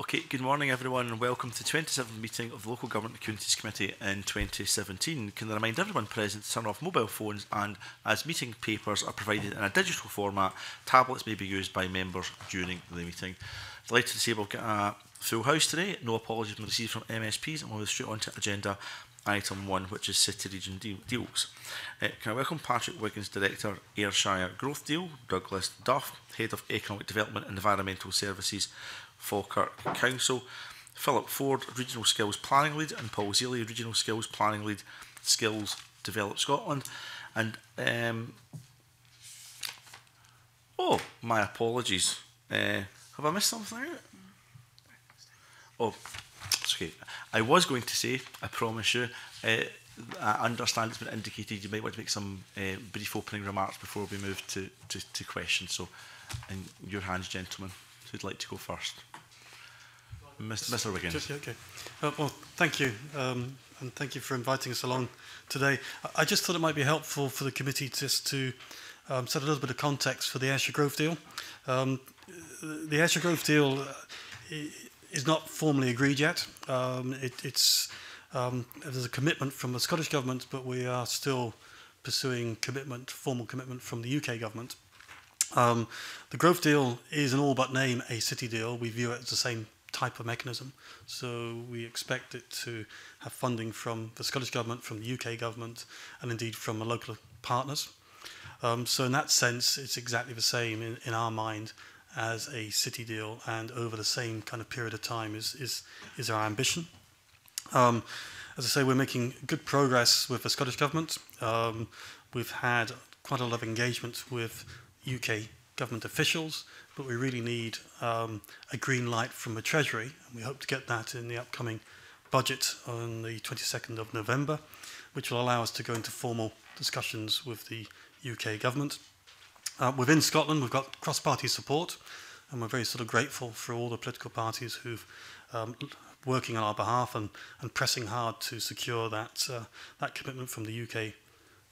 Okay, good morning everyone and welcome to the 27th meeting of the Local Government and Communities Committee in 2017. Can I remind everyone present to turn off mobile phones, and as meeting papers are provided in a digital format, tablets may be used by members during the meeting. Delighted to say we've got a full house today. No apologies been received from MSPs, and we'll move straight on to agenda item 1, which is City Region Deals. Can I welcome Patrick Wiggins, Director, Ayrshire Growth Deal, Douglas Duff, Head of Economic Development and Environmental Services, Falkirk Council, Philip Ford, Regional Skills Planning Lead, and Paul Zealey, Regional Skills Planning Lead, Skills Development Scotland. And oh, my apologies. Have I missed something out? Oh, it's okay. I was going to say, I promise you, I understand it's been indicated you might want to make some brief opening remarks before we move to questions. So, in your hands, gentlemen, who'd like to go first? Mr. Wiggins. Okay. Well, thank you, and thank you for inviting us along today. I just thought it might be helpful for the committee just to set a little bit of context for the Ayrshire Growth Deal. The Ayrshire Growth Deal is not formally agreed yet. There's a commitment from the Scottish Government, but we are still pursuing commitment, formal commitment from the UK Government. The Growth Deal is, in all but name, a city deal. We view it as the same type of mechanism. So we expect it to have funding from the Scottish Government, from the UK Government, and indeed from the local partners. So in that sense, it's exactly the same in our mind as a city deal, and over the same kind of period of time is our ambition. As I say, we're making good progress with the Scottish Government. We've had quite a lot of engagement with UK government officials, but we really need a green light from the Treasury, and we hope to get that in the upcoming budget on the 22nd of November, which will allow us to go into formal discussions with the UK government. Within Scotland, we've got cross-party support, and we're very sort of grateful for all the political parties who've working on our behalf and pressing hard to secure that that commitment from the UK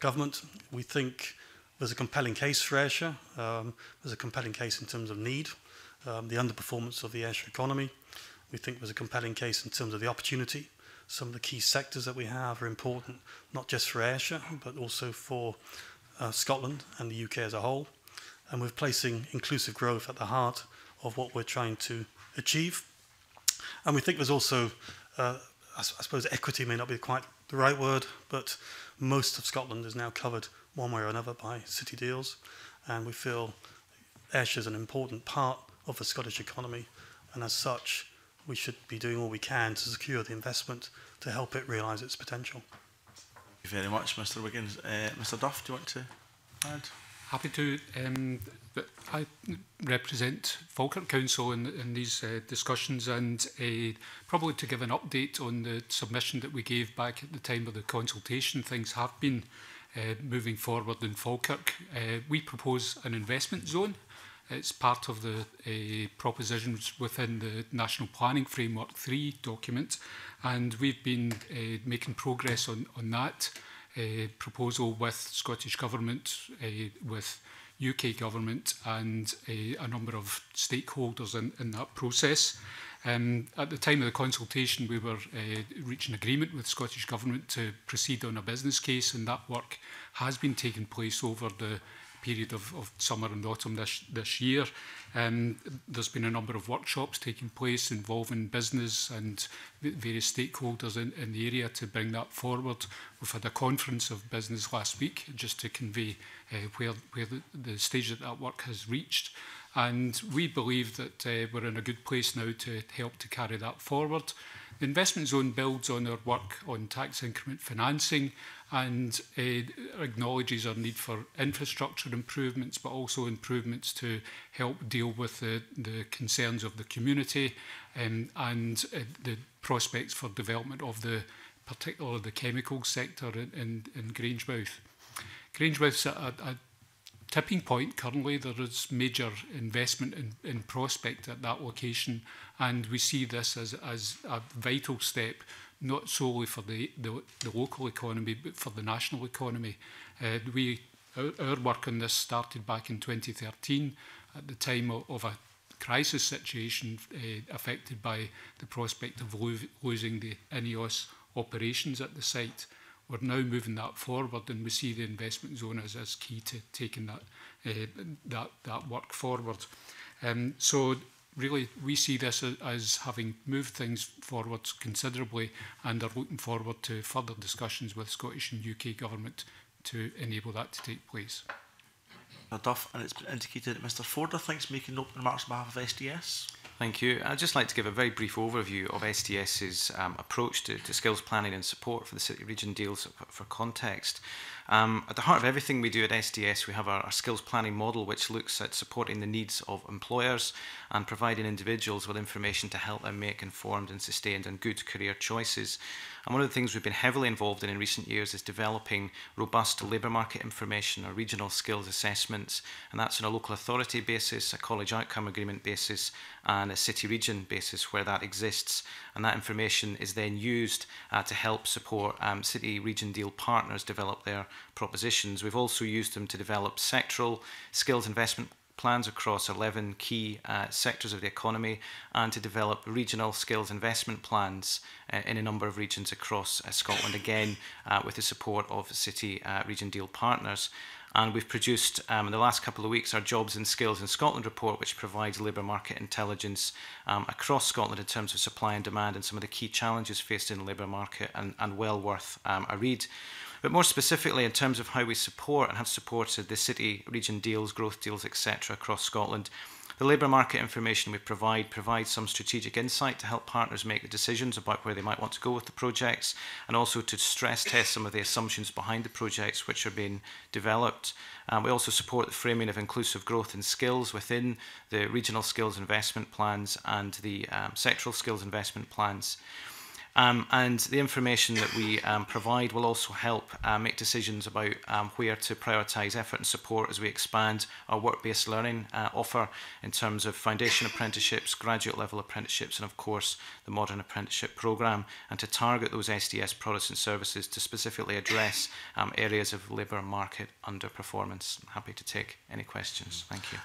government. We think there's a compelling case for Ayrshire. There's a compelling case in terms of need, the underperformance of the Ayrshire economy. We think there's a compelling case in terms of the opportunity. Some of the key sectors that we have are important, not just for Ayrshire, but also for Scotland and the UK as a whole. And we're placing inclusive growth at the heart of what we're trying to achieve. And we think there's also, I suppose equity may not be quite the right word, but most of Scotland is now covered one way or another by city deals, and we feel Ayrshire is an important part of the Scottish economy, and as such we should be doing all we can to secure the investment to help it realise its potential. Thank you very much, Mr. Wiggins. Mr. Duff, do you want to add? Happy to. I represent Falkirk Council in these discussions, and probably to give an update on the submission that we gave back at the time of the consultation. Things have been moving forward in Falkirk. We propose an investment zone. It's part of the propositions within the National Planning Framework 3 document, and we've been making progress on that proposal with Scottish Government, with UK Government, and a number of stakeholders in that process. At the time of the consultation, we were reaching agreement with Scottish Government to proceed on a business case, and that work has been taking place over the period of summer and autumn this year. There's been a number of workshops taking place involving business and various stakeholders in the area to bring that forward. We've had a conference of business last week just to convey where the stage that that work has reached. And we believe that we're in a good place now to help to carry that forward. The investment zone builds on our work on tax increment financing and acknowledges our need for infrastructure improvements, but also improvements to help deal with the concerns of the community and the prospects for development of the, particularly the chemical sector in Grangemouth. Grangemouth's a tipping point currently. There is major investment in prospect at that location, and we see this as a vital step, not solely for the local economy, but for the national economy. Our work on this started back in 2013 at the time of a crisis situation affected by the prospect of losing the INEOS operations at the site. We're now moving that forward, and we see the investment zone as key to taking that, that work forward. So really, we see this as having moved things forward considerably, and are looking forward to further discussions with Scottish and UK government to enable that to take place. Duff, and it's been indicated that Mr Ford, I think, is making opening remarks on behalf of STS. Thank you. I'd just like to give a very brief overview of STS's approach to skills planning and support for the City Region deals for context. At the heart of everything we do at STS, we have our skills planning model, which looks at supporting the needs of employers and providing individuals with information to help them make informed and sustained and good career choices. And one of the things we've been heavily involved in recent years is developing robust labour market information or regional skills assessments, and that's on a local authority basis, a college outcome agreement basis, and a city region basis where that exists. And that information is then used to help support city region deal partners develop their propositions. We've also used them to develop sectoral skills investment plans across 11 key sectors of the economy, and to develop regional skills investment plans in a number of regions across Scotland, again with the support of city region deal partners. And we've produced, in the last couple of weeks, our Jobs and Skills in Scotland report, which provides labour market intelligence across Scotland in terms of supply and demand and some of the key challenges faced in the labour market, and well worth a read. But more specifically, in terms of how we support and have supported the city region deals, growth deals, etc. across Scotland, the labour market information we provides some strategic insight to help partners make the decisions about where they might want to go with the projects, and also to stress test some of the assumptions behind the projects which are being developed. We also support the framing of inclusive growth and skills within the regional skills investment plans and the sectoral skills investment plans. And the information that we provide will also help make decisions about where to prioritise effort and support as we expand our work-based learning offer in terms of foundation apprenticeships, graduate level apprenticeships, and of course the modern apprenticeship programme, and to target those STS products and services to specifically address areas of labour market underperformance. I'm happy to take any questions. Thank you.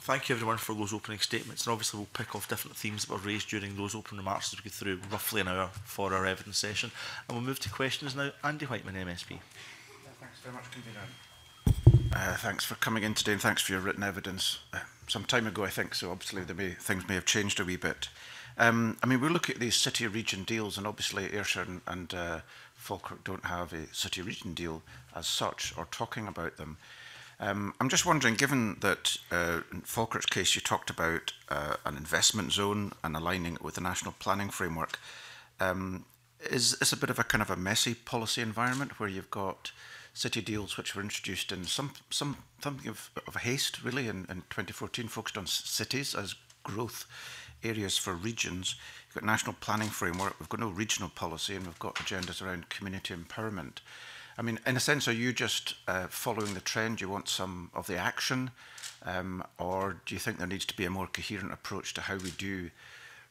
Thank you, everyone, for those opening statements, and obviously we'll pick off different themes that were raised during those opening remarks as we go through roughly an hour for our evidence session. And we'll move to questions now. Andy Wightman, MSP. Yeah, thanks very much, Convener. Thanks for coming in today, and thanks for your written evidence. Some time ago, I think, so obviously things may have changed a wee bit. I mean, we look at these city region deals, and obviously Ayrshire and Falkirk don't have a city region deal as such, or talking about them. I'm just wondering, given that in Falkirk's case you talked about an investment zone and aligning it with the National Planning Framework, is this a bit of a kind of a messy policy environment where you've got city deals which were introduced in something of haste, really, in 2014, focused on cities as growth areas for regions. You've got National Planning Framework, we've got no regional policy, and we've got agendas around community empowerment. I mean, in a sense, are you just following the trend? You want some of the action? Or do you think there needs to be a more coherent approach to how we do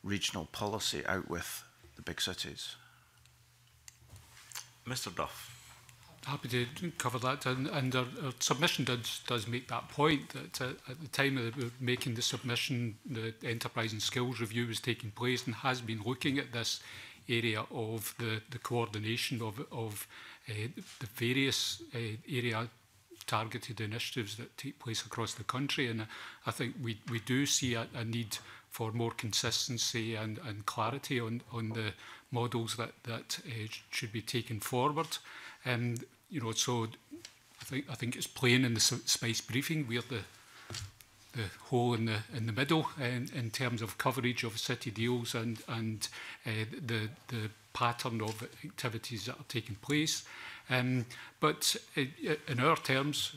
regional policy out with the big cities? Mr Duff. Happy to cover that. And our submission does make that point, that at the time that we were making the submission, the Enterprise and Skills Review was taking place and has been looking at this area of the coordination of the various area targeted initiatives that take place across the country. And I think we do see a need for more consistency and clarity on the models that should be taken forward. And you know, so I think it's plain in the Spice briefing where the hole in the middle in terms of coverage of city deals and the pattern of activities that are taking place. But in our terms,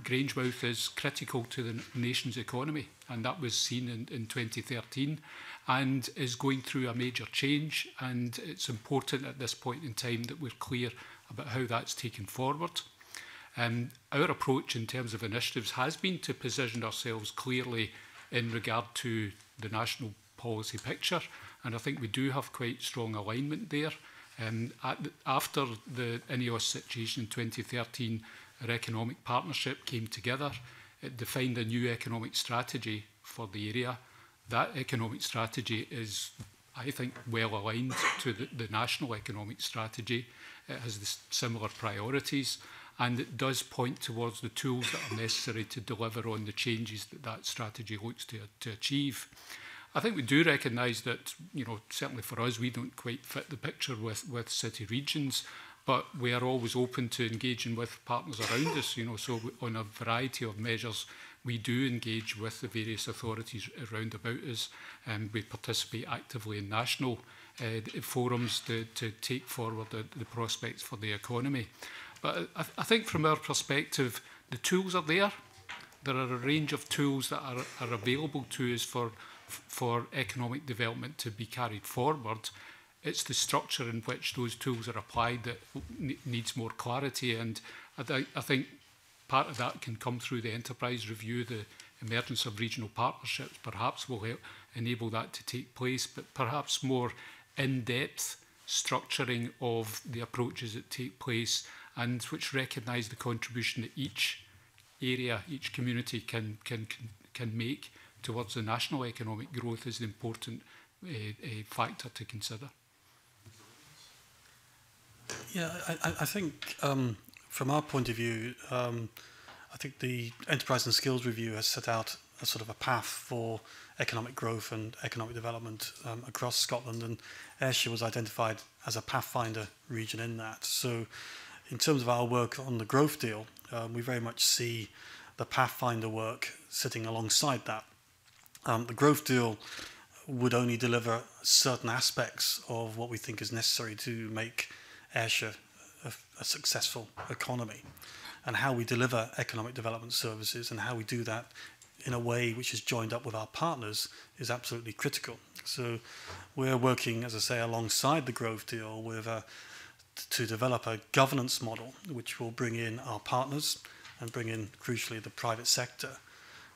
Grangemouth is critical to the nation's economy, and that was seen in 2013, and is going through a major change, and it's important at this point in time that we're clear about how that's taken forward. Our approach in terms of initiatives has been to position ourselves clearly in regard to the national policy picture, and I think we do have quite strong alignment there. After the INEOS situation in 2013, our economic partnership came together. It defined a new economic strategy for the area. That economic strategy is, I think, well aligned to the national economic strategy. It has the similar priorities, and it does point towards the tools that are necessary to deliver on the changes that that strategy looks to achieve. I think we do recognise that, you know, certainly for us, we don't quite fit the picture with city regions, but we are always open to engaging with partners around us, you know, so on a variety of measures, we do engage with the various authorities around about us, and we participate actively in national forums to take forward the prospects for the economy. But I think from our perspective, the tools are there. There are a range of tools that are available to us for economic development to be carried forward. It's the structure in which those tools are applied that needs more clarity, and I think part of that can come through the Enterprise Review. The emergence of regional partnerships perhaps will help enable that to take place, but perhaps more in-depth structuring of the approaches that take place and which recognise the contribution that each area, each community can make towards the national economic growth is an important factor to consider. Yeah, I think from our point of view, I think the Enterprise and Skills Review has set out a sort of a path for economic growth and economic development across Scotland, and Ayrshire was identified as a Pathfinder region in that. So in terms of our work on the Growth Deal, we very much see the Pathfinder work sitting alongside that. The Growth Deal would only deliver certain aspects of what we think is necessary to make Ayrshire a successful economy, and how we deliver economic development services and how we do that in a way which is joined up with our partners is absolutely critical. So we're working, as I say, alongside the Growth Deal with to develop a governance model which will bring in our partners and bring in, crucially, the private sector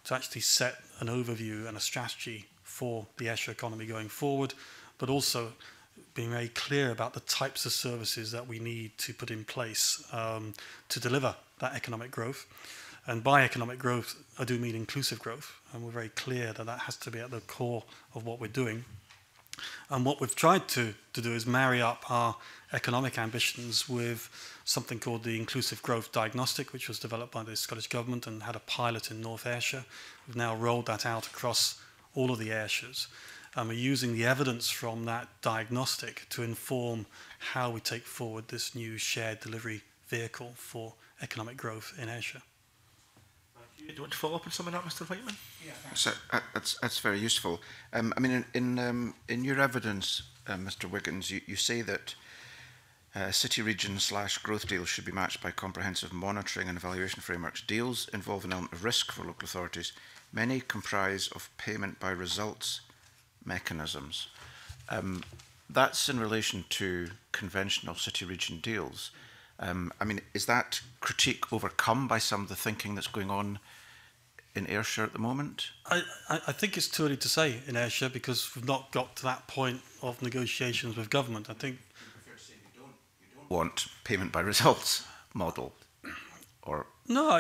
to actually set an overview and a strategy for the Ayrshire economy going forward, but also being very clear about the types of services that we need to put in place to deliver that economic growth. And by economic growth, I do mean inclusive growth, and we're very clear that that has to be at the core of what we're doing. And what we've tried to do is marry up our economic ambitions with something called the Inclusive Growth Diagnostic, which was developed by the Scottish Government and had a pilot in North Ayrshire. We've now rolled that out across all of the Ayrshires. And we're using the evidence from that diagnostic to inform how we take forward this new shared delivery vehicle for economic growth in Ayrshire. Do you want to follow up on some of that, Mr. Wightman? Yeah, so, that's very useful. I mean, in your evidence, Mr. Wiggins, you say that city region / growth deals should be matched by comprehensive monitoring and evaluation frameworks. Deals involve an element of risk for local authorities. Many comprise of payment by results mechanisms. That's in relation to conventional city region deals. I mean, is that critique overcome by some of the thinking that's going on in Ayrshire at the moment? I think it's too early to say in Ayrshire because we've not got to that point of negotiations with government. I think you don't want payment by results model, or no?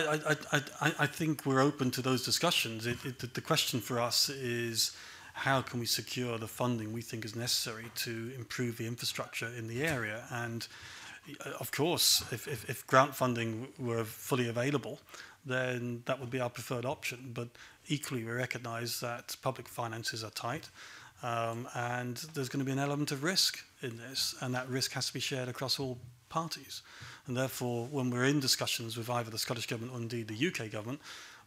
I think we're open to those discussions. The question for us is, how can we secure the funding we think is necessary to improve the infrastructure in the area? And of course, if grant funding were fully available, then that would be our preferred option. But equally, we recognise that public finances are tight, and there's going to be an element of risk in this, and that risk has to be shared across all parties. And therefore, when we're in discussions with either the Scottish Government or indeed the UK Government,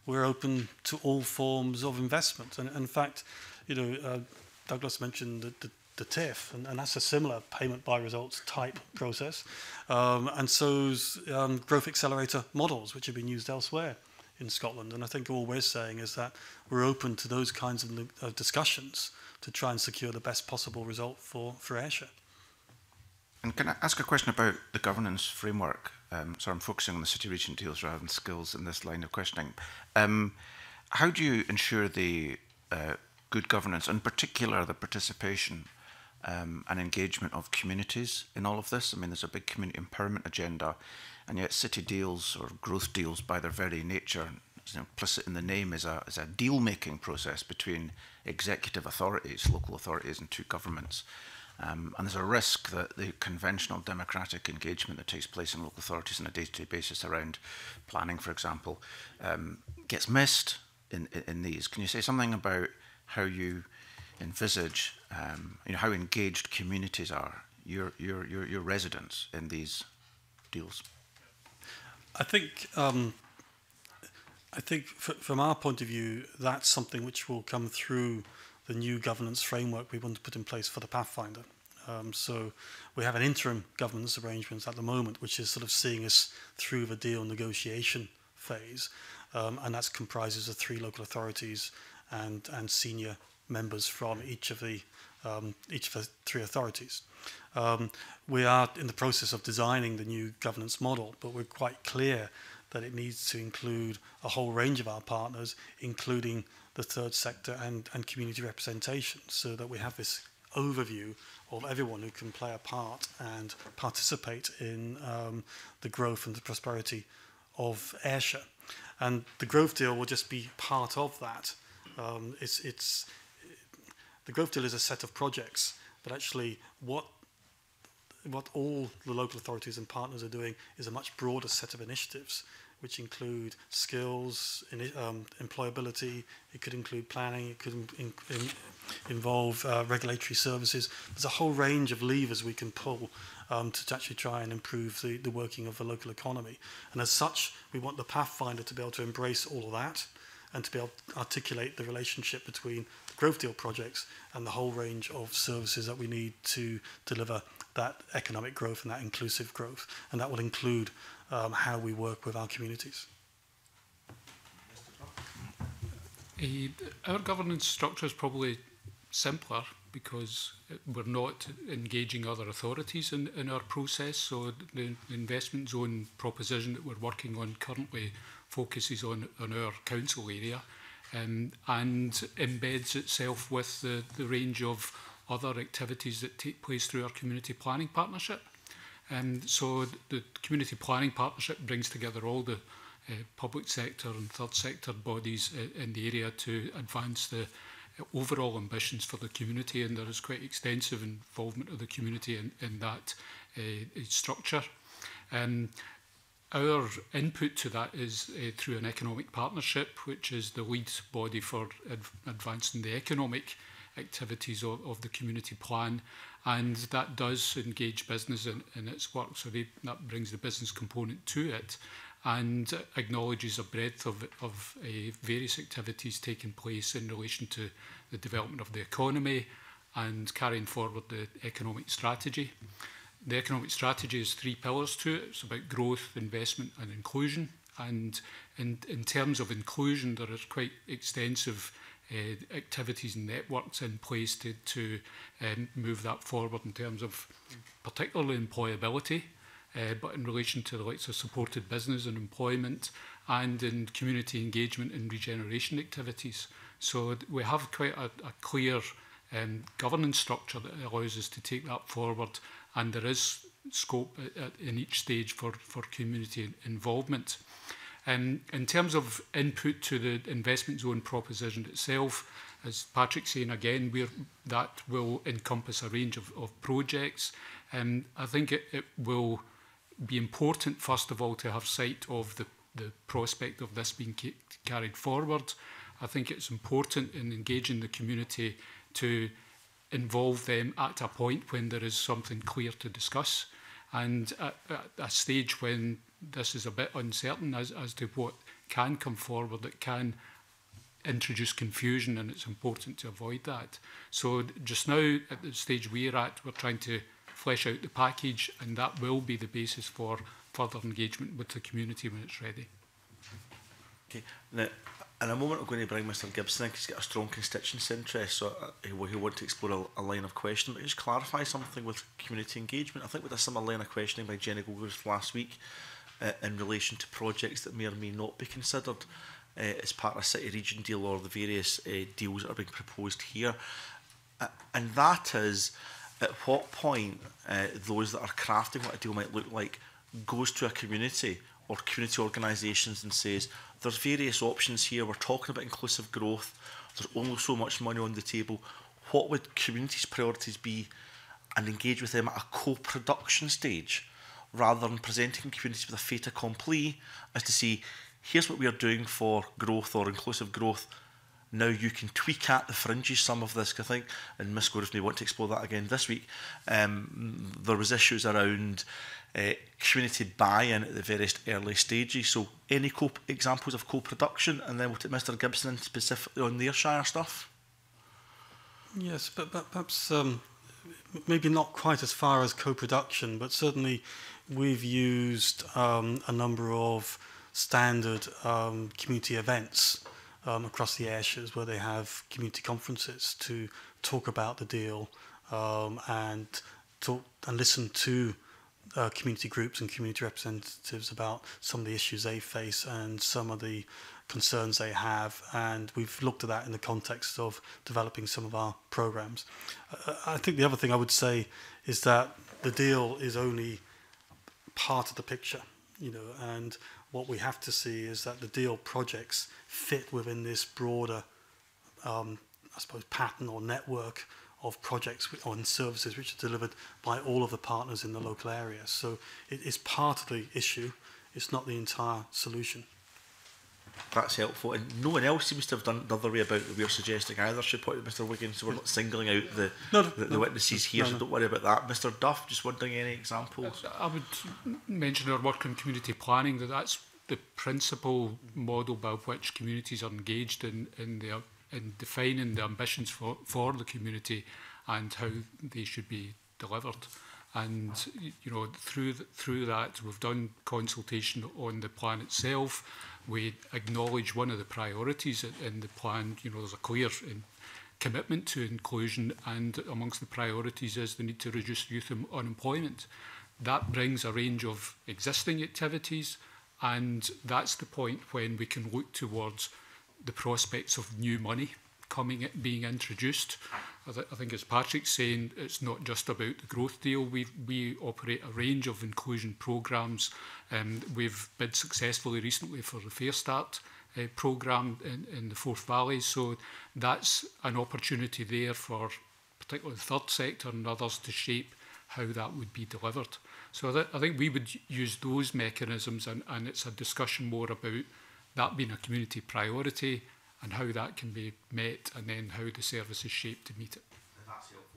we're open to all forms of investment. And in fact, you know, Douglas mentioned that the TIF, and that's a similar payment by results type process, and so's growth accelerator models, which have been used elsewhere in Scotland. And I think all we're saying is that we're open to those kinds of discussions to try and secure the best possible result for Ayrshire. And can I ask a question about the governance framework? So I'm focusing on the city region deals rather than skills in this line of questioning. How do you ensure the good governance, in particular the participation and engagement of communities in all of this? I mean, there's a big community empowerment agenda, and yet city deals or growth deals by their very nature implicit in the name, is a deal-making process between executive authorities, local authorities, and two governments. And there's a risk that the conventional democratic engagement that takes place in local authorities on a day-to-day basis around planning, for example, gets missed in these. Can you say something about how you envisage, how engaged communities are, your residents in these deals? I think from our point of view, that's something which will come through the new governance framework we want to put in place for the Pathfinder. So we have an interim governance arrangement at the moment, which is sort of seeing us through the deal negotiation phase. And that comprises of 3 local authorities and senior members from each of the 3 authorities. We are in the process of designing the new governance model, but we're quite clear that it needs to include a whole range of our partners, including the third sector and community representation, so that we have this overview of everyone who can play a part and participate in the growth and the prosperity of Ayrshire. And the Growth Deal will just be part of that. The Growth Deal is a set of projects, but actually what all the local authorities and partners are doing is a much broader set of initiatives, which include skills, employability. It could include planning. It could involve regulatory services. There's a whole range of levers we can pull to actually try and improve the working of the local economy. And as such, we want the Pathfinder to be able to embrace all of that and to be able to articulate the relationship between the Growth Deal projects and the whole range of services that we need to deliver that economic growth and that inclusive growth. And that will include how we work with our communities. Our governance structure is probably simpler because we're not engaging other authorities in our process. So the investment zone proposition that we're working on currently focuses on our council area and embeds itself with the range of other activities that take place through our community planning partnership. And so the community planning partnership brings together all the public sector and third sector bodies in the area to advance the overall ambitions for the community, and there is quite extensive involvement of the community in that structure. Our input to that is through an economic partnership, which is the lead body for advancing the economic activities of the community plan, and that does engage business in its work. So that brings the business component to it and acknowledges a breadth of various activities taking place in relation to the development of the economy and carrying forward the economic strategy. The economic strategy has 3 pillars to it. It's about growth, investment and inclusion. And in terms of inclusion, there are quite extensive activities and networks in place to move that forward in terms of particularly employability, but in relation to the likes of supported business and employment and in community engagement and regeneration activities. So we have quite a clear governance structure that allows us to take that forward, and there is scope in each stage for community involvement. In terms of input to the investment zone proposition itself, as Patrick's saying again, that will encompass a range of projects. I think it will be important, first of all, to have sight of the prospect of this being carried forward. I think it's important in engaging the community to involve them at a point when there is something clear to discuss, and at a stage when this is a bit uncertain as to what can come forward, that can introduce confusion, and it's important to avoid that. So just now, at the stage we're at, we're trying to flesh out the package, and that will be the basis for further engagement with the community when it's ready. Okay. Now, in a moment, I'm going to bring Mr Gibson in because he's got a strong constituency interest, so he'll want to explore a line of questioning. But just clarify something with community engagement. I think with a similar line of questioning by Jenny Gilruth last week, in relation to projects that may or may not be considered as part of a city region deal or the various deals that are being proposed here. And that is, at what point those that are crafting what a deal might look like goes to a community or community organisations and says there's various options here, we're talking about inclusive growth, there's only so much money on the table, what would communities' priorities be, and engage with them at a co-production stage rather than presenting communities with a fait accompli as to say, here's what we are doing for growth or inclusive growth, now you can tweak at the fringes some of this. I think, and Ms Gilruth may want to explore that again this week, there was issues around community buy-in at the very early stages, so any examples of co-production, and then we'll take Mr Gibson in specifically on the Ayrshire stuff. Yes, but perhaps maybe not quite as far as co-production, but certainly we've used a number of standard community events across the Ayrshires where they have community conferences to talk about the deal and talk and listen to community groups and community representatives about some of the issues they face and some of the concerns they have, and we've looked at that in the context of developing some of our programs. I think the other thing I would say is that the deal is only part of the picture, you know, and what we have to see is that the deal projects fit within this broader, I suppose, pattern or network of projects and services which are delivered by all of the partners in the local area. So it is part of the issue, it's not the entire solution. That's helpful, and no one else seems to have done it the other way about that we're suggesting either, should point to Mr Wiggins, so we're not singling out the witnesses here, so don't worry about that. Mr Duff, just wondering any examples? I would mention our work on community planning, that's the principal model by which communities are engaged in defining the ambitions for the community and how they should be delivered. And you know, through that we've done consultation on the plan itself. We acknowledge one of the priorities in the plan. You know, there's a clear commitment to inclusion, and amongst the priorities is the need to reduce youth unemployment. That brings a range of existing activities, and that's the point when we can look towards the prospects of new money being introduced. I think, as Patrick's saying, it's not just about the growth deal. We operate a range of inclusion programmes. We've bid successfully recently for the Fair Start programme in the Forth Valley. So that's an opportunity there for particularly the third sector and others to shape how that would be delivered. So I think we would use those mechanisms, and it's a discussion more about that being a community priority and how that can be met, and then how the service is shaped to meet it.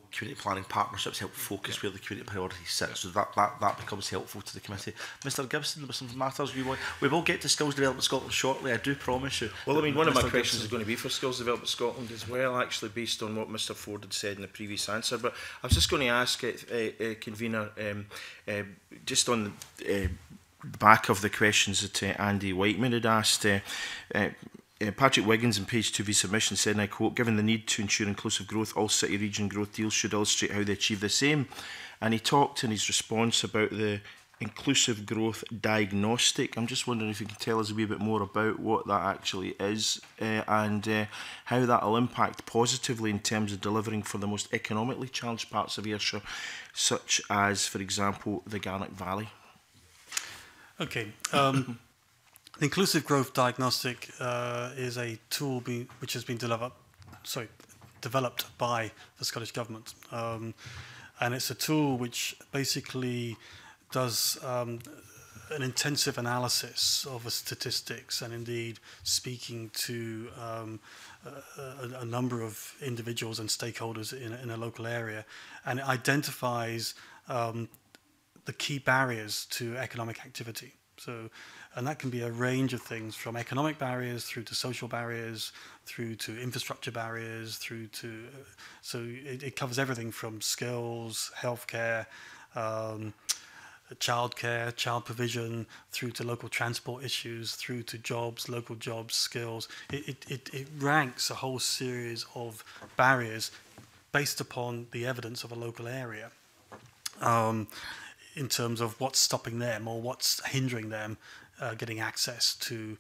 Community planning partnerships help focus where the community priority sits, so that becomes helpful to the committee. Mr Gibson, there were some matters we will get to Skills Development Scotland shortly, I do promise you. Well, I mean, one of my questions is going to be for Skills Development Scotland as well, actually, based on what Mr Ford had said in the previous answer, but I was just going to ask Convener, just on the back of the questions that Andy Wightman had asked, Patrick Wiggins on page 2 of his submission said, and I quote, "Given the need to ensure inclusive growth, all city region growth deals should illustrate how they achieve the same." And he talked in his response about the inclusive growth diagnostic. I'm just wondering if you can tell us a wee bit more about what that actually is and how that will impact positively in terms of delivering for the most economically challenged parts of Ayrshire, such as, for example, the Garnock Valley. Okay. The Inclusive Growth Diagnostic is a tool which has been developed by the Scottish Government. And it's a tool which basically does an intensive analysis of the statistics, and indeed speaking to a number of individuals and stakeholders in a local area, and it identifies the key barriers to economic activity. So, and that can be a range of things, from economic barriers through to social barriers, through to infrastructure barriers, through to... so it covers everything from skills, healthcare, childcare, child provision, through to local transport issues, through to jobs, local jobs, skills. It ranks a whole series of barriers based upon the evidence of a local area. In terms of what's stopping them or what's hindering them getting access to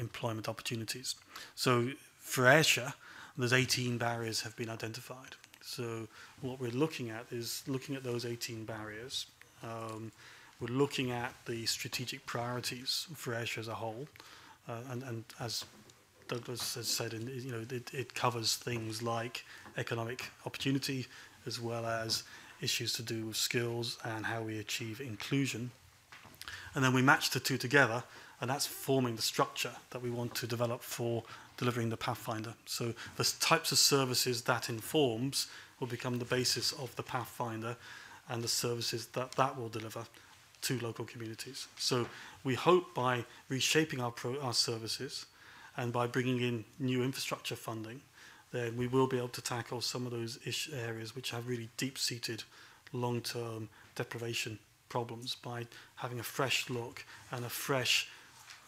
employment opportunities. So for Ayrshire, there's 18 barriers have been identified. So what we're looking at is looking at those 18 barriers we're looking at the strategic priorities for Ayrshire as a whole, and as Douglas has said, you know, it covers things like economic opportunity as well as issues to do with skills and how we achieve inclusion. And then we match the two together, and that's forming the structure that we want to develop for delivering the Pathfinder. So the types of services that informs will become the basis of the Pathfinder and the services that that will deliver to local communities. So we hope by reshaping our services and by bringing in new infrastructure funding, then we will be able to tackle some of those areas which have really deep-seated long-term deprivation problems by having a fresh look and a fresh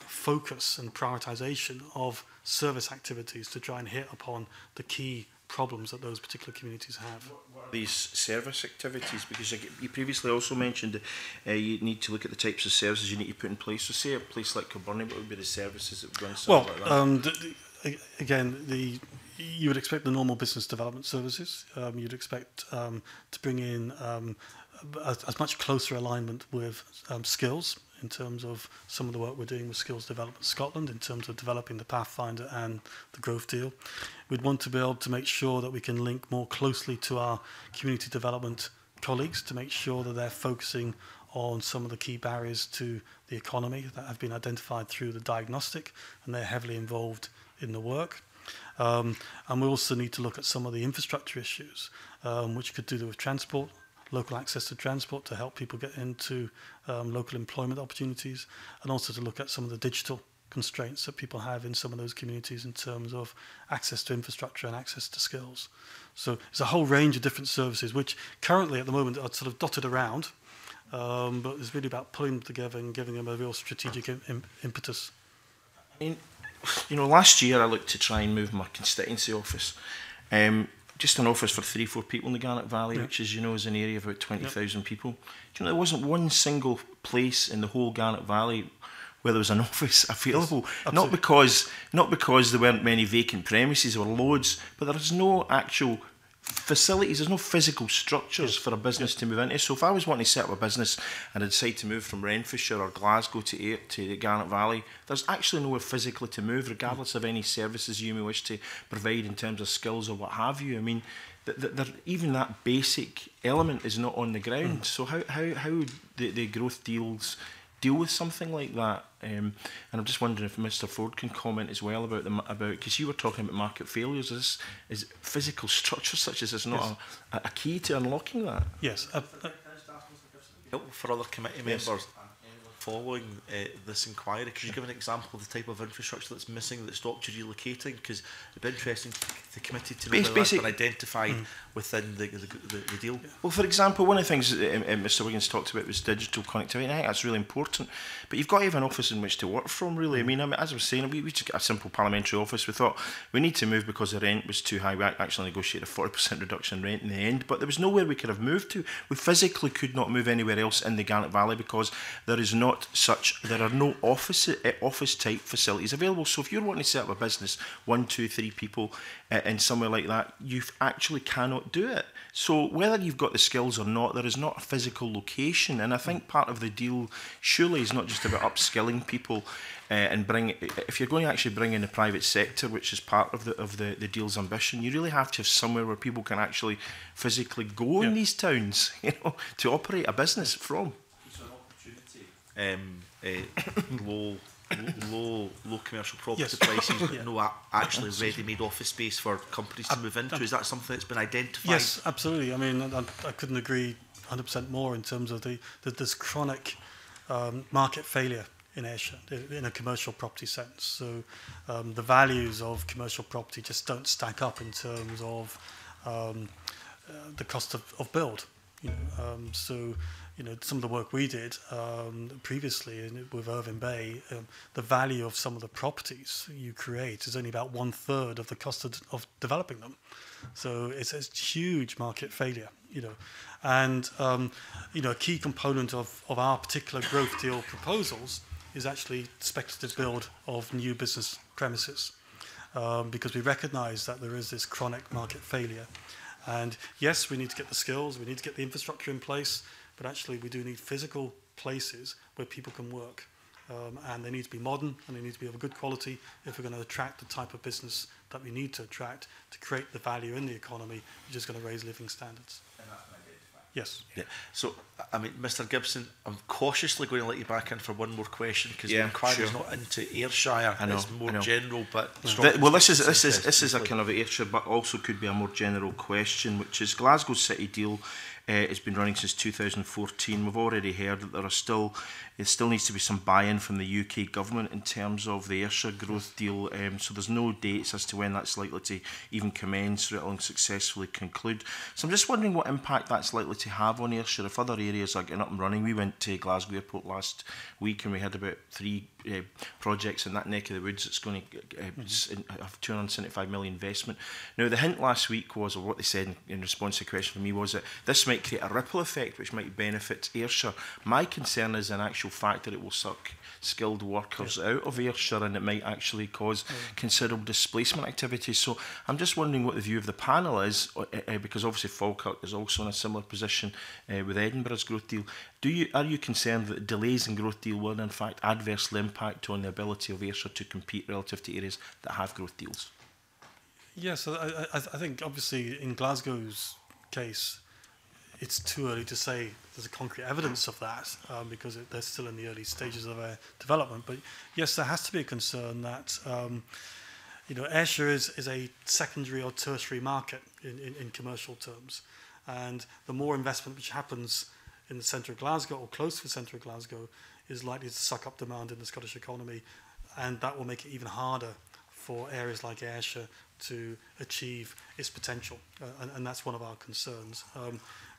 focus and prioritisation of service activities to try and hit upon the key problems that those particular communities have. What are these service activities? Because you previously also mentioned you need to look at the types of services you need to put in place. So say a place like Coburnie, what would be the services that would go inside like that? Well, you would expect the normal business development services. You'd expect to bring in as much closer alignment with skills in terms of some of the work we're doing with Skills Development Scotland in terms of developing the Pathfinder and the Growth Deal. We'd want to be able to make sure that we can link more closely to our community development colleagues to make sure that they're focusing on some of the key barriers to the economy that have been identified through the diagnostic, and they're heavily involved in the work. And we also need to look at some of the infrastructure issues, which could do with transport, local access to transport to help people get into local employment opportunities, and also to look at some of the digital constraints that people have in some of those communities in terms of access to infrastructure and access to skills. So there's a whole range of different services which currently at the moment are sort of dotted around, but it's really about pulling them together and giving them a real strategic impetus. You know, last year I looked to try and move my constituency office, just an office for 3 or 4 people in the Garnet Valley, yep, which is, you know, is an area of about 20,000 people. Do you know, there wasn't one single place in the whole Garnet Valley where there was an office available. Yes, not because there weren't many vacant premises, there were loads, but there was no actual facilities, there's no physical structures, yes, for a business, yes, to move into. So if I was wanting to set up a business and I decide to move from Renfrewshire or Glasgow to the Garnet Valley, there's actually nowhere physically to move, regardless of any services you may wish to provide in terms of skills or what have you. I mean, even that basic element is not on the ground. Mm. So how the growth deals deal with something like that? And I'm just wondering if Mr. Ford can comment as well about because you were talking about market failures. Is physical structure such as this not, yes, a key to unlocking that? Yes. Can I just ask Mr. Gibson? For other committee members, yes, following this inquiry, could you give an example of the type of infrastructure that's missing that stopped you relocating? Because it'd be interesting for the committee to know whether that's been identified within the deal. Well, for example, one of the things that Mr. Wiggins talked about was digital connectivity, and I think that's really important. But you've got to have an office in which to work from, really. I mean as I was saying, we just got a simple parliamentary office. We thought we need to move because the rent was too high. We actually negotiated a 40% reduction in rent in the end, but there was nowhere we could have moved to. We physically could not move anywhere else in the Garnet Valley because there is not there are no office type facilities available. So if you're wanting to set up a business, 1, 2, 3 people in somewhere like that, you actually cannot do it. So whether you've got the skills or not, there is not a physical location. And I think part of the deal surely is not just about upskilling people and if you're going to actually bring in the private sector, which is part of the deal's ambition, you really have to have somewhere where people can actually physically go, yeah, in these towns, you know, to operate a business from. Low commercial property, yes, prices, but yeah, no actually ready-made office space for companies to move into. Is that something that's been identified? Yes, absolutely. I mean, I couldn't agree 100% more in terms of this chronic market failure in Ayrshire in a commercial property sense. So the values of commercial property just don't stack up in terms of the cost of build. You know, so, you know, some of the work we did previously with Irvine Bay, the value of some of the properties you create is only about 1/3 of the cost of developing them. So it's a huge market failure, you know. And, you know, a key component of our particular growth deal proposals is actually speculative build of new business premises, because we recognise that there is this chronic market failure. And yes, we need to get the skills, we need to get the infrastructure in place, but actually we do need physical places where people can work. And they need to be modern and they need to be of a good quality if we're going to attract the type of business that we need to attract to create the value in the economy, which is going to raise living standards. And that's my idea. Yes. Yeah. So, I mean, Mr. Gibson, I'm cautiously going to let you back in for one more question because the inquiry is not into Ayrshire. I know, it's more general, but well, this is a kind of Ayrshire, but also could be a more general question, which is Glasgow City Deal. It's been running since 2014. We've already heard that there still needs to be some buy-in from the UK government in terms of the Ayrshire Growth Deal. So there's no dates as to when that's likely to even commence, let alone successfully conclude. So I'm just wondering what impact that's likely to have on Ayrshire if other areas are getting up and running. We went to Glasgow Airport last week and we had about 3 projects in that neck of the woods. It's going to have £275 million investment. Now the hint last week was, or what they said in response to a question from me, was that this might create a ripple effect which might benefit Ayrshire. My concern is in actual fact that it will suck skilled workers out of Ayrshire and it might actually cause considerable displacement activity. So I'm just wondering what the view of the panel is, because obviously Falkirk is also in a similar position with Edinburgh's growth deal. Are you concerned that delays in growth deal will in fact adversely impact on the ability of Ayrshire to compete relative to areas that have growth deals? Yes, I think obviously in Glasgow's case, it's too early to say there's a concrete evidence of that because they're still in the early stages of their development. But yes, there has to be a concern that you know, Ayrshire is a secondary or tertiary market in commercial terms, and the more investment which happens in the centre of Glasgow or close to the centre of Glasgow is likely to suck up demand in the Scottish economy, and that will make it even harder for areas like Ayrshire to achieve its potential, and that's one of our concerns.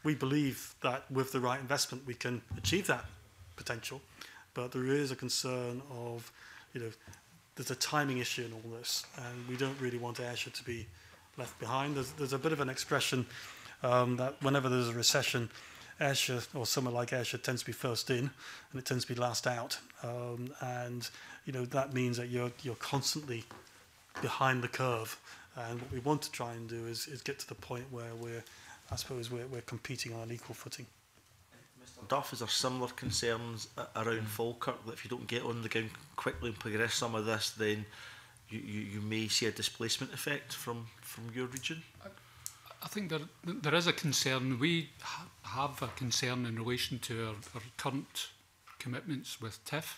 We believe that with the right investment we can achieve that potential, but there is a concern of, you know, there's a timing issue in all this, and we don't really want Ayrshire to be left behind. There's a bit of an expression that whenever there's a recession, Ayrshire, or somewhere like Ayrshire, tends to be first in, and it tends to be last out, and you know that means that you're constantly behind the curve. And what we want to try and do is get to the point where we're competing on an equal footing. Mr. Duff, is there similar concerns around Falkirk that if you don't get on the ground quickly and progress some of this, then you may see a displacement effect from your region? I think there is a concern. We have a concern in relation to our current commitments with TIF.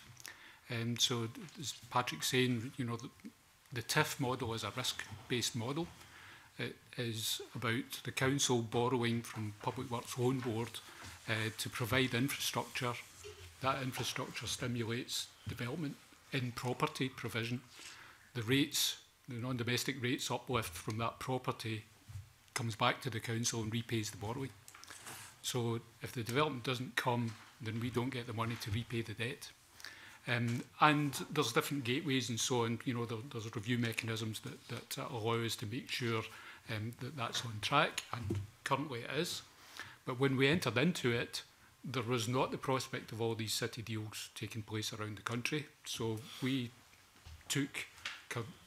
And so, as Patrick's saying, you know, the TIF model is a risk-based model. It is about the council borrowing from Public Works Loan Board to provide infrastructure. That infrastructure stimulates development in property provision. The rates, the non-domestic rates uplift from that property comes back to the council and repays the borrowing. So if the development doesn't come, then we don't get the money to repay the debt. And there's different gateways and so on. You know, there's review mechanisms that allow us to make sure that that's on track, and currently it is. But when we entered into it, there was not the prospect of all these city deals taking place around the country. So we took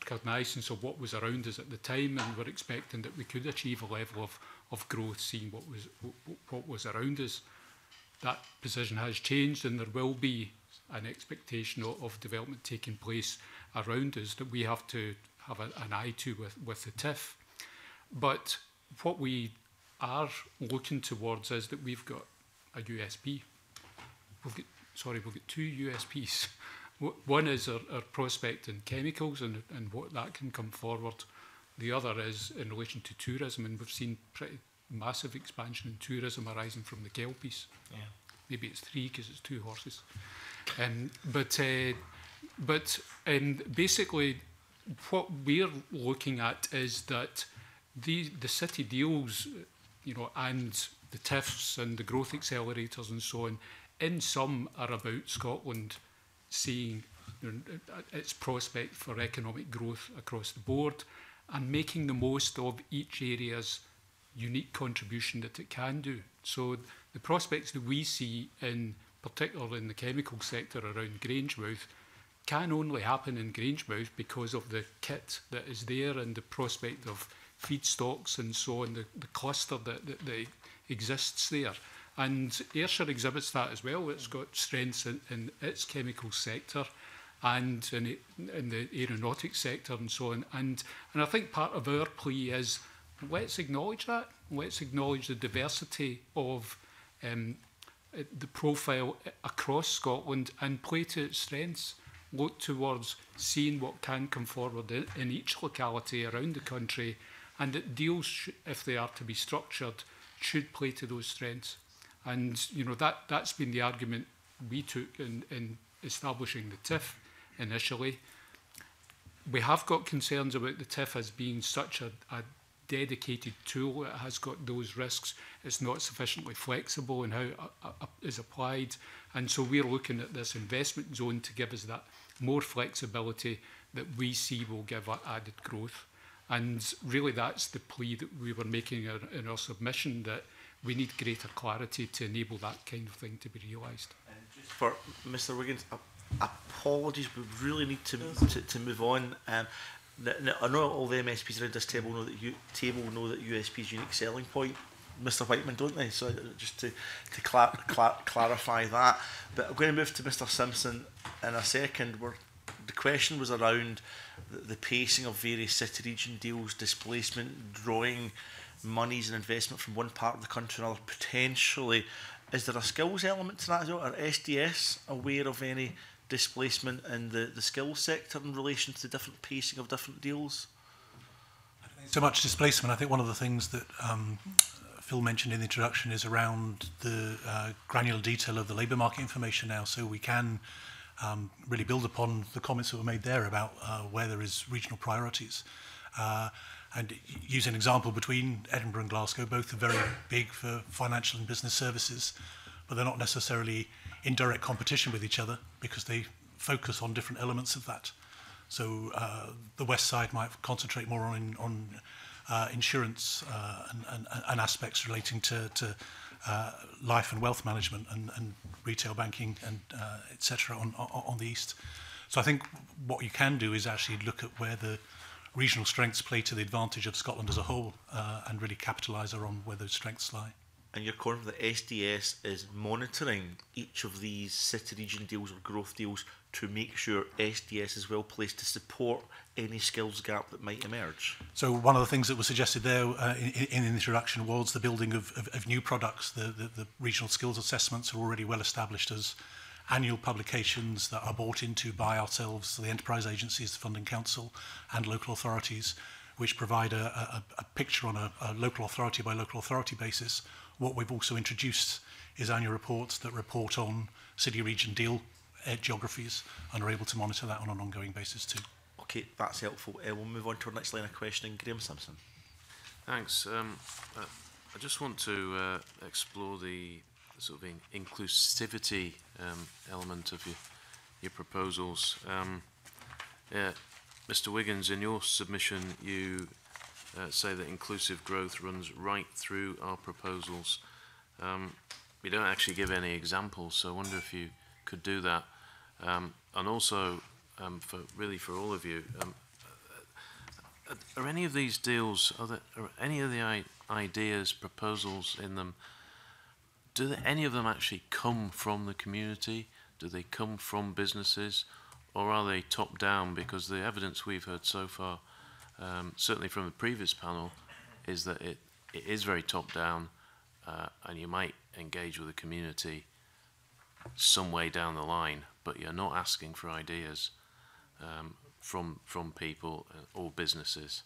cognizance of what was around us at the time, and were expecting that we could achieve a level of growth, seeing what was around us. That position has changed, and there will be an expectation of development taking place around us that we have to have an eye to with the TIF. But what we are looking towards is that we've got a USP. We've got two USPs. One is our prospect in chemicals and what that can come forward. The other is in relation to tourism, and we've seen pretty massive expansion in tourism arising from the Kelpies. Yeah. Maybe it's 3 because it's 2 horses. But basically, what we're looking at is that the city deals, you know, and the TIFs and the growth accelerators and so on, in some are about Scotland seeing its prospect for economic growth across the board and making the most of each area's unique contribution that it can do. So the prospects that we see in particularly in the chemical sector around Grangemouth, can only happen in Grangemouth because of the kit that is there and the prospect of feedstocks and so on, the cluster that exists there. And Ayrshire exhibits that as well. It's got strengths in its chemical sector and in the aeronautics sector and so on. And I think part of our plea is, let's acknowledge that. Let's acknowledge the diversity of the profile across Scotland and play to its strengths. Look towards seeing what can come forward in each locality around the country, and that deals, if they are to be structured, should play to those strengths. And you know, that's been the argument we took in establishing the TIF initially. We have got concerns about the TIF as being such a dedicated tool. It has got those risks. It's not sufficiently flexible in how it is applied. And so we're looking at this investment zone to give us that more flexibility that we see will give added growth. And really that's the plea that we were making in our submission, that we need greater clarity to enable that kind of thing to be realised. Just for Mr Wiggins, apologies, we really need to move on. I know all the MSPs around this table know that USP is unique selling point, Mr Wightman, don't they? So just to clarify that. But I'm going to move to Mr Simpson in a second. The question was around the pacing of various city region deals, displacement, drawing monies and investment from one part of the country to another potentially. Is there a skills element to that as well? Are SDS aware of any displacement in the skills sector in relation to the different pacing of different deals? I don't think so much displacement. I think one of the things that Phil mentioned in the introduction is around the granular detail of the labour market information now, so we can really build upon the comments that were made there about where there is regional priorities. And use an example between Edinburgh and Glasgow, both are very big for financial and business services, but they're not necessarily in direct competition with each other because they focus on different elements of that. So the west side might concentrate more on insurance and aspects relating to life and wealth management and retail banking and etc. on the east. So I think what you can do is actually look at where the regional strengths play to the advantage of Scotland as a whole and really capitalise on where those strengths lie. And you're confident that SDS is monitoring each of these city region deals or growth deals to make sure SDS is well placed to support any skills gap that might emerge? So one of the things that was suggested there in the introduction was the building of new products. The regional skills assessments are already well established as annual publications that are bought into by ourselves, the enterprise agencies, the funding council and local authorities, which provide a picture on a local authority by local authority basis. What we've also introduced is annual reports that report on city region deal geographies and are able to monitor that on an ongoing basis too. Okay, that's helpful. We'll move on to our next line of questioning. Graham Simpson. Thanks. I just want to explore the sort of inclusivity element of your proposals. Mr Wiggins, in your submission, you say that inclusive growth runs right through our proposals. We don't actually give any examples, so I wonder if you could do that. And also, for all of you, are any of these deals, are any of the ideas, proposals in them, any of them actually come from the community? Do they come from businesses? Or are they top down? Because the evidence we've heard so far, certainly from the previous panel, is that it is very top down, and you might engage with the community some way down the line, but you're not asking for ideas from people or businesses.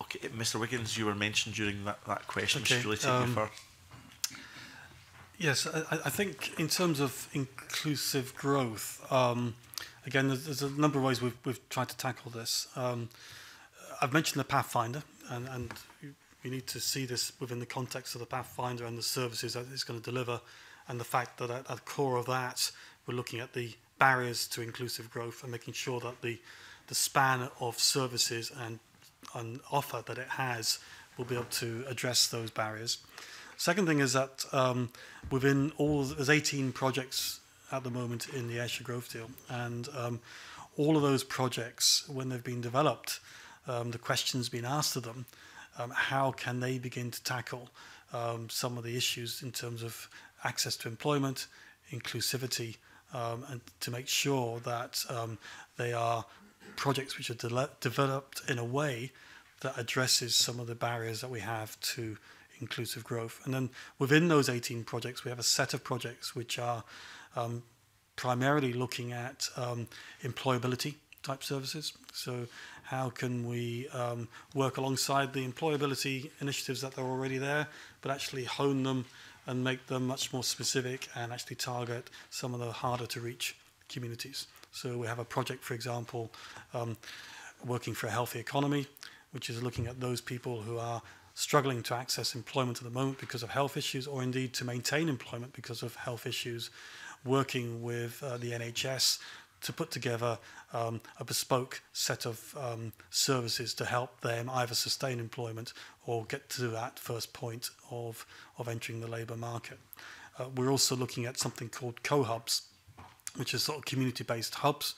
Okay, Mr Wiggins, you were mentioned during that question. Okay. Yes, I think in terms of inclusive growth, again, there's a number of ways we've tried to tackle this. I've mentioned the Pathfinder, and we need to see this within the context of the Pathfinder and the services that it's going to deliver, and the fact that at the core of that, we're looking at the barriers to inclusive growth and making sure that the span of services and offer that it has will be able to address those barriers. Second thing is that within there's 18 projects at the moment in the Ayrshire Growth Deal, and all of those projects, when they've been developed, the question's been asked to them how can they begin to tackle some of the issues in terms of access to employment, inclusivity, and to make sure that they are projects which are developed in a way that addresses some of the barriers that we have to inclusive growth. And then within those 18 projects, we have a set of projects which are primarily looking at employability type services. So how can we work alongside the employability initiatives that are already there, but actually hone them and make them much more specific and actually target some of the harder to reach communities. So we have a project, for example, Working for a Healthy Economy, which is looking at those people who are struggling to access employment at the moment because of health issues, or indeed to maintain employment because of health issues, working with the NHS to put together a bespoke set of services to help them either sustain employment or get to that first point of entering the labour market. We're also looking at something called co-hubs, which is sort of community-based hubs,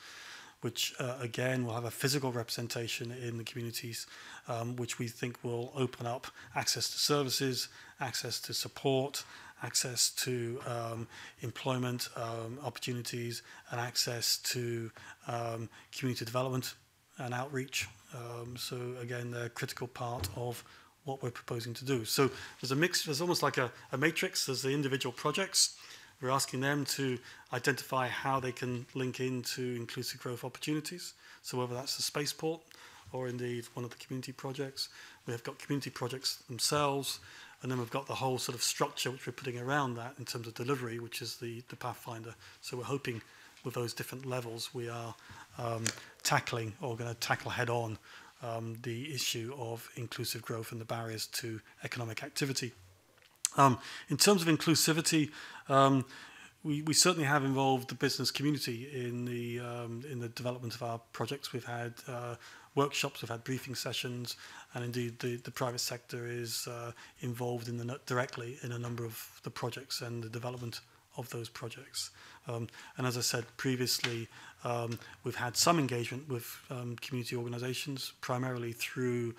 which again will have a physical representation in the communities, which we think will open up access to services, access to support, access to employment opportunities, and access to community development and outreach. So again, they're a critical part of what we're proposing to do. So there's a mix, there's almost like a matrix. There's the individual projects. We're asking them to identify how they can link into inclusive growth opportunities. So whether that's the spaceport or indeed one of the community projects, we have got community projects themselves, and then we've got the whole sort of structure which we're putting around that in terms of delivery, which is the Pathfinder. So we're hoping with those different levels we are tackling, or going to tackle head on, the issue of inclusive growth and the barriers to economic activity. In terms of inclusivity, we certainly have involved the business community in the development of our projects. We've had workshops, we've had briefing sessions, and indeed the private sector is involved in directly in a number of the projects and the development of those projects. And as I said previously, we've had some engagement with community organisations, primarily through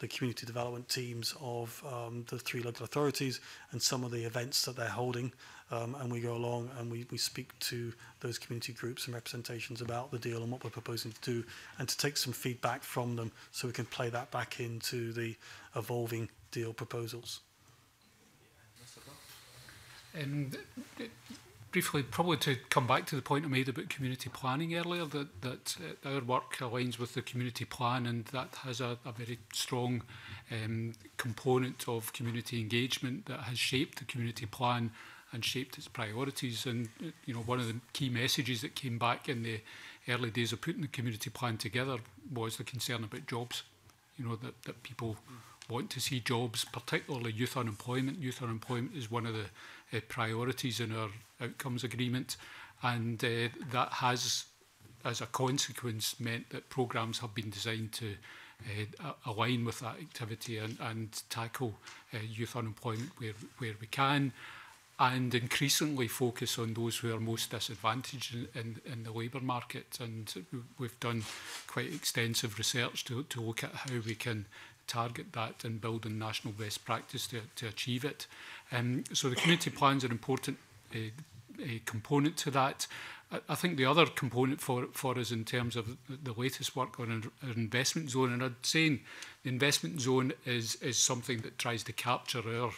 the community development teams of the three local authorities and some of the events that they're holding, and we go along and we speak to those community groups and representations about the deal and what we're proposing to do, and to take some feedback from them so we can play that back into the evolving deal proposals. Briefly, probably to come back to the point I made about community planning earlier, that our work aligns with the community plan, and that has a very strong component of community engagement that has shaped the community plan and shaped its priorities. And you know, one of the key messages that came back in the early days of putting the community plan together was the concern about jobs. You know, that people want to see jobs, particularly youth unemployment. Youth unemployment is one of the priorities in our outcomes agreement, and that has, as a consequence, meant that programmes have been designed to align with that activity and tackle youth unemployment where we can, and increasingly focus on those who are most disadvantaged in the labour market. And we've done quite extensive research to look at how we can target that and build in national best practice to achieve it. So the community plans are an important component to that. I think the other component for us in terms of the latest work on our investment zone, and I'd say the investment zone is something that tries to capture our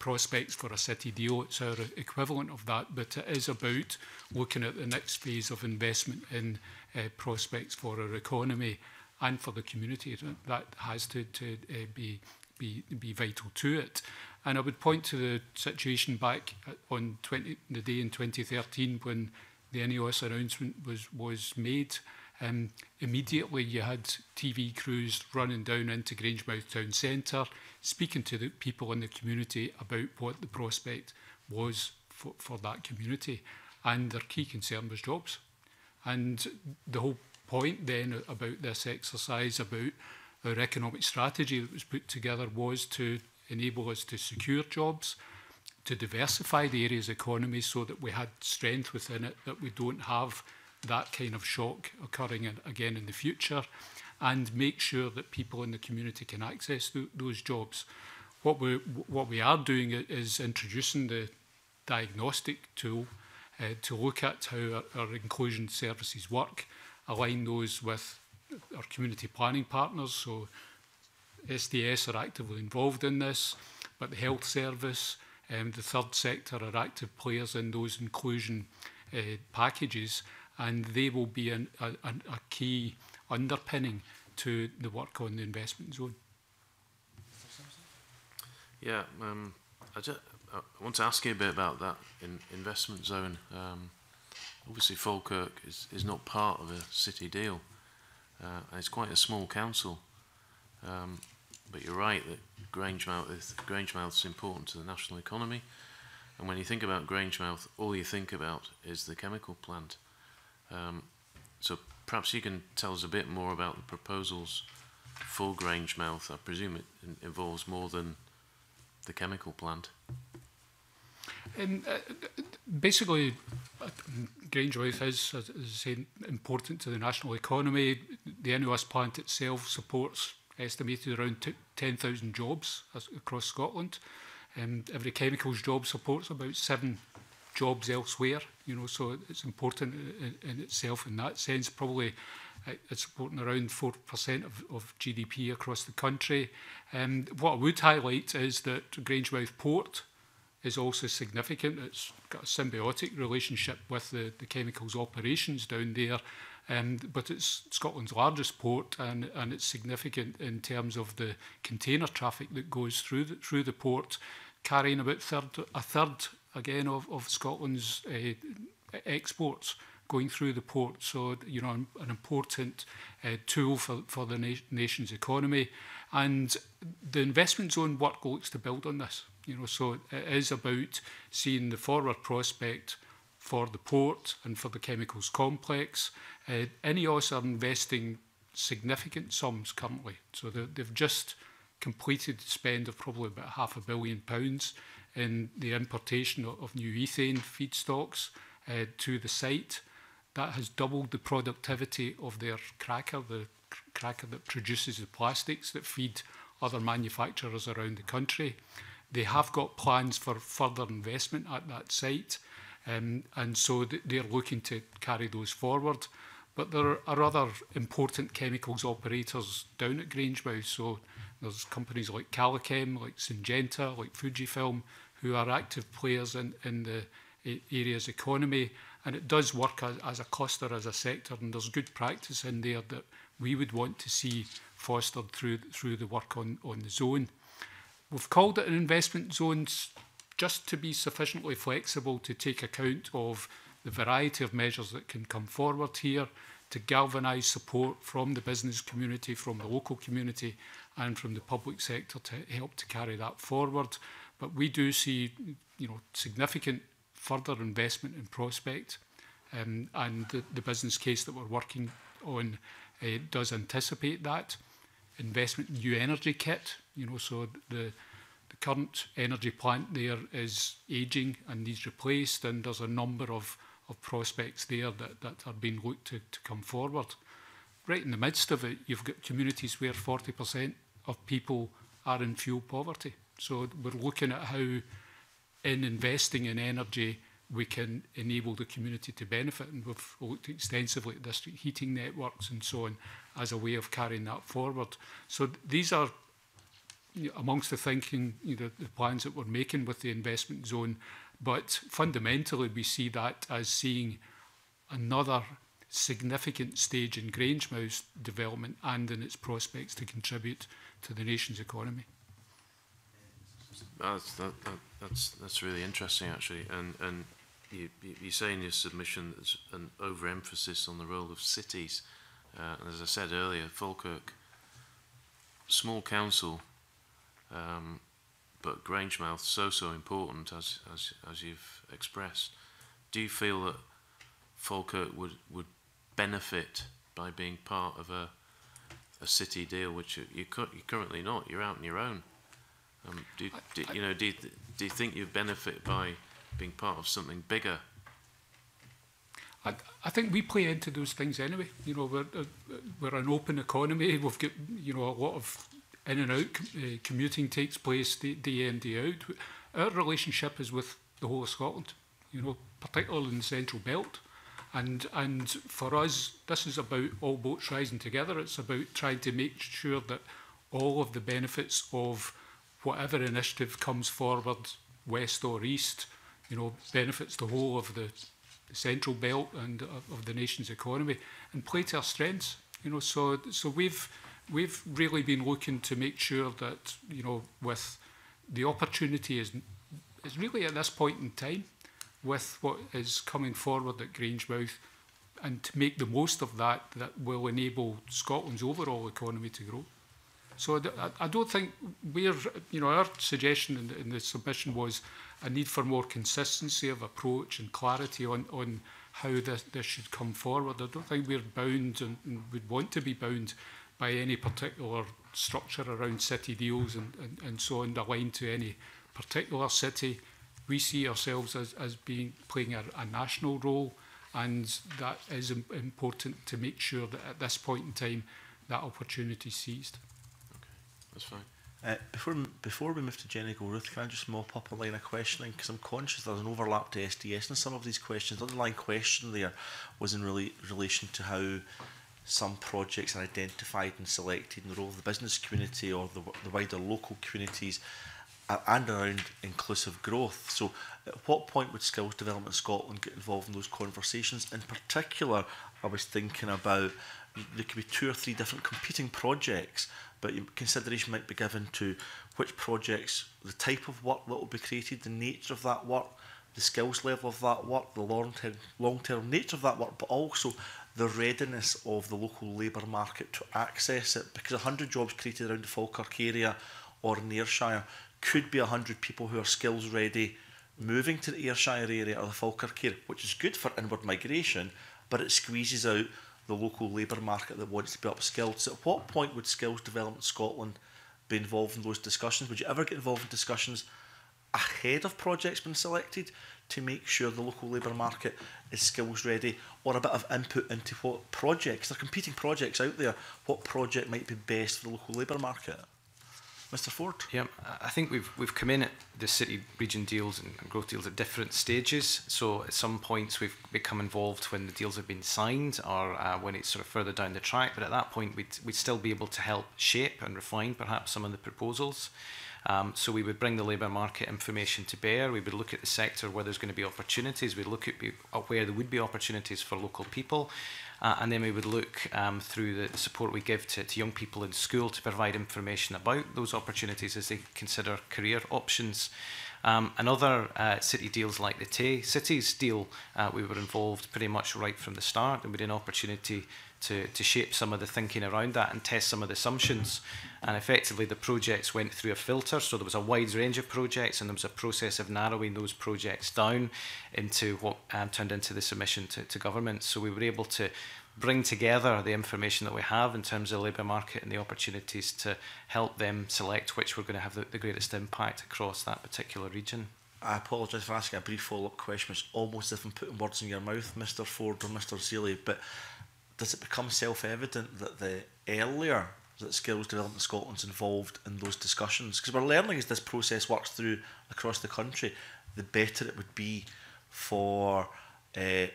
prospects for a city deal. It's our equivalent of that, but it is about looking at the next phase of investment in prospects for our economy and for the community. That has to be vital to it. And I would point to the situation back on the day in 2013 when the INEOS announcement was made. Immediately you had TV crews running down into Grangemouth town centre, speaking to the people in the community about what the prospect was for that community. And their key concern was jobs. And the whole point then about this exercise, about our economic strategy that was put together, was to enable us to secure jobs, to diversify the area's economy so that we had strength within it, that we don't have that kind of shock occurring again in the future, and make sure that people in the community can access those jobs. What we are doing is introducing the diagnostic tool to look at how our inclusion services work, align those with our community planning partners, so SDS are actively involved in this, but the health service and the third sector are active players in those inclusion packages, and they will be a key underpinning to the work on the investment zone. Yeah, I want to ask you a bit about that investment zone. Obviously, Falkirk is not part of a city deal, and it's quite a small council. But you're right that Grangemouth's important to the national economy, and when you think about Grangemouth, all you think about is the chemical plant. So perhaps you can tell us a bit more about the proposals for Grangemouth. I presume it involves more than the chemical plant. Basically, Grangemouth is, as I say, important to the national economy. The INEOS plant itself supports estimated around 10,000 jobs across Scotland. Every chemicals job supports about 7 jobs elsewhere, you know, so it's important in itself in that sense. Probably it's supporting around 4% of GDP across the country. What I would highlight is that Grangemouth Port is also significant. It's got a symbiotic relationship with the chemicals operations down there. But it's Scotland's largest port, and it's significant in terms of the container traffic that goes through the port, carrying about a third again of Scotland's exports going through the port. So, you know, an important tool for the nation's economy, and the investment zone work looks to build on this. You know, so it is about seeing the forward prospect for the port and for the chemicals complex. INEOS are investing significant sums currently. So they've just completed the spend of probably about £500 million in the importation of new ethane feedstocks to the site. That has doubled the productivity of their cracker, the cracker that produces the plastics that feed other manufacturers around the country. They have got plans for further investment at that site. And so they're looking to carry those forward. But there are other important chemicals operators down at Grangemouth. So there's companies like Calichem, like Syngenta, like Fujifilm, who are active players in the area's economy. And it does work as a cluster, as a sector, and there's good practice in there that we would want to see fostered through the work on the zone. We've called it an investment zone just to be sufficiently flexible to take account of the variety of measures that can come forward here, to galvanise support from the business community, from the local community and from the public sector to help to carry that forward. But we do see, you know, significant further investment in prospect, and the business case that we're working on does anticipate that. Investment in new energy kit, you know, so the current energy plant there is ageing and needs replaced, and there's a number of prospects there that are being looked to come forward. Right in the midst of it, you've got communities where 40% of people are in fuel poverty. So we're looking at how, in investing in energy, we can enable the community to benefit, and we've looked extensively at district heating networks and so on as a way of carrying that forward. So these are amongst the thinking, you know, the plans that we're making with the investment zone, but fundamentally we see that as seeing another significant stage in Grangemouth's development and in its prospects to contribute to the nation's economy. That's really interesting, actually, and you say in your submission there's an overemphasis on the role of cities, and as I said earlier, Falkirk, small council. But Grangemouth so important as you've expressed. Do you feel that Falkirk would benefit by being part of a city deal, which you're currently not? You're out on your own. Do you think you'd benefit by being part of something bigger? I think we play into those things anyway. You know, we're an open economy. We've got, you know, a lot of in and out commuting takes place day in, day out. Our relationship is with the whole of Scotland, you know, particularly in the Central Belt. And for us, this is about all boats rising together. It's about trying to make sure that all of the benefits of whatever initiative comes forward, west or east, you know, benefits the whole of the Central Belt and of the nation's economy, and play to our strengths. You know, so we've really been looking to make sure that, you know, with the opportunity is really at this point in time, with what is coming forward at Grangemouth, and to make the most of that, that will enable Scotland's overall economy to grow. So I don't think we're, you know, our suggestion in the submission was a need for more consistency of approach and clarity on how this should come forward. I don't think we're bound and would want to be bound by any particular structure around city deals and so on, aligned to any particular city. We see ourselves as being playing a national role, and that is important to make sure that at this point in time that opportunity is seized. Okay, that's fine. Before we move to Jenny Gilruth, can I just mop up a line of questioning, because I'm conscious there's an overlap to SDS and some of these questions. The underlying question there was in relation to how some projects are identified and selected in the role of the business community or the wider local communities and around inclusive growth. So at what point would Skills Development Scotland get involved in those conversations? In particular, I was thinking about there could be 2 or 3 different competing projects, but consideration might be given to which projects, the type of work that will be created, the nature of that work, the skills level of that work, the long-term nature of that work, but also the readiness of the local labour market to access it, because 100 jobs created around the Falkirk area or in Ayrshire could be 100 people who are skills ready moving to the Ayrshire area or the Falkirk area, which is good for inward migration, but it squeezes out the local labour market that wants to be upskilled. So at what point would Skills Development Scotland be involved in those discussions? Would you ever get involved in discussions ahead of projects being selected to make sure the local labour market is skills ready, or a bit of input into what projects, there are competing projects out there, what project might be best for the local labour market? Mr. Ford? Yeah, I think we've come in at the city region deals and growth deals at different stages. So at some points we've become involved when the deals have been signed or when it's sort of further down the track. But at that point, we'd still be able to help shape and refine perhaps some of the proposals. So we would bring the labour market information to bear. We would look at the sector where there's going to be opportunities. We'd look at where there would be opportunities for local people. And then we would look through the support we give to young people in school to provide information about those opportunities as they consider career options. And other city deals like the Tay Cities deal, we were involved pretty much right from the start, and we had an opportunity to shape some of the thinking around that and test some of the assumptions. And effectively the projects went through a filter, so there was a wide range of projects and there was a process of narrowing those projects down into what turned into the submission to government. So we were able to bring together the information that we have in terms of the labour market and the opportunities to help them select which were going to have the greatest impact across that particular region. I apologise for asking a brief follow-up question. It's almost as if I'm putting words in your mouth, Mr. Ford or Mr. Zealey, but does it become self-evident that the earlier that Skills Development Scotland's involved in those discussions, because we're learning as this process works through across the country, the better it would be for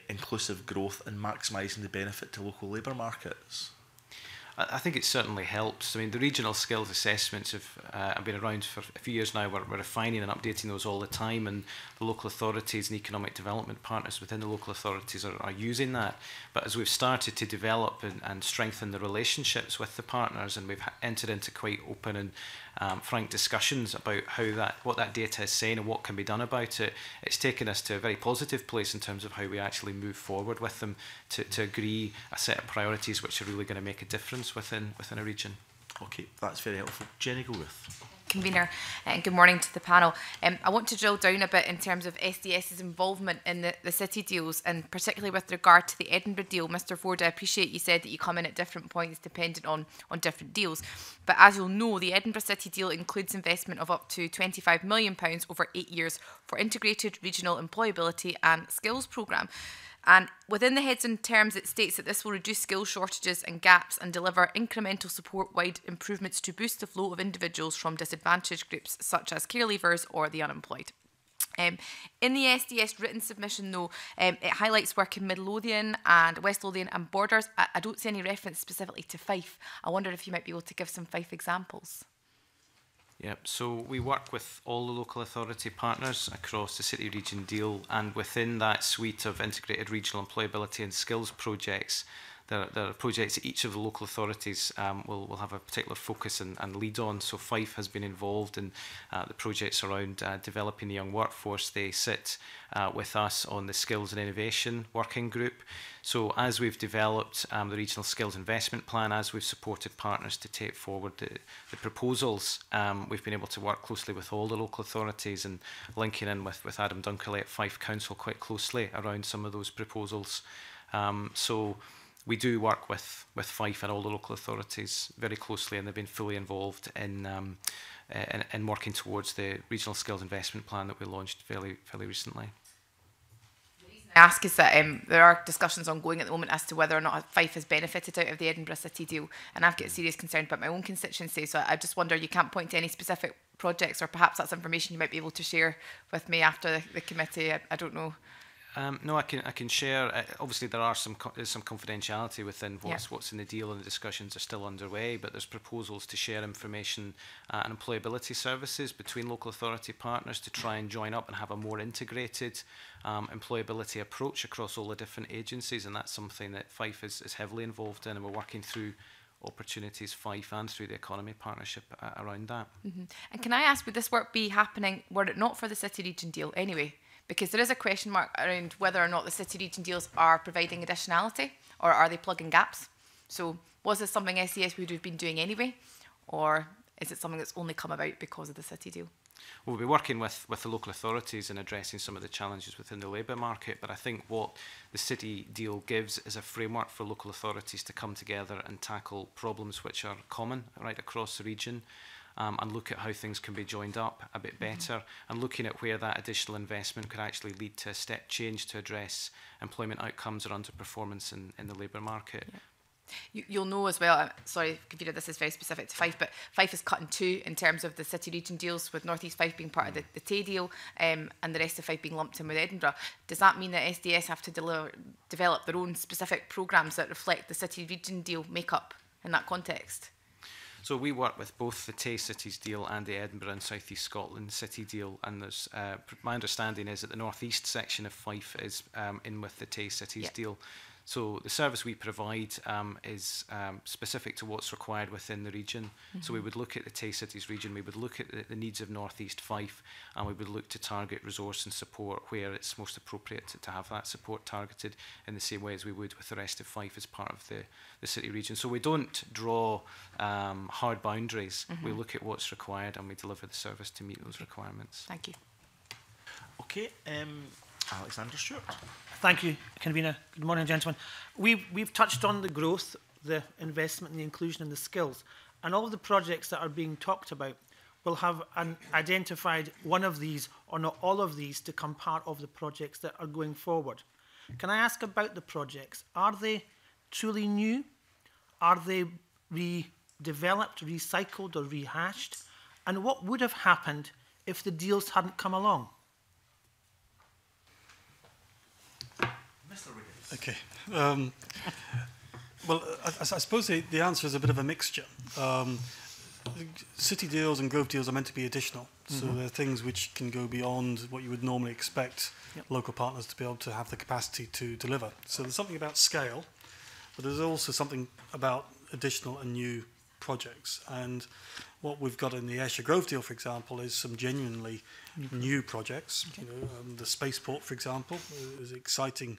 inclusive growth and maximising the benefit to local labour markets? I think it certainly helps. I mean, the regional skills assessments have been around for a few years now. We're refining and updating those all the time, and the local authorities and economic development partners within the local authorities are using that. But as we've started to develop and strengthen the relationships with the partners, and we've entered into quite open and frank discussions about what that data is saying and what can be done about it, it's taken us to a very positive place in terms of how we actually move forward with them to agree a set of priorities which are really going to make a difference within a region. Okay, that's very helpful. Jenny Gilruth. Convener, and good morning to the panel. I want to drill down a bit in terms of SDS's involvement in the city deals, and particularly with regard to the Edinburgh deal. Mr. Ford, I appreciate you said that you come in at different points dependent on different deals, but as you'll know, the Edinburgh City deal includes investment of up to £25 million over 8 years for integrated regional employability and skills programme. And within the heads and terms, it states that this will reduce skill shortages and gaps and deliver incremental support-wide improvements to boost the flow of individuals from disadvantaged groups such as care leavers or the unemployed. In the SDS written submission, though, it highlights work in Mid Lothian and West Lothian and Borders. I don't see any reference specifically to Fife. I wonder if you might be able to give some Fife examples. Yep, so we work with all the local authority partners across the City Region Deal, and within that suite of integrated regional employability and skills projects, there are projects that each of the local authorities will have a particular focus and lead on. So Fife has been involved in the projects around developing the young workforce. They sit with us on the Skills and Innovation Working Group. So as we've developed the Regional Skills Investment Plan, as we've supported partners to take forward the proposals, we've been able to work closely with all the local authorities and linking in with Adam Dunkerley at Fife Council quite closely around some of those proposals. So we do work with Fife and all the local authorities very closely, and they've been fully involved in working towards the Regional Skills Investment Plan that we launched fairly recently. The reason I ask is that there are discussions ongoing at the moment as to whether or not Fife has benefited out of the Edinburgh City Deal, and I've got serious concern about my own constituency, so I just wonder, you can't point to any specific projects, or perhaps that's information you might be able to share with me after the committee, I don't know. No, I can share. Obviously, there are some confidentiality within what's in the deal, and the discussions are still underway. But there's proposals to share information and employability services between local authority partners to try and join up and have a more integrated employability approach across all the different agencies, and that's something that Fife is heavily involved in, and we're working through opportunities Fife and through the economy partnership around that. Mm-hmm. And can I ask, would this work be happening were it not for the City Region Deal anyway? Because there is a question mark around whether or not the City Region Deals are providing additionality, or are they plugging gaps? So was this something SES would have been doing anyway, or is it something that's only come about because of the City Deal? We'll be working with the local authorities in addressing some of the challenges within the labour market, but I think what the City Deal gives is a framework for local authorities to come together and tackle problems which are common right across the region. And look at how things can be joined up a bit better, and looking at where that additional investment could actually lead to a step change to address employment outcomes or underperformance in the labour market. Yeah. You'll know as well, sorry, Kavita, this is very specific to Fife, but Fife is cut in two in terms of the City Region Deals, with North East Fife being part of the Tay deal and the rest of Fife being lumped in with Edinburgh. Does that mean that SDS have to develop their own specific programmes that reflect the City Region Deal makeup in that context? So we work with both the Tay Cities deal and the Edinburgh and South East Scotland City deal, and there's, my understanding is that the North East section of Fife is in with the Tay Cities deal. So the service we provide is specific to what's required within the region. So we would look at the Tay Cities region, we would look at the needs of North East Fife, and we would look to target resource and support where it's most appropriate to have that support targeted in the same way as we would with the rest of Fife as part of the city region. So we don't draw hard boundaries. We look at what's required and we deliver the service to meet those requirements. Thank you. Okay. Alexander Stewart. Thank you, Convener. Good morning, gentlemen. We've touched on the growth, the investment and the inclusion and the skills, and all of the projects that are being talked about will have identified one of these, or not all of these, to become part of the projects that are going forward. Can I ask about the projects? Are they truly new? Are they redeveloped, recycled or rehashed? And what would have happened if the deals hadn't come along? Okay. Well, I suppose the answer is a bit of a mixture. City deals and growth deals are meant to be additional. So they're things which can go beyond what you would normally expect local partners to be able to have the capacity to deliver. So there's something about scale, but there's also something about additional and new projects. And what we've got in the Ayrshire Growth Deal, for example, is some genuinely new projects. You know, the spaceport, for example, is exciting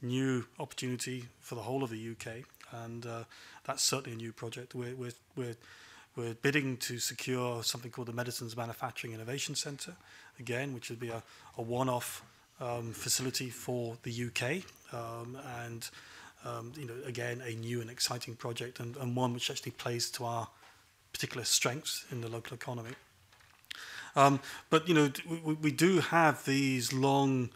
new opportunity for the whole of the UK, and that's certainly a new project. We're bidding to secure something called the Medicines Manufacturing Innovation Centre, again, which would be a one-off facility for the UK, and you know, again, a new and exciting project, and one which actually plays to our particular strengths in the local economy. But you know, we do have these long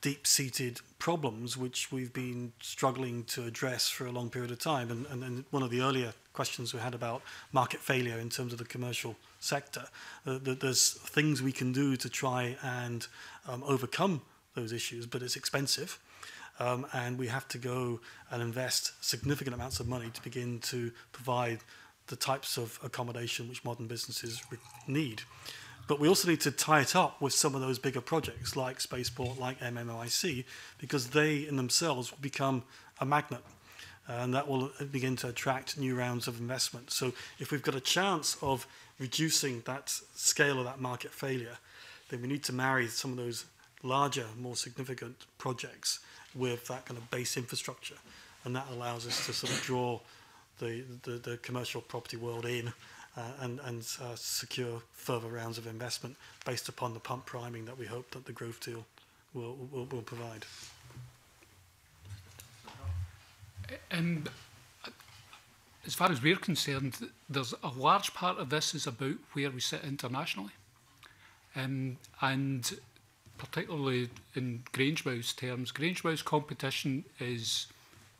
deep-seated problems which we've been struggling to address for a long period of time. And one of the earlier questions we had about market failure in terms of the commercial sector, that there's things we can do to try and overcome those issues, but it's expensive. And we have to go and invest significant amounts of money to begin to provide the types of accommodation which modern businesses need. But we also need to tie it up with some of those bigger projects like Spaceport, like MMIC, because they in themselves will become a magnet, and that will begin to attract new rounds of investment. So if we've got a chance of reducing that scale of that market failure, then we need to marry some of those larger, more significant projects with that kind of base infrastructure. And that allows us to sort of draw the commercial property world in and secure further rounds of investment based upon the pump priming that we hope that the growth deal will provide. And as far as we're concerned, there's a large part of this is about where we sit internationally. And particularly in Grangemouth's terms, Grangemouth's competition is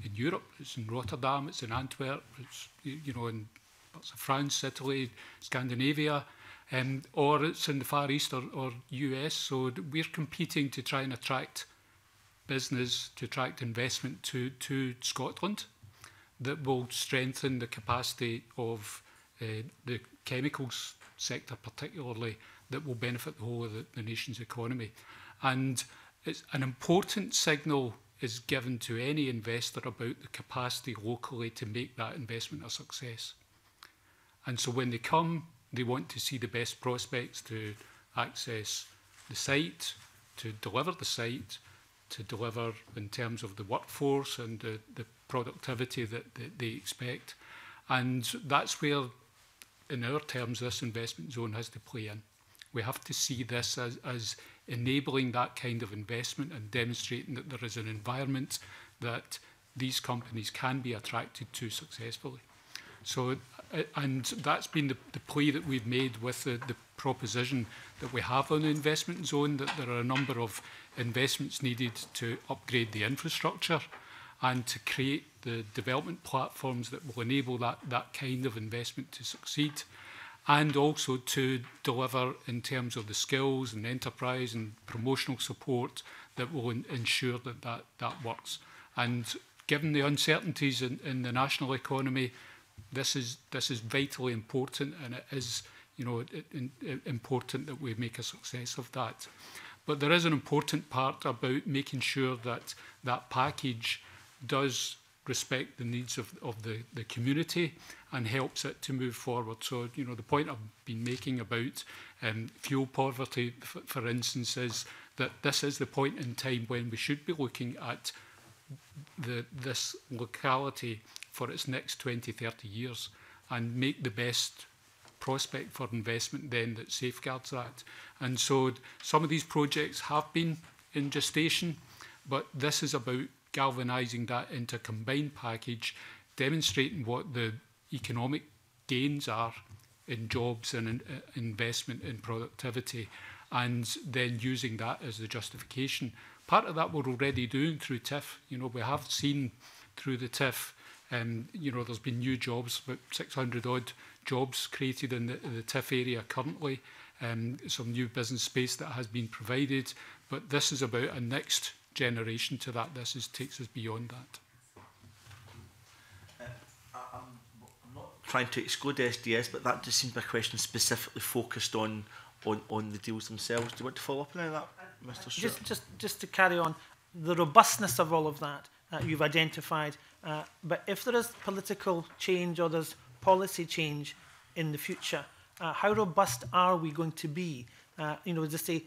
in Europe, it's in Rotterdam, it's in Antwerp, it's, you know, in parts of France, Italy, Scandinavia, or it's in the Far East or US. So we're competing to try and attract business, to attract investment to Scotland that will strengthen the capacity of the chemicals sector particularly, that will benefit the whole of the nation's economy. And it's an important signal is given to any investor about the capacity locally to make that investment a success. And so when they come, they want to see the best prospects to access the site, to deliver the site, to deliver in terms of the workforce and the productivity that they expect. And that's where, in our terms, this investment zone has to play in. We have to see this as enabling that kind of investment and demonstrating that there is an environment that these companies can be attracted to successfully. So, and that's been the play that we've made with the proposition that we have on the investment zone, that there are a number of investments needed to upgrade the infrastructure and to create the development platforms that will enable that kind of investment to succeed, and also to deliver in terms of the skills and enterprise and promotional support that will ensure that works. And given the uncertainties in the national economy, this is vitally important, and it is, you know, important that we make a success of that. But there is an important part about making sure that that package does respect the needs of the community and helps it to move forward. So, you know, the point I've been making about fuel poverty, for instance, is that this is the point in time when we should be looking at this locality for its next 20, 30 years and make the best prospect for investment then that safeguards that. And so some of these projects have been in gestation, but this is about galvanising that into a combined package, demonstrating what the economic gains are in jobs and in investment in productivity, and then using that as the justification. Part of that we're already doing through TIF. You know, we have seen through the TIF, you know, there's been new jobs, about 600 odd jobs created in the TIF area currently, some new business space that has been provided, but this is about a next generation to that. This takes us beyond that. I'm not trying to exclude SDS, but that just seems my question specifically focused on the deals themselves. Do you want to follow up on that, Mr. Stewart? Just to carry on, the robustness of all of that you've identified, but if there is political change or there's policy change in the future, how robust are we going to be? You know, just say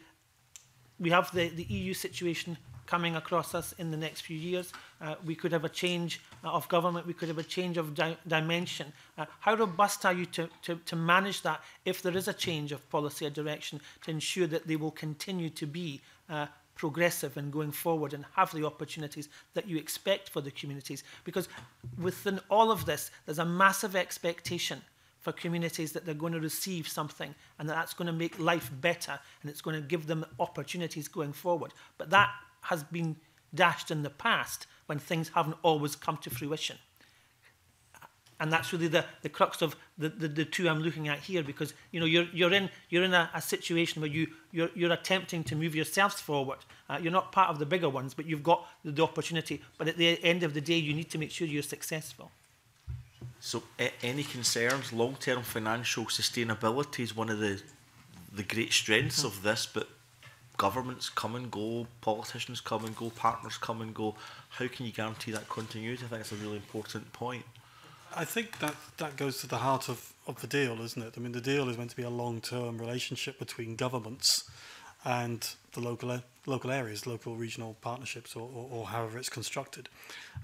we have the EU situation coming across us in the next few years. We could have a change of government. We could have a change of dimension. How robust are you to manage that if there is a change of policy or direction, to ensure that they will continue to be progressive and going forward and have the opportunities that you expect for the communities? Because within all of this, there's a massive expectation for communities that they're going to receive something and that's going to make life better and it's going to give them opportunities going forward. But that has been dashed in the past when things haven't always come to fruition. And that's really the crux of the two I'm looking at here, because you know you're in a situation where you're attempting to move yourselves forward. You're not part of the bigger ones, but you've got the opportunity. But at the end of the day, you need to make sure you're successful. So, any concerns? Long-term financial sustainability is one of the great strengths of this, but governments come and go, politicians come and go, partners come and go. How can you guarantee that continuity? I think that's a really important point. I think that goes to the heart of the deal, isn't it? I mean, the deal is meant to be a long-term relationship between governments and the local areas, local regional partnerships, or however it's constructed.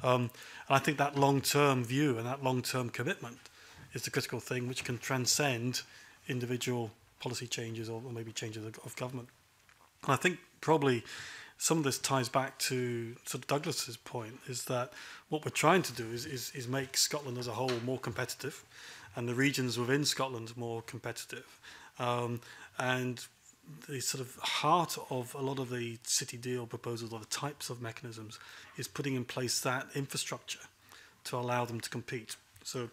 And I think that long-term view and that long-term commitment is the critical thing, which can transcend individual policy changes or maybe changes of government. And I think probably some of this ties back to sort of Douglas's point, is that what we're trying to do is make Scotland as a whole more competitive, and the regions within Scotland more competitive. And the sort of heart of a lot of the city deal proposals, or the types of mechanisms, is putting in place that infrastructure to allow them to compete. So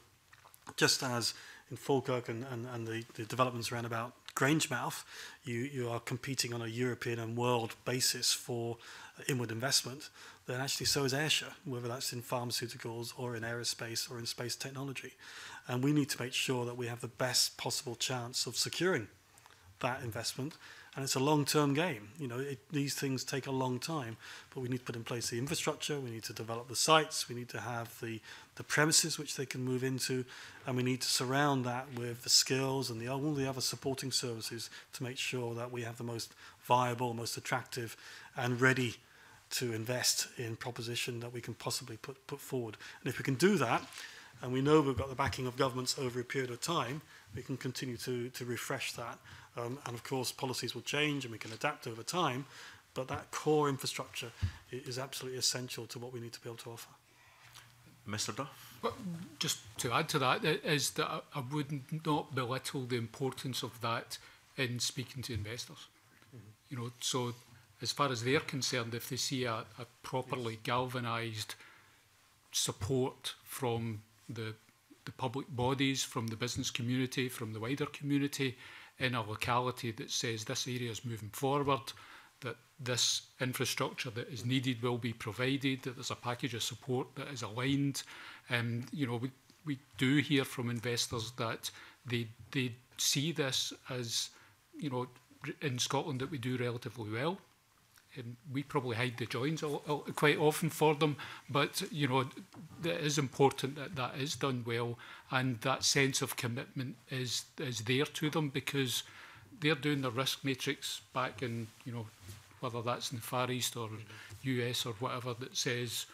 just as in Falkirk and the developments around about Grangemouth, you are competing on a European and world basis for inward investment, then actually so is Ayrshire, whether that's in pharmaceuticals or in aerospace or in space technology. And we need to make sure that we have the best possible chance of securing that investment. And it's a long-term game. You know, these things take a long time, but we need to put in place the infrastructure, we need to develop the sites, we need to have the premises which they can move into, and we need to surround that with the skills and all the other supporting services to make sure that we have the most viable, most attractive, and ready to invest in proposition that we can possibly put forward. And if we can do that, and we know we've got the backing of governments over a period of time, we can continue to refresh that. And of course, policies will change and we can adapt over time, but that core infrastructure is absolutely essential to what we need to be able to offer. Mr. Duff? Well, just to add to that, is that I would not belittle the importance of that in speaking to investors. You know, so as far as they're concerned, if they see a properly galvanised support from the public bodies, from the business community, from the wider community, in a locality that says this area is moving forward, that this infrastructure that is needed will be provided, that there's a package of support that is aligned. And you know, we do hear from investors that they see this as, you know, in Scotland that we do relatively well. And we probably hide the joins quite often for them, but you know, it is important that that is done well, and that sense of commitment is there to them, because they're doing the risk matrix back in, you know, whether that's in the Far East or US or whatever, that says,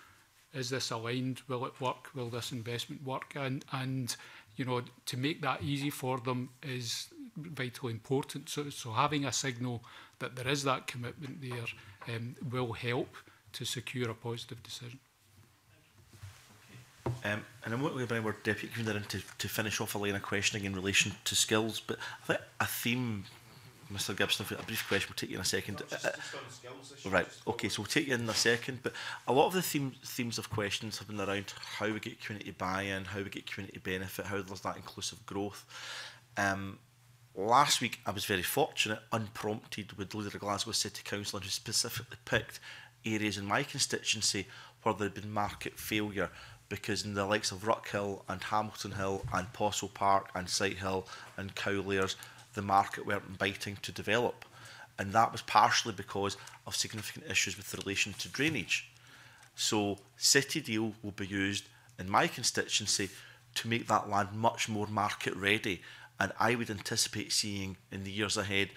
is this aligned? Will it work? Will this investment work? And you know, to make that easy for them is vitally important. So having a signal that there is that commitment there will help to secure a positive decision. And I'm going to bring our Deputy Commissioner in to finish off a line of questioning in relation to skills, but I think a theme, Mr. Gibson, a brief question, we'll take you in a second. Just on skills issue, right, okay, so we'll take you in a second, but a lot of the themes of questions have been around how we get community buy-in, how we get community benefit, how there's that inclusive growth. Last week, I was very fortunate, unprompted, with the leader of Glasgow City Council, who specifically picked areas in my constituency where there had been market failure, because in the likes of Ruck Hill and Hamilton Hill and Postle Park and Sight Hill and Cowlairs, the market weren't biting to develop. And that was partially because of significant issues with relation to drainage. So City Deal will be used in my constituency to make that land much more market ready. And I would anticipate seeing in the years ahead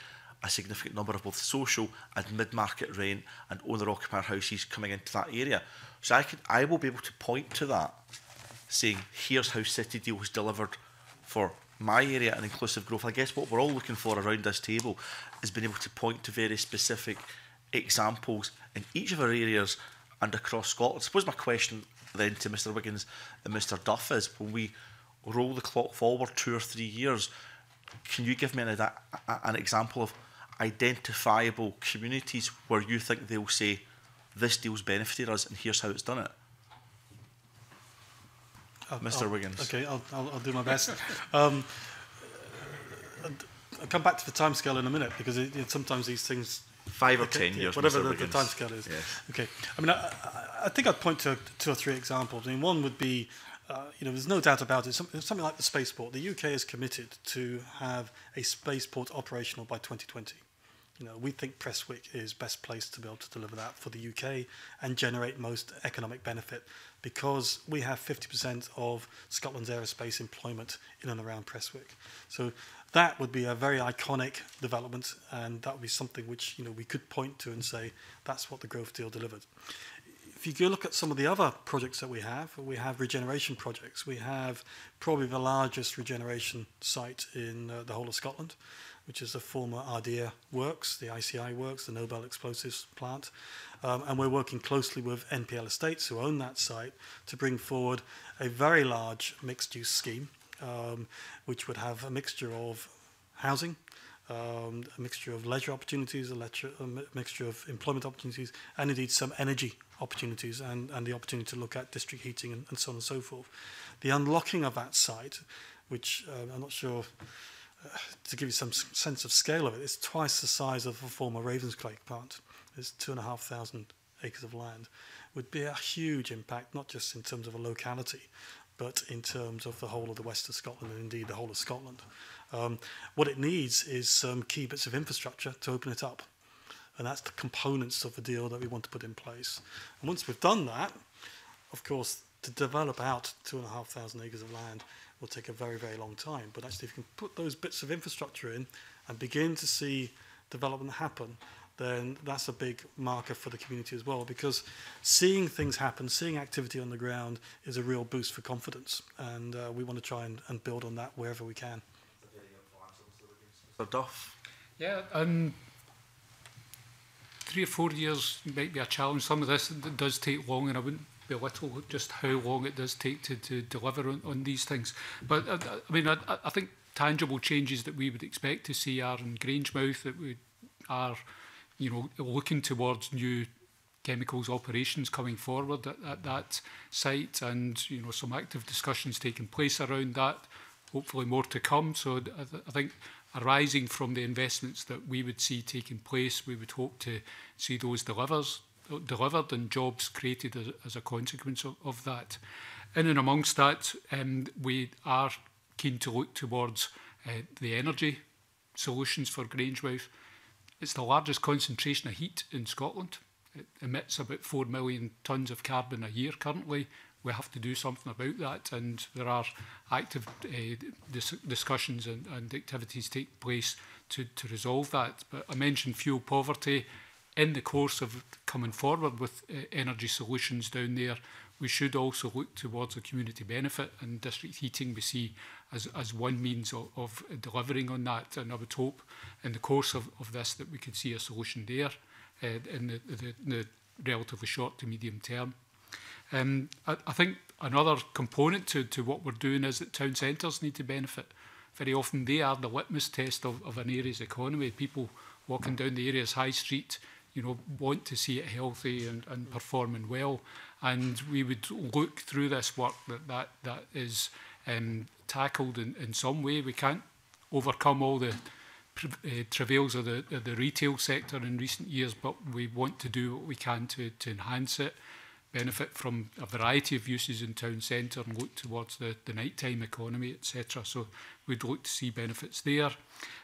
a significant number of both social and mid-market rent and owner-occupier houses coming into that area. So I will be able to point to that, saying, here's how City Deal has delivered for my area and inclusive growth. I guess what we're all looking for around this table is being able to point to very specific examples in each of our areas and across Scotland. I suppose my question then to Mr. Wiggins and Mr. Duff is, when we roll the clock forward 2 or 3 years, can you give me an example of identifiable communities where you think they'll say, this deal's benefited us and here's how it's done it. Mr. Wiggins. Okay, I'll do my best. I'll come back to the timescale in a minute, because sometimes these things... 5 or 10 years, whatever Mr. Wiggins. The timescale is. Yes. Okay. I mean, I think I'd point to 2 or 3 examples. I mean, one would be, you know, there's no doubt about it, something like the spaceport. The UK is committed to have a spaceport operational by 2020. You know, we think Prestwick is best placed to be able to deliver that for the UK and generate most economic benefit, because we have 50% of Scotland's aerospace employment in and around Prestwick. So that would be a very iconic development, and that would be something which, you know, we could point to and say that's what the Growth Deal delivered. If you go look at some of the other projects that we have regeneration projects. We have probably the largest regeneration site in the whole of Scotland, which is the former Ardea Works, the ICI Works, the Nobel Explosives plant. And we're working closely with NPL Estates, who own that site, to bring forward a very large mixed-use scheme, which would have a mixture of housing, a mixture of leisure opportunities, a mixture of employment opportunities, and indeed some energy opportunities, and the opportunity to look at district heating and so on and so forth. The unlocking of that site, which I'm not sure... to give you some sense of scale of it, it's twice the size of a former Ravensclake plant. It's 2,500 acres of land. Would be a huge impact, not just in terms of a locality, but in terms of the whole of the west of Scotland, and indeed the whole of Scotland. What it needs is some key bits of infrastructure to open it up. And that's the components of the deal that we want to put in place. And once we've done that, of course, to develop out 2,500 acres of land will take a very, very long time. But actually, if you can put those bits of infrastructure in and begin to see development happen, then that's a big marker for the community as well, because seeing things happen, seeing activity on the ground is a real boost for confidence. And we want to try and build on that wherever we can. Mr. Duff? Yeah, 3 or 4 years might be a challenge. Some of this does take long, and I wouldn't belittle just how long it does take to deliver on these things. But I mean, I think tangible changes that we would expect to see are in Grangemouth, that we are, you know, looking towards new chemicals operations coming forward at that site, and, you know, some active discussions taking place around that, hopefully more to come. So I think arising from the investments that we would see taking place, we would hope to see those delivered and jobs created as a consequence of that. In and amongst that, we are keen to look towards the energy solutions for Grangemouth. It's the largest concentration of heat in Scotland. It emits about 4 million tonnes of carbon a year currently. We have to do something about that, and there are active discussions and activities take place to resolve that. But I mentioned fuel poverty. In the course of coming forward with energy solutions down there, we should also look towards the community benefit, and district heating we see as one means of delivering on that. And I would hope in the course of this that we could see a solution there in the relatively short to medium term. I think another component to what we're doing is that town centres need to benefit. Very often they are the litmus test of an area's economy. People walking down the area's high street, you know, want to see it healthy and performing well. And we would look through this work that is tackled in some way. We can't overcome all the travails of the retail sector in recent years, but we want to do what we can to enhance it, benefit from a variety of uses in town centre and look towards the nighttime economy, etc. So we'd look to see benefits there.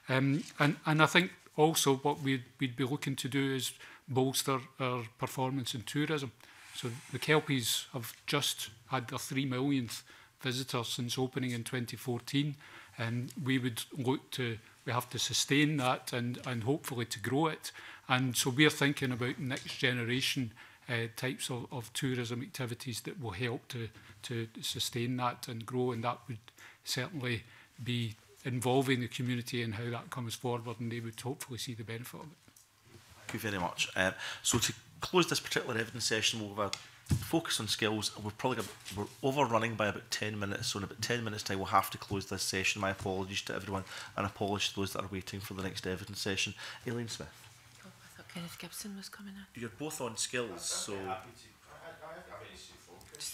And I think also what we'd be looking to do is bolster our performance in tourism. So the Kelpies have just had their 3 millionth visitor since opening in 2014, and we would look to, we have to sustain that and hopefully to grow it. And so we're thinking about next generation types of tourism activities that will help to sustain that and grow, and that would certainly be involving the community and how that comes forward, and they would hopefully see the benefit of it. Thank you very much. So to close this particular evidence session, we'll have a focus on skills, and we're overrunning by about 10 minutes, so in about 10 minutes time we'll have to close this session. My apologies to everyone, and apologies to those that are waiting for the next evidence session. Elaine Smith. Kenneth Gibson was coming in. You're both on skills, so...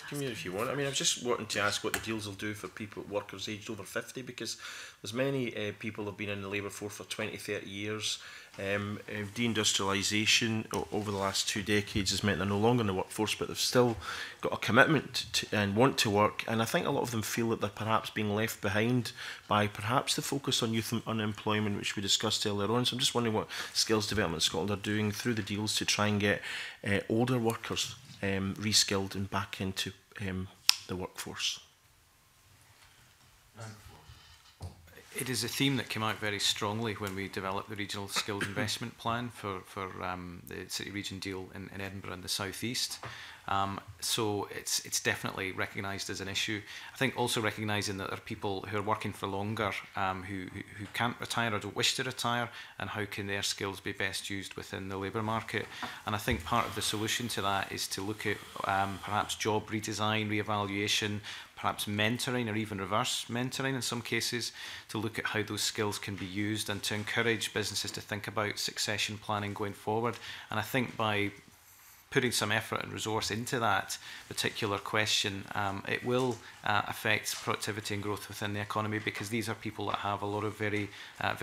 Come here if you want. I mean, I was just wanting to ask what the deals will do for people, workers aged over 50, because there's many people have been in the labour force for 20, 30 years. Deindustrialisation over the last 2 decades has meant they're no longer in the workforce, but they've still got a commitment to, and want to work. And I think a lot of them feel that they're perhaps being left behind by perhaps the focus on youth unemployment, which we discussed earlier on. So I'm just wondering what Skills Development Scotland are doing through the deals to try and get older workers reskilled and back into the workforce. It is a theme that came out very strongly when we developed the Regional Skills Investment Plan for the City Region Deal in Edinburgh and the South East. So it's definitely recognised as an issue. I think also recognising that there are people who are working for longer who can't retire or don't wish to retire, and how can their skills be best used within the labour market. And I think part of the solution to that is to look at perhaps job redesign, re-evaluation, perhaps mentoring or even reverse mentoring in some cases, to look at how those skills can be used and to encourage businesses to think about succession planning going forward. And I think by putting some effort and resource into that particular question, it will affect productivity and growth within the economy, because these are people that have a lot of very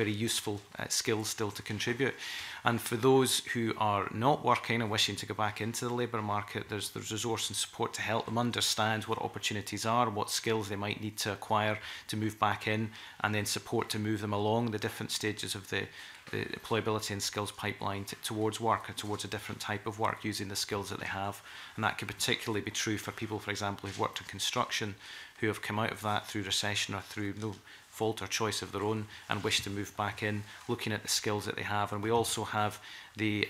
useful skills still to contribute. And for those who are not working and wishing to go back into the labour market, there's resource and support to help them understand what opportunities are, what skills they might need to acquire to move back in, and then support to move them along the different stages of the employability and skills pipeline towards work or towards a different type of work using the skills that they have. And that could particularly be true for people, for example, who've worked in construction, who have come out of that through recession or through no fault or choice of their own and wish to move back in, looking at the skills that they have. And we also have the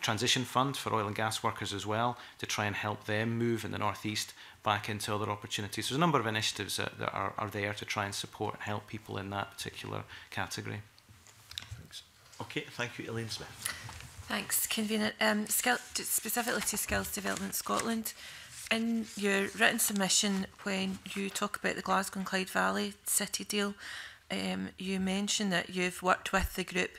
transition fund for oil and gas workers as well, to try and help them move in the North East back into other opportunities. So there's a number of initiatives that are there to try and support and help people in that particular category. Okay, thank you, Elaine Smith. Thanks, Convener. Specifically to Skills Development Scotland, in your written submission, when you talk about the Glasgow and Clyde Valley City Deal, you mention that you've worked with the group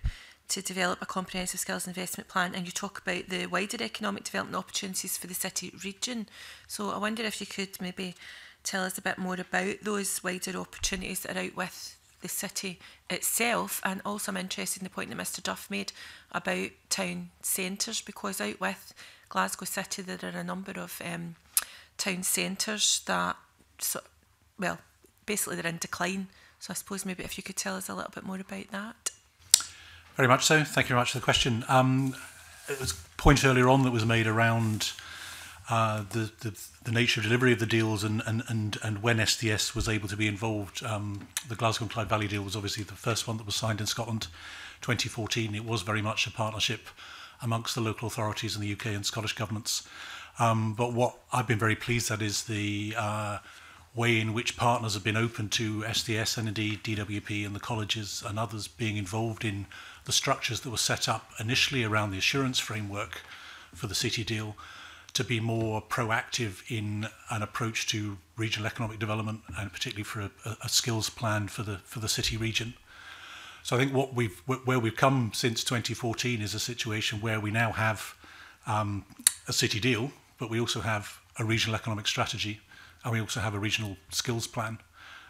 to develop a comprehensive skills investment plan, and you talk about the wider economic development opportunities for the city region. So I wonder if you could maybe tell us a bit more about those wider opportunities that are out with the city itself. And also I'm interested in the point that Mr Duff made about town centres, because out with Glasgow City there are a number of town centres that, well, basically they're in decline. So I suppose maybe if you could tell us a little bit more about that. Very much so. Thank you very much for the question. It was a point earlier on that was made around the nature of delivery of the deals and when SDS was able to be involved. The Glasgow and Clyde Valley deal was obviously the first one that was signed in Scotland, 2014. It was very much a partnership amongst the local authorities in the UK and Scottish governments. But what I've been very pleased at is the way in which partners have been open to SDS and indeed DWP and the colleges and others being involved in the structures that were set up initially around the assurance framework for the city deal, to be more proactive in an approach to regional economic development, and particularly for a skills plan for the city region. So I think where we've come since 2014 is a situation where we now have a city deal, but we also have a regional economic strategy, and we also have a regional skills plan.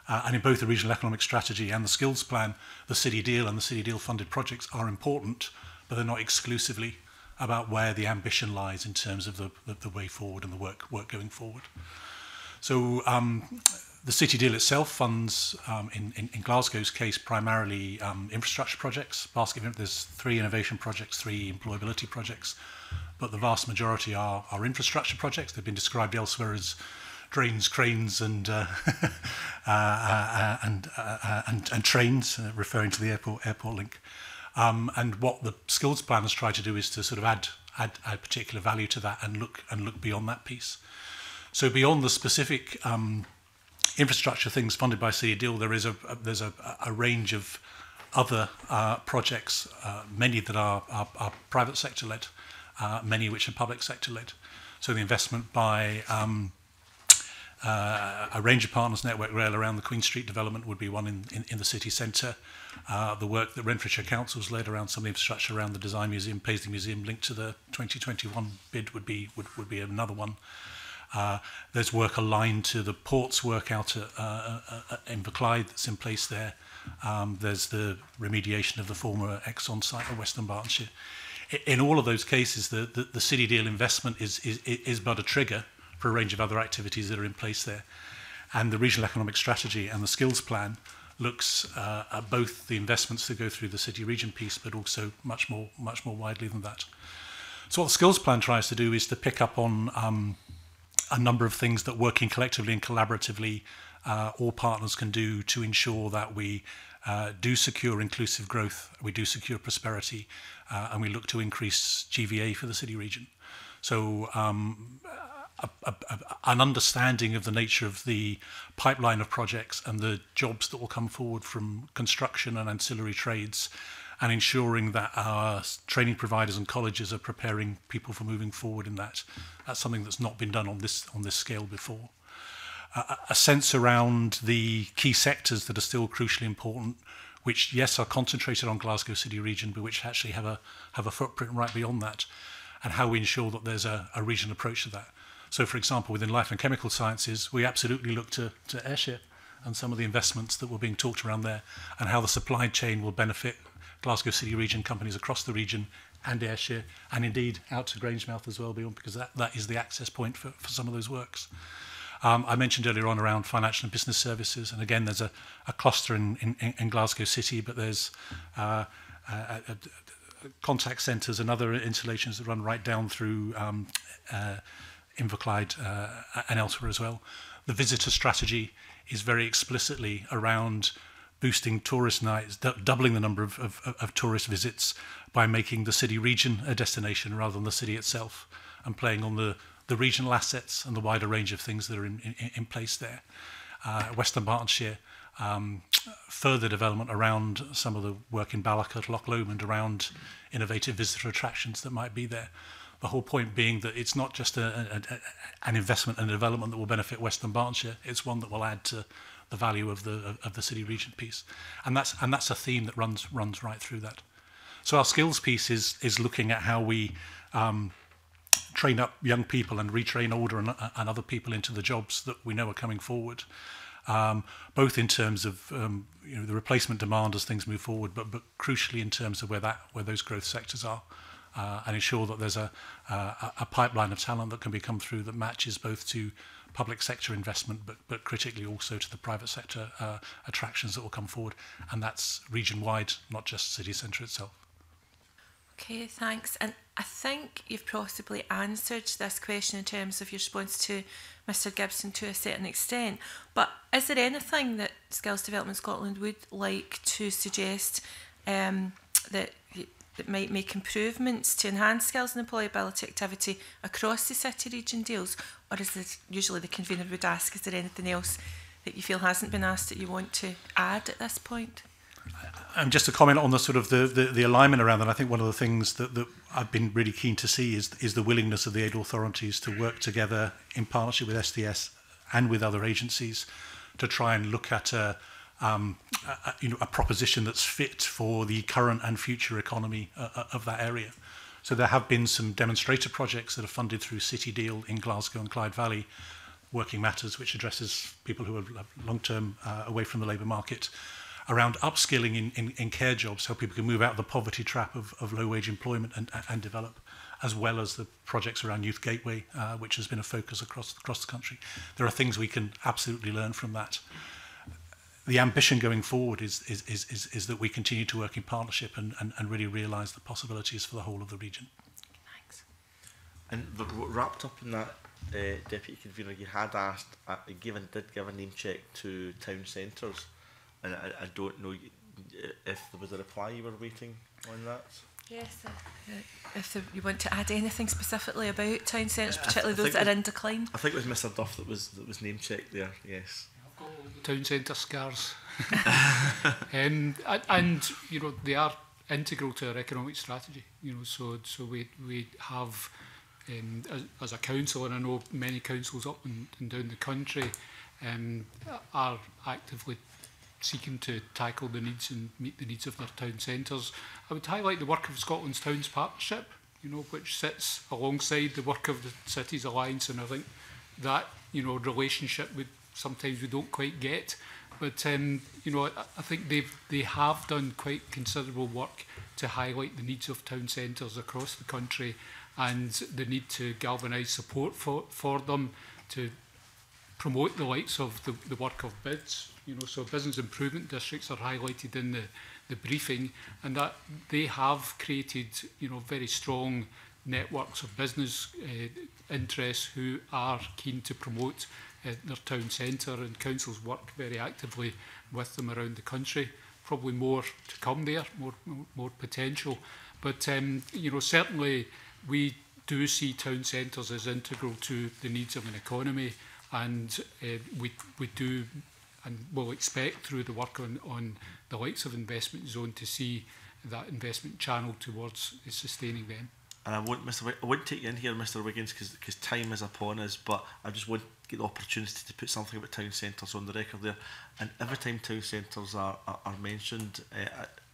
And in both the regional economic strategy and the skills plan, the city deal and the city deal funded projects are important, but they're not exclusively about where the ambition lies in terms of the way forward and the work going forward. So the city deal itself funds, in Glasgow's case, primarily infrastructure projects. There's 3 innovation projects, 3 employability projects, but the vast majority are infrastructure projects. They've been described elsewhere as drains, cranes, and trains, referring to the airport link. And what the skills plan has tried to do is to sort of add particular value to that and look beyond that piece. So beyond the specific infrastructure things funded by City Deal, there's a range of other projects, many that are private sector led, many which are public sector led. So the investment by A range of partners, Network Rail around the Queen Street development would be one in the city centre. The work that Renfrewshire Council's led around some of the infrastructure around the Design Museum, Paisley Museum, linked to the 2021 bid would be another one. There's work aligned to the ports work out at Inverclyde that's in place there. There's the remediation of the former Exxon site of Western Bartonshire. In all of those cases, the city deal investment is but a trigger for a range of other activities that are in place there. And the regional economic strategy and the skills plan looks at both the investments that go through the city region piece, but also much more widely than that. So what the skills plan tries to do is to pick up on a number of things that working collectively and collaboratively all partners can do to ensure that we do secure inclusive growth, we do secure prosperity, and we look to increase GVA for the city region. So an understanding of the nature of the pipeline of projects and the jobs that will come forward from construction and ancillary trades, and ensuring that our training providers and colleges are preparing people for moving forward in that. That's something that's not been done on this scale before. A sense around the key sectors that are still crucially important, which, yes, are concentrated on Glasgow City region, but which actually have a footprint right beyond that, and how we ensure that there's a regional approach to that. So, for example, within life and chemical sciences, we absolutely look to Ayrshire and some of the investments that were being talked around there, and how the supply chain will benefit Glasgow City region companies across the region and Ayrshire, and indeed out to Grangemouth as well, beyond, because that is the access point for some of those works. I mentioned earlier on around financial and business services, and again there's a cluster in Glasgow City, but there's contact centres and other installations that run right down through Inverclyde and elsewhere as well. The visitor strategy is very explicitly around boosting tourist nights, doubling the number of tourist visits by making the city region a destination rather than the city itself, and playing on the regional assets and the wider range of things that are in place there. Western Bartonshire, further development around some of the work in Balloch, Loch Lomond, around innovative visitor attractions that might be there. The whole point being that it's not just an investment and development that will benefit Western Bartonshire, it's one that will add to the value of the city region piece, and that's a theme that runs right through that. So our skills piece is looking at how we train up young people and retrain older and other people into the jobs that we know are coming forward, both in terms of the replacement demand as things move forward, but crucially in terms of where those growth sectors are, and ensure that there's a pipeline of talent that can come through that matches both to public sector investment, but critically also to the private sector attractions that will come forward, and that's region-wide, not just city centre itself. Okay, thanks. And I think you've possibly answered this question in terms of your response to Mr Gibson to a certain extent, but is there anything that Skills Development Scotland would like to suggest that might make improvements to enhance skills and employability activity across the city region deals? Or is this usually the convener would ask, is there anything else that you feel hasn't been asked that you want to add at this point? And just to comment on the sort of the alignment around that, I think one of the things that I've been really keen to see is the willingness of the aid authorities to work together in partnership with SDS and with other agencies to try and look at a proposition that's fit for the current and future economy of that area. So there have been some demonstrator projects that are funded through City Deal in Glasgow and Clyde Valley, Working Matters, which addresses people who are long-term away from the labour market, around upskilling in care jobs, how people can move out of the poverty trap of low-wage employment and develop, as well as the projects around Youth Gateway, which has been a focus across the country. There are things we can absolutely learn from that. The ambition going forward is that we continue to work in partnership and really realise the possibilities for the whole of the region. Thanks. And wrapped up in that, Deputy Convener, you had asked, did give a name check to town centres, and I don't know if there was a reply you were waiting on that. Yes, if you want to add anything specifically about town centres, particularly those that are in decline. I think it was Mr Duff that was name checked there, yes. Town centre scars. And they are integral to our economic strategy. So we have as a council, and I know many councils up and down the country are actively seeking to tackle the needs and meet the needs of their town centres. I would highlight the work of Scotland's Towns Partnership, you know, which sits alongside the work of the Cities Alliance, and I think that, you know, relationship we sometimes we don't quite get. But you know, I think they have done quite considerable work to highlight the needs of town centres across the country and the need to galvanise support for them, to promote the likes of the work of BIDs. You know, so business improvement districts are highlighted in the briefing, and that they have created, you know, very strong networks of business interests who are keen to promote their town centre, and councils work very actively with them around the country. Probably more to come there, more potential. But you know, certainly we do see town centres as integral to the needs of an economy, and we do and will expect through the work on the likes of investment zone to see that investment channel towards sustaining them. And I won't take you in here, Mr. Wiggins, because time is upon us, but I just want to get the opportunity to put something about town centres on the record there. And every time town centres are mentioned,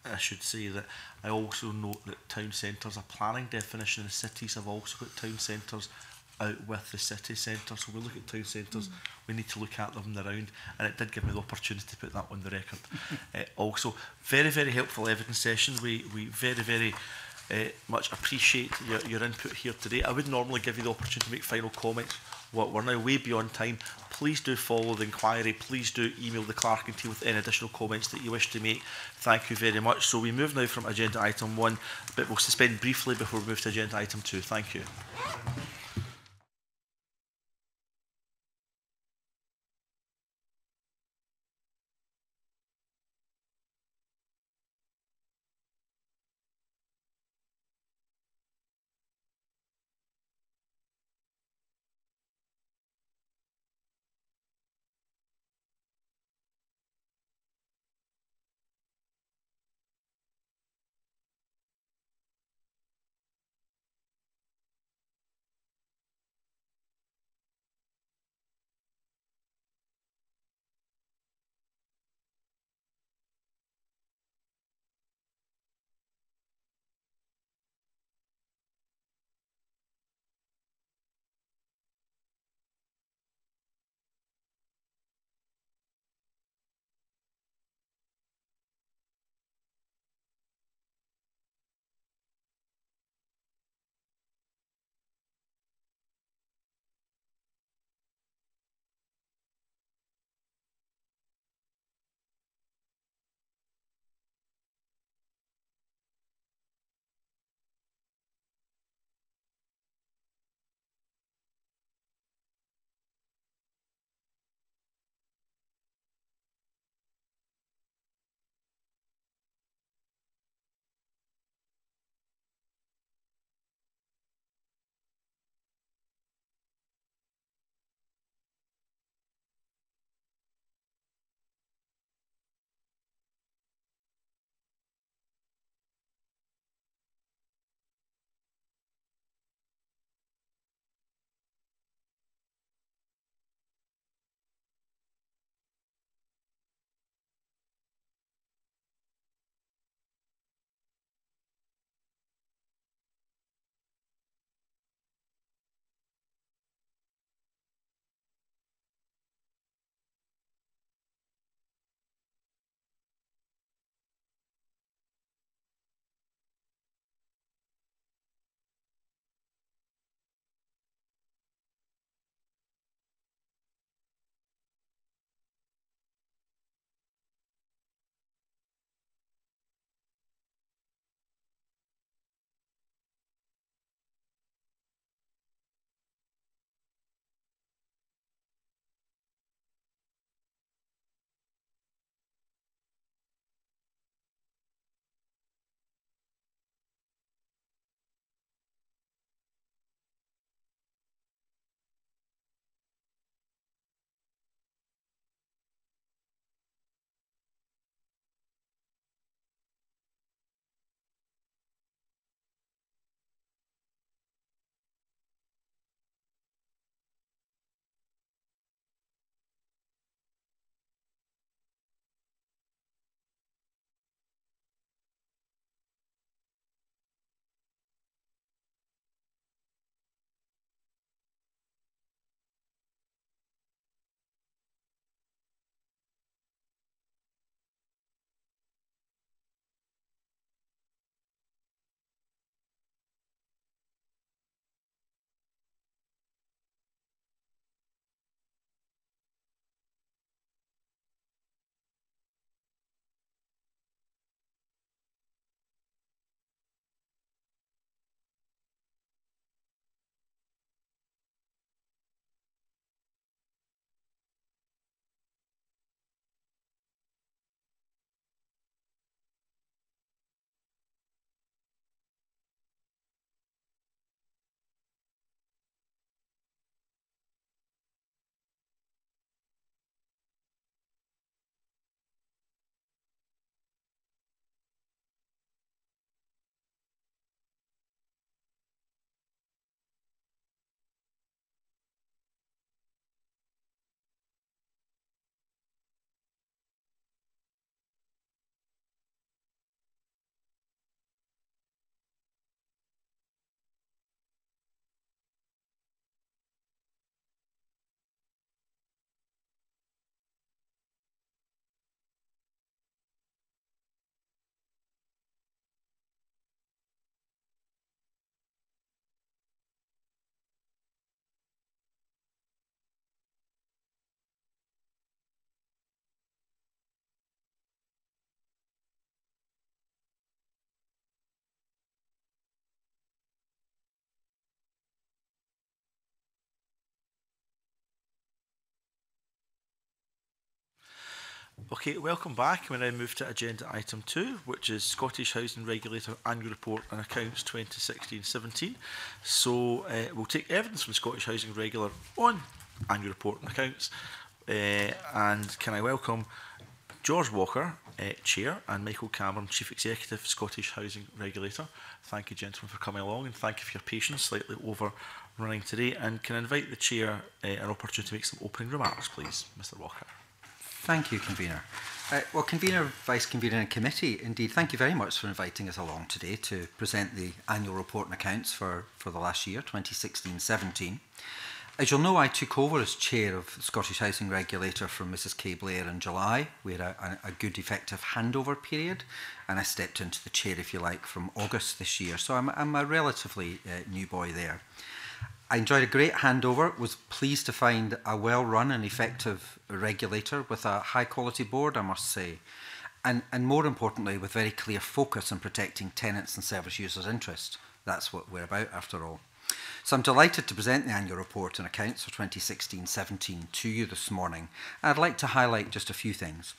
I should say that I also note that town centres are planning definition, and cities have also got town centres out with the city centre. So we look at town centres, we need to look at them in the round, and it did give me the opportunity to put that on the record. Also, very, very helpful evidence session. We very, very much appreciate your input here today. I would normally give you the opportunity to make final comments. We're now way beyond time. Please do follow the inquiry. Please do email the clerk and team with any additional comments that you wish to make. Thank you very much. So we move now from agenda item 1, but we'll suspend briefly before we move to agenda item 2. Thank you. Okay, welcome back. We now move to agenda item 2, which is Scottish Housing Regulator Annual Report and Accounts 2016-17. So we'll take evidence from Scottish Housing Regulator on Annual Report and Accounts. And can I welcome George Walker, Chair, and Michael Cameron, Chief Executive, Scottish Housing Regulator. Thank you, gentlemen, for coming along, and thank you for your patience, slightly overrunning today. And can I invite the Chair an opportunity to make some opening remarks, please, Mr Walker? Thank you, Convener. Well, Convener, Vice Convener and Committee, indeed, thank you very much for inviting us along today to present the Annual Report and Accounts for the last year, 2016-17. As you'll know, I took over as Chair of the Scottish Housing Regulator from Mrs Kay Blair in July. We had a good effective handover period, and I stepped into the Chair, if you like, from August this year. So I'm a relatively new boy there. I enjoyed a great handover, was pleased to find a well-run and effective regulator with a high-quality board, I must say. And more importantly, with very clear focus on protecting tenants' and service users' interests. That's what we're about, after all. So I'm delighted to present the Annual Report and Accounts for 2016-17 to you this morning, and I'd like to highlight just a few things.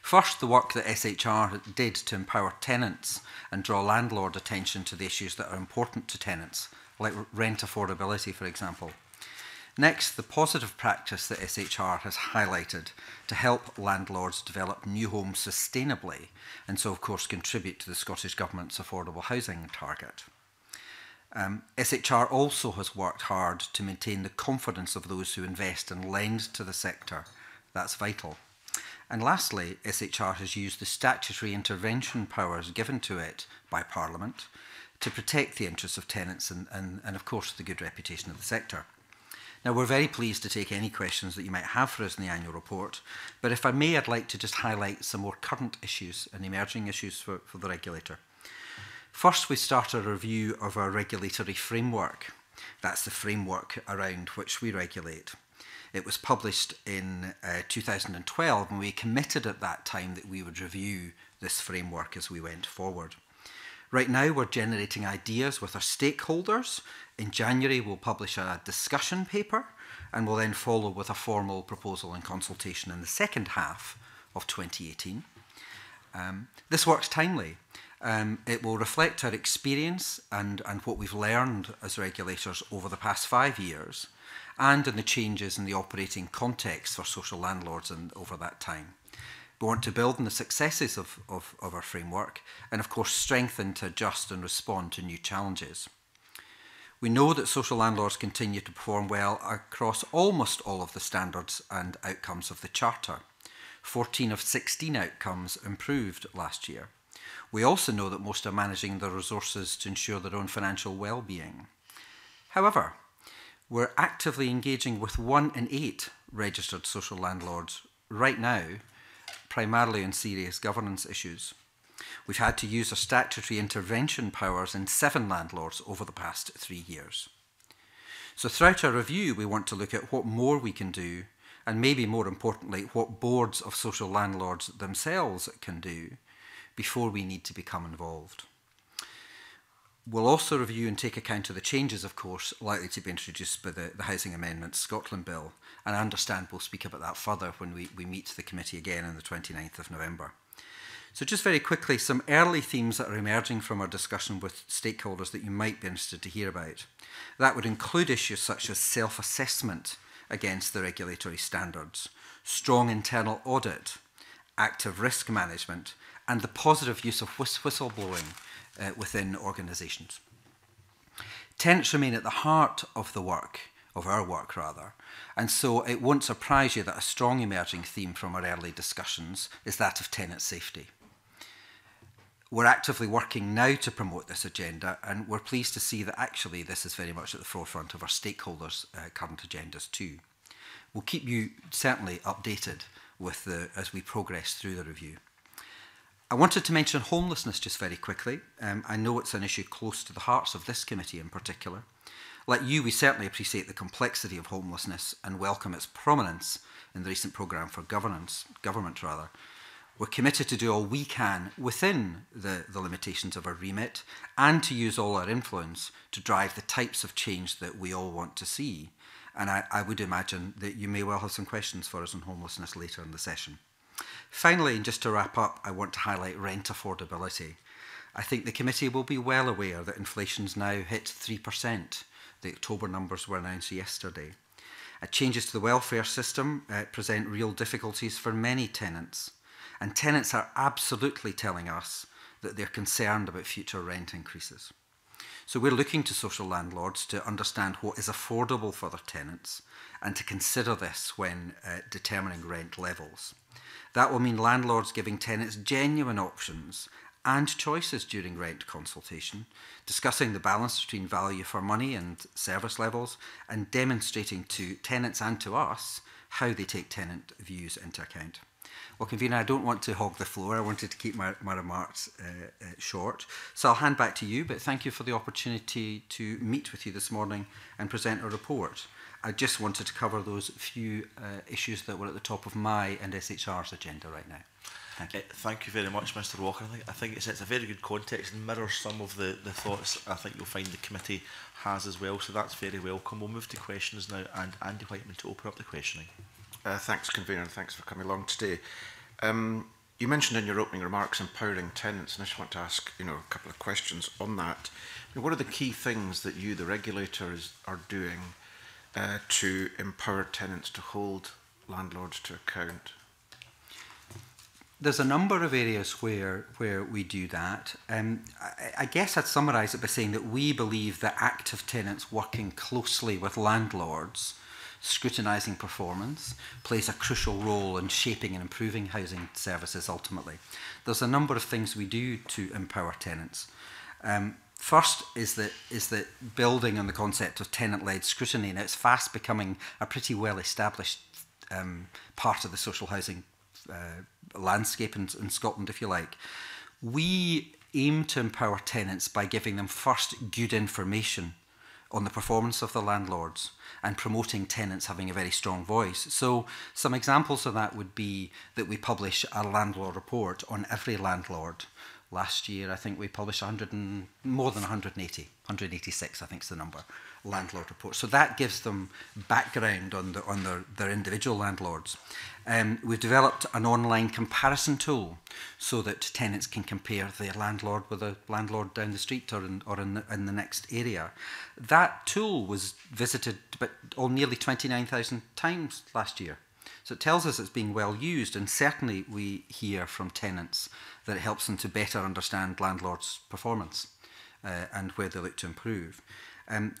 First, the work that SHR did to empower tenants and draw landlord attention to the issues that are important to tenants, like rent affordability, for example. Next, the positive practice that SHR has highlighted to help landlords develop new homes sustainably, and so, of course, contribute to the Scottish Government's affordable housing target. SHR also has worked hard to maintain the confidence of those who invest and lend to the sector. That's vital. And lastly, SHR has used the statutory intervention powers given to it by Parliament to protect the interests of tenants and of course, the good reputation of the sector. Now, we're very pleased to take any questions that you might have for us in the Annual Report, but if I may, I'd like to just highlight some more current issues and emerging issues for the regulator. First, we start a review of our regulatory framework. That's the framework around which we regulate. It was published in 2012, and we committed at that time that we would review this framework as we went forward. Right now, we're generating ideas with our stakeholders. In January, we'll publish a discussion paper, and we'll then follow with a formal proposal and consultation in the second half of 2018. This work's timely. It will reflect our experience and what we've learned as regulators over the past 5 years, and in the changes in the operating context for social landlords over that time. We want to build on the successes of our framework and, of course, strengthen to adjust and respond to new challenges. We know that social landlords continue to perform well across almost all of the standards and outcomes of the Charter. 14 of 16 outcomes improved last year. We also know that most are managing their resources to ensure their own financial well-being. However, we're actively engaging with 1 in 8 registered social landlords right now, primarily on serious governance issues. We've had to use our statutory intervention powers in 7 landlords over the past 3 years. So throughout our review, we want to look at what more we can do, and maybe more importantly, what boards of social landlords themselves can do before we need to become involved. We'll also review and take account of the changes, of course, likely to be introduced by the Housing Amendment Scotland Bill, and I understand we'll speak about that further when we meet the committee again on the 29th of November. So just very quickly, some early themes that are emerging from our discussion with stakeholders that you might be interested to hear about. That would include issues such as self-assessment against the regulatory standards, strong internal audit, active risk management, and the positive use of whistleblowing within organisations. Tenants remain at the heart of the work, of our work rather, and so it won't surprise you that a strong emerging theme from our early discussions is that of tenant safety. We're actively working now to promote this agenda, and we're pleased to see that actually this is very much at the forefront of our stakeholders' current agendas too. We'll keep you certainly updated with as we progress through the review. I wanted to mention homelessness just very quickly. I know it's an issue close to the hearts of this committee in particular. Like you, we certainly appreciate the complexity of homelessness and welcome its prominence in the recent programme for government. We're committed to do all we can within the limitations of our remit and to use all our influence to drive the types of change that we all want to see. And I would imagine that you may well have some questions for us on homelessness later in the session. Finally, and just to wrap up, I want to highlight rent affordability. I think the committee will be well aware that inflation's now hit 3%. The October numbers were announced yesterday. Changes to the welfare system present real difficulties for many tenants. And tenants are absolutely telling us that they're concerned about future rent increases. So we're looking to social landlords to understand what is affordable for their tenants and to consider this when determining rent levels. That will mean landlords giving tenants genuine options and choices during rent consultation, discussing the balance between value for money and service levels, and demonstrating to tenants and to us how they take tenant views into account. Well, Convener, I don't want to hog the floor. I wanted to keep my remarks short. So I'll hand back to you, but thank you for the opportunity to meet with you this morning and present a report. I just wanted to cover those few issues that were at the top of my and SHR's agenda right now. Thank you. Thank you very much, Mr Walker. I think it sets a very good context and mirrors some of the thoughts I think you'll find the committee has as well, so that's very welcome. We'll move to questions now, and Andy Wightman to open up the questioning. Thanks, Convener, and thanks for coming along today. You mentioned in your opening remarks empowering tenants, and I just want to ask a couple of questions on that. What are the key things that you, the regulators, are doing to empower tenants to hold landlords to account? There's a number of areas where we do that. I guess I'd summarise it by saying that we believe that active tenants working closely with landlords, scrutinising performance, plays a crucial role in shaping and improving housing services ultimately. There's a number of things we do to empower tenants. First is that building on the concept of tenant-led scrutiny. Now, it's fast becoming a pretty well-established part of the social housing landscape in Scotland, if you like. We aim to empower tenants by giving them first good information on the performance of the landlords and promoting tenants having a very strong voice. So some examples of that would be that we publish a landlord report on every landlord. Last year, I think we published more than 186, I think is the number, landlord reports. So that gives them background on their individual landlords. We've developed an online comparison tool so that tenants can compare their landlord with a landlord down the street or in the next area. That tool was visited nearly 29,000 times last year. So it tells us it's being well used, and certainly we hear from tenants that it helps them to better understand landlords' performance and where they look to improve.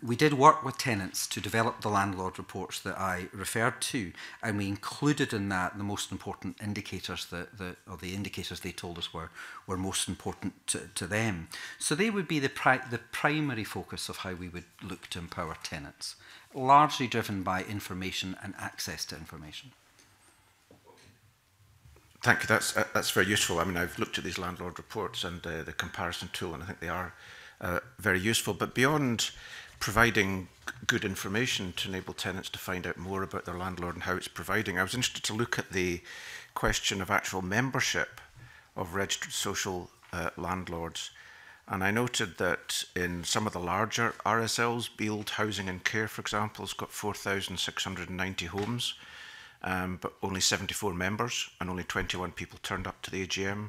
We did work with tenants to develop the landlord reports that I referred to, and we included in that the most important indicators or the indicators they told us were most important to them. So they would be the primary focus of how we would look to empower tenants, largely driven by information and access to information. Thank you. That's very useful. I mean, I've looked at these landlord reports and the comparison tool, and I think they are very useful. But beyond providing good information to enable tenants to find out more about their landlord and how it's providing, I was interested to look at the question of actual membership of registered social landlords. And I noted that in some of the larger RSLs, Beald Housing and Care, for example, has got 4,690 homes. But only 74 members, and only 21 people turned up to the AGM.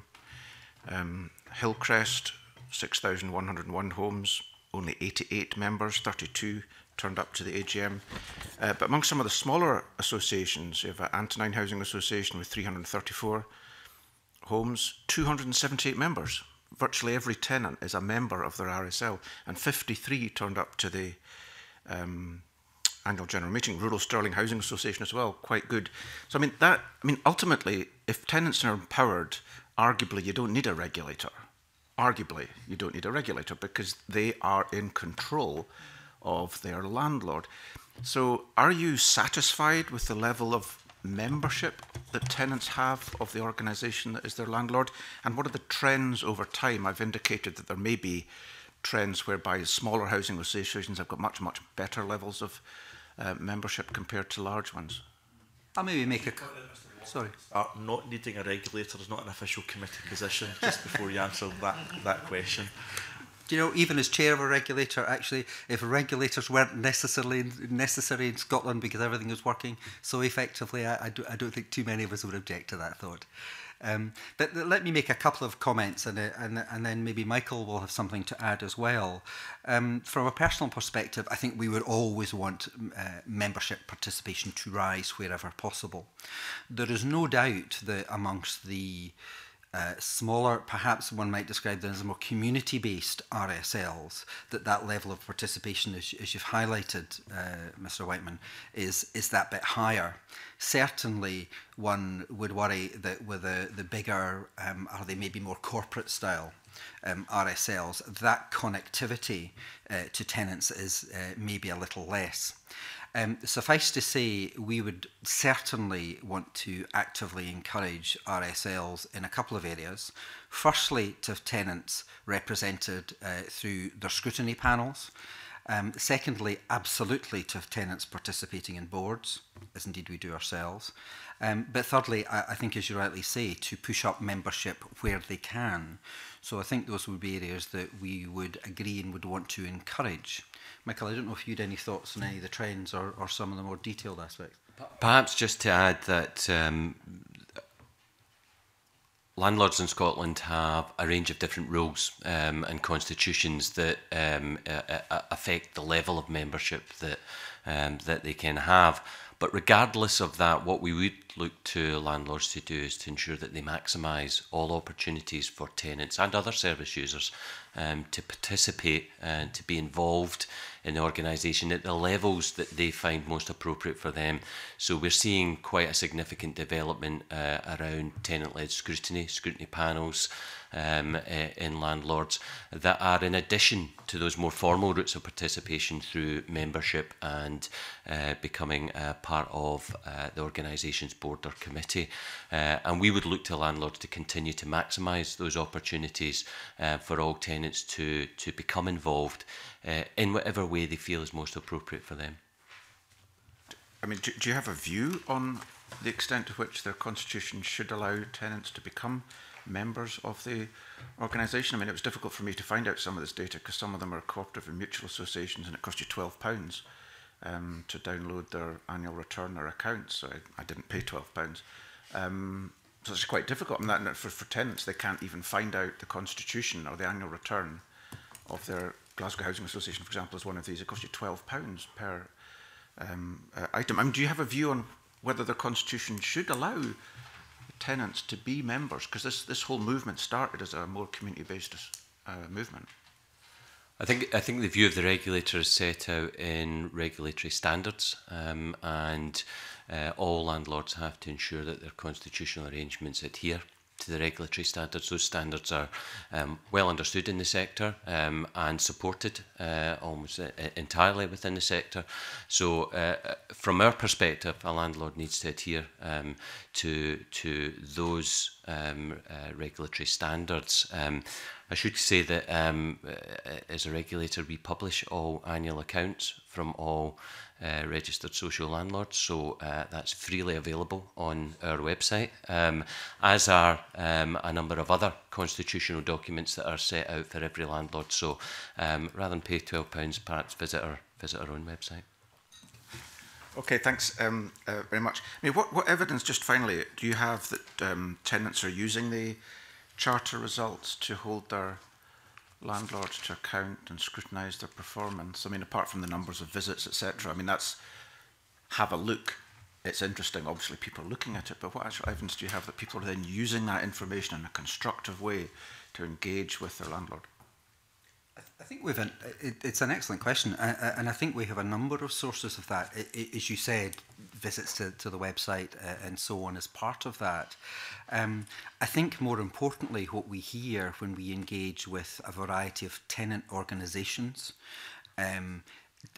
Hillcrest, 6,101 homes, only 88 members, 32 turned up to the AGM. But among some of the smaller associations, you have Antonine Housing Association with 334 homes, 278 members. Virtually every tenant is a member of their RSL, and 53 turned up to the Annual General Meeting. Rural Sterling Housing Association as well, quite good. So I mean ultimately, if tenants are empowered, arguably you don't need a regulator. Arguably you don't need a regulator because they are in control of their landlord. So are you satisfied with the level of membership that tenants have of the organisation that is their landlord? And what are the trends over time? I've indicated that there may be trends whereby smaller housing associations have got much, much better levels of membership compared to large ones. I'll maybe make a... Sorry. Not needing a regulator is not an official committee position, just before you answer that question. do you know, even as chair of a regulator, actually, if regulators weren't necessary in Scotland because everything was working so effectively, I don't think too many of us would object to that thought. But let me make a couple of comments, and then maybe Michael will have something to add as well. From a personal perspective, I think we would always want membership participation to rise wherever possible. There is no doubt that amongst the smaller, perhaps one might describe them as more community-based RSLs, that that level of participation, as you've highlighted, Mr. Wightman, is that bit higher. Certainly, one would worry that with the bigger, or they may be more corporate-style RSLs, that connectivity to tenants is maybe a little less. Suffice to say, we would certainly want to actively encourage RSLs in a couple of areas. Firstly, to have tenants represented through their scrutiny panels. Secondly, absolutely to have tenants participating in boards, as indeed we do ourselves. But thirdly, I think, as you rightly say, to push up membership where they can. So I think those would be areas that we would agree and would want to encourage. Michael, I don't know if you had any thoughts on any of the trends or some of the more detailed aspects. Perhaps just to add that landlords in Scotland have a range of different rules and constitutions that affect the level of membership that, that they can have. But regardless of that, what we would look to landlords to do is to ensure that they maximise all opportunities for tenants and other service users to participate and to be involved in the organisation at the levels that they find most appropriate for them. So we're seeing quite a significant development around tenant-led scrutiny, scrutiny panels in landlords that are in addition to those more formal routes of participation through membership and becoming part of the organisation's board or committee. And we would look to landlords to continue to maximise those opportunities for all tenants to become involved in whatever way they feel is most appropriate for them. I mean, do you have a view on the extent to which their constitution should allow tenants to become members of the organisation? I mean, it was difficult for me to find out some of this data because some of them are cooperative and mutual associations, and it cost you £12 to download their annual return or accounts. So I didn't pay £12. So it's quite difficult. I mean, for tenants, they can't even find out the constitution or the annual return of their Glasgow Housing Association, for example, is one of these. It costs you £12 per item. I mean, do you have a view on whether the constitution should allow tenants to be members? Because this whole movement started as a more community-based movement. I think the view of the regulator is set out in regulatory standards, and all landlords have to ensure that their constitutional arrangements adhere to the regulatory standards. Those standards are well understood in the sector and supported almost entirely within the sector. So from our perspective, a landlord needs to adhere to those regulatory standards. I should say that as a regulator, we publish all annual accounts from all registered social landlords, so that's freely available on our website, as are a number of other constitutional documents that are set out for every landlord. So rather than pay £12, perhaps visit our own website. Okay, thanks very much. I mean, what evidence, just finally, do you have that tenants are using the charter results to hold their landlords to account and scrutinise their performance? I mean, apart from the numbers of visits, etc. I mean, that's, have a look. It's interesting, obviously, people are looking at it, but what actual evidence do you have that people are then using that information in a constructive way to engage with their landlord? I think we've it's an excellent question, and I think we have a number of sources of that. As you said, visits to the website and so on as part of that. I think more importantly, what we hear when we engage with a variety of tenant organisations,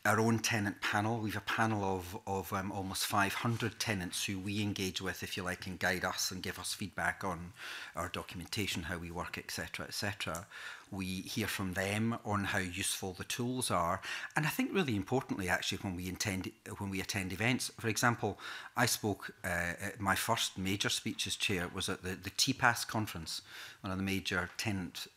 our own tenant panel, we have a panel of almost 500 tenants who we engage with, if you like, and guide us and give us feedback on our documentation, how we work, etc., etc. we hear from them on how useful the tools are. And I think really importantly, actually, when we attend events, for example, I spoke, my first major speech as chair was at the TPAS conference, one of the major tenant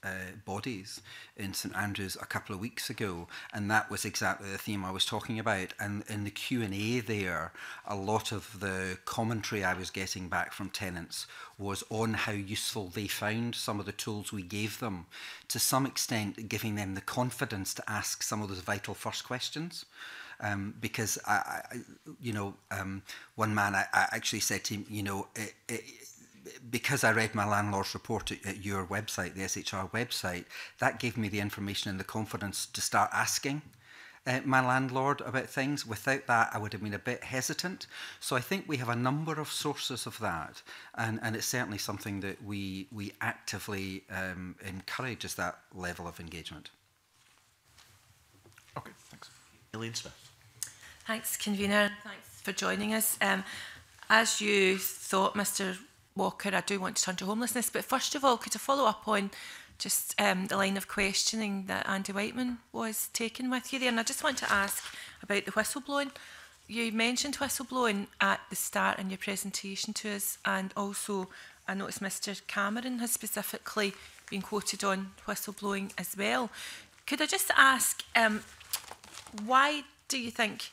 bodies in St Andrews a couple of weeks ago, and that was exactly the theme I was talking about. And in the Q&A there, a lot of the commentary I was getting back from tenants was on how useful they found some of the tools we gave them, to some extent giving them the confidence to ask some of those vital first questions. Because, one man I actually said to him, because I read my landlord's report at your website, the SHR website, that gave me the information and the confidence to start asking my landlord about things. Without that, I would have been a bit hesitant. So I think we have a number of sources of that, and it's certainly something that we actively encourage, is that level of engagement. Okay, thanks. Elaine Smith. Thanks, convener. Thanks for joining us. As you thought, Mr. Walker, I do want to turn to homelessness, but first of all, could I follow up on just the line of questioning that Andy Wightman was taking with you there? And I just want to ask about the whistleblowing. You mentioned whistleblowing at the start in your presentation to us, and also I noticed Mr Cameron has specifically been quoted on whistleblowing as well. Could I just ask, why do you think,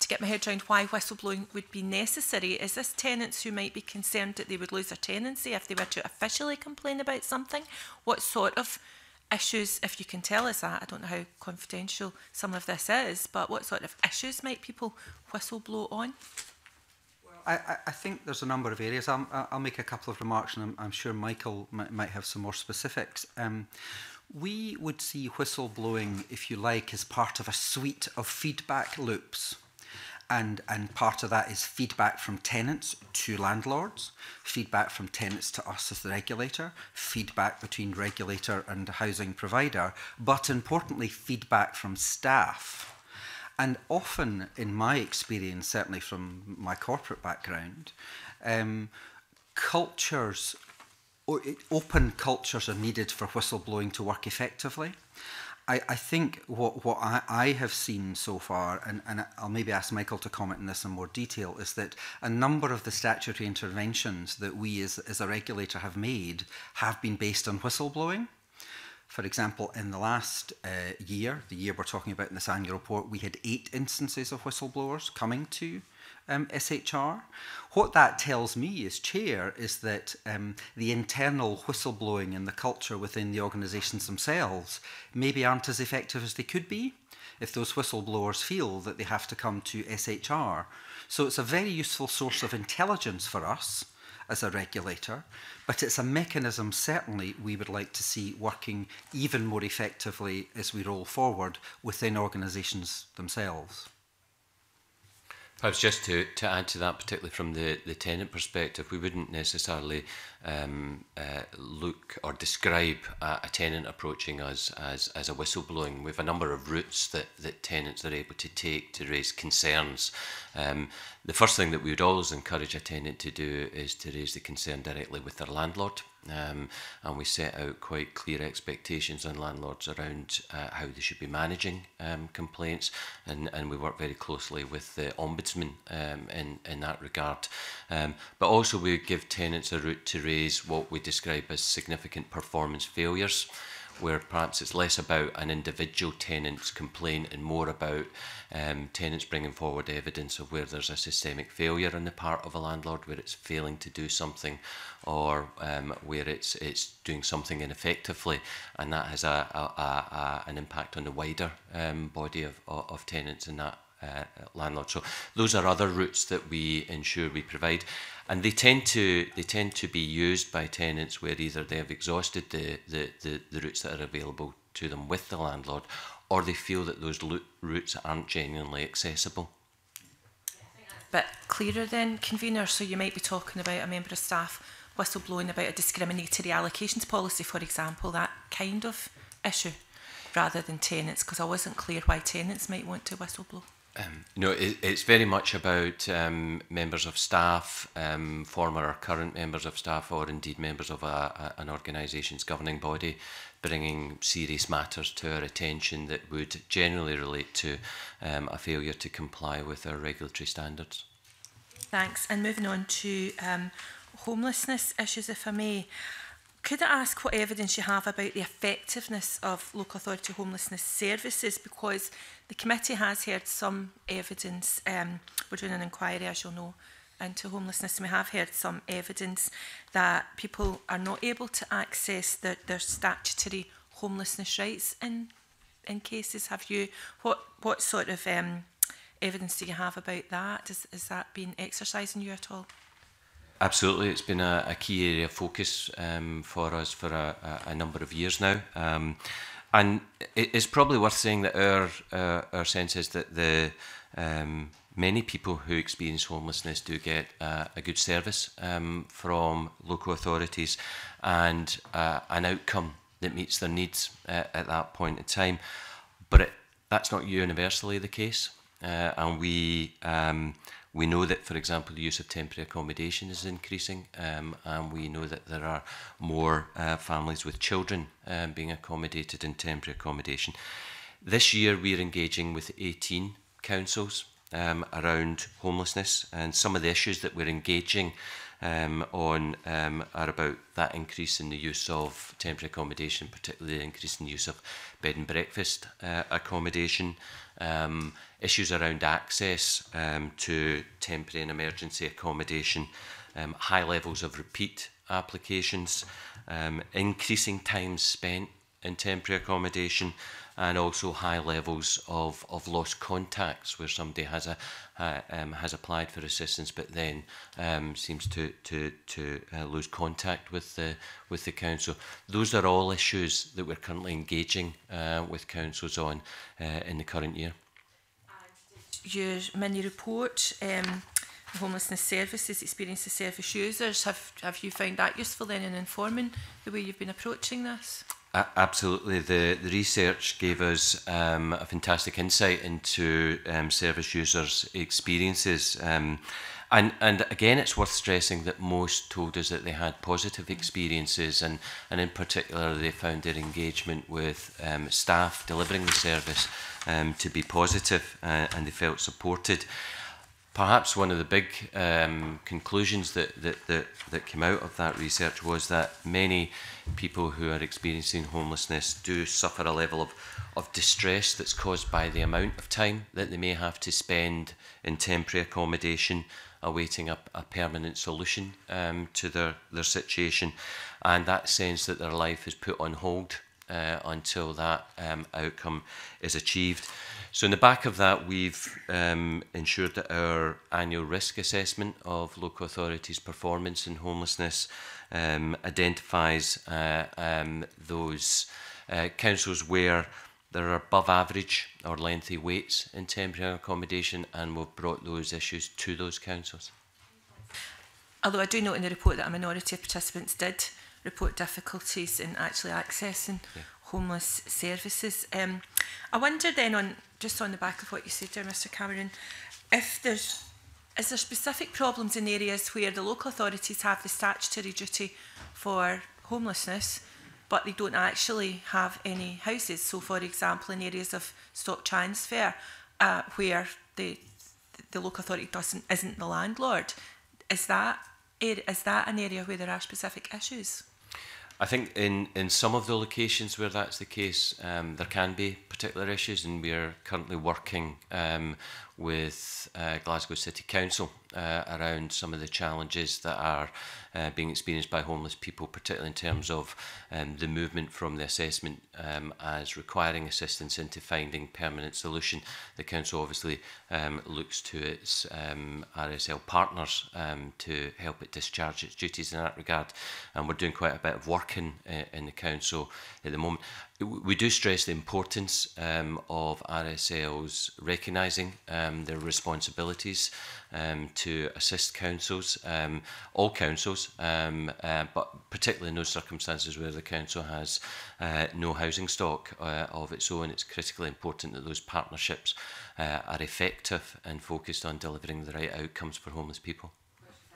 to get my head around why whistleblowing would be necessary? Is this tenants who might be concerned that they would lose their tenancy if they were to officially complain about something? What sort of issues, if you can tell us that, I don't know how confidential some of this is, but what sort of issues might people whistleblow on? I think there's a number of areas. I'll make a couple of remarks, and I'm sure Michael might have some more specifics. We would see whistleblowing, if you like, as part of a suite of feedback loops. And part of that is feedback from tenants to landlords, feedback from tenants to us as the regulator, feedback between regulator and housing provider, but importantly, feedback from staff. And often, in my experience, certainly from my corporate background, open cultures are needed for whistleblowing to work effectively. I think what I have seen so far, and I'll maybe ask Michael to comment on this in more detail, is that a number of the statutory interventions that we as a regulator have made have been based on whistleblowing. For example, in the last year, the year we're talking about in this annual report, we had 8 instances of whistleblowers coming to SHR. What that tells me as chair is that the internal whistleblowing and the culture within the organisations themselves maybe aren't as effective as they could be if those whistleblowers feel that they have to come to SHR. So it's a very useful source of intelligence for us as a regulator, but it's a mechanism certainly we would like to see working even more effectively as we roll forward within organisations themselves. Perhaps just to add to that, particularly from the tenant perspective, we wouldn't necessarily look or describe a tenant approaching us as a whistleblowing. We have a number of routes that tenants are able to take to raise concerns. The first thing that we would always encourage a tenant to do is to raise the concern directly with their landlord. And we set out quite clear expectations on landlords around how they should be managing complaints, and we work very closely with the Ombudsman in that regard. But also we give tenants a route to raise what we describe as significant performance failures, where perhaps it's less about an individual tenant's complaint and more about tenants bringing forward evidence of where there's a systemic failure on the part of a landlord, where it's failing to do something, or where it's doing something ineffectively, and that has an impact on the wider body of tenants in that landlord. So those are other routes that we ensure we provide, and they tend to be used by tenants where either they have exhausted the routes that are available to them with the landlord, or they feel that those routes aren't genuinely accessible. But clearer then, convener, so you might be talking about a member of staff whistleblowing about a discriminatory allocations policy, for example, that kind of issue, rather than tenants, because I wasn't clear why tenants might want to whistleblow. No, it's very much about members of staff, former or current members of staff, or indeed members of an organisation's governing body, bringing serious matters to our attention that would generally relate to a failure to comply with our regulatory standards. Thanks. And moving on to homelessness issues, if I may. Could I ask what evidence you have about the effectiveness of local authority homelessness services? Because the committee has heard some evidence. We're doing an inquiry, as you'll know, into homelessness, and we have heard some evidence that people are not able to access their statutory homelessness rights in cases. Have you, what sort of evidence do you have about that? Is that been exercised on you at all? Absolutely, it's been a key area of focus for us for a number of years now, and it's probably worth saying that our sense is that the many people who experience homelessness do get a good service from local authorities and an outcome that meets their needs at that point in time. But that's not universally the case, and we know that, for example, the use of temporary accommodation is increasing, and we know that there are more families with children being accommodated in temporary accommodation. This year we're engaging with 18 councils around homelessness, and some of the issues that we're engaging on are about that increase in the use of temporary accommodation, particularly the increase in the use of bed and breakfast accommodation, issues around access to temporary and emergency accommodation, high levels of repeat applications, increasing time spent in temporary accommodation, and also high levels of lost contacts, where somebody has applied for assistance but then seems to lose contact with the council. Those are all issues that we're currently engaging with councils on in the current year. Your mini report, homelessness services, experience of service users. Have you found that useful then in informing the way you've been approaching this? Absolutely. The research gave us a fantastic insight into service users' experiences. And again, it's worth stressing that most told us that they had positive experiences, and in particular they found their engagement with staff delivering the service to be positive, and they felt supported. Perhaps one of the big conclusions that came out of that research was that many people who are experiencing homelessness do suffer a level of distress that's caused by the amount of time that they may have to spend in temporary accommodation, awaiting a permanent solution to their situation, and that sense that their life is put on hold until that outcome is achieved. So in the back of that, we've ensured that our annual risk assessment of local authorities' performance in homelessness identifies those councils where there are above average or lengthy waits in temporary accommodation, and we've brought those issues to those councils. Although I do note in the report that a minority of participants did report difficulties in actually accessing homeless services. I wonder then, just on the back of what you said there, Mr Cameron, if is there specific problems in areas where the local authorities have the statutory duty for homelessness, but they don't actually have any houses? So, for example, in areas of stock transfer, where the local authority isn't the landlord, is that an area where there are specific issues? I think in some of the locations where that's the case, there can be particular issues, and we're currently working with Glasgow City Council around some of the challenges that are being experienced by homeless people, particularly in terms of the movement from the assessment as requiring assistance into finding permanent solution. The council obviously looks to its RSL partners to help it discharge its duties in that regard, and we're doing quite a bit of work in the council at the moment. We do stress the importance of RSLs recognising their responsibilities to assist councils, all councils, but particularly in those circumstances where the council has no housing stock of its own. It's critically important that those partnerships are effective and focused on delivering the right outcomes for homeless people.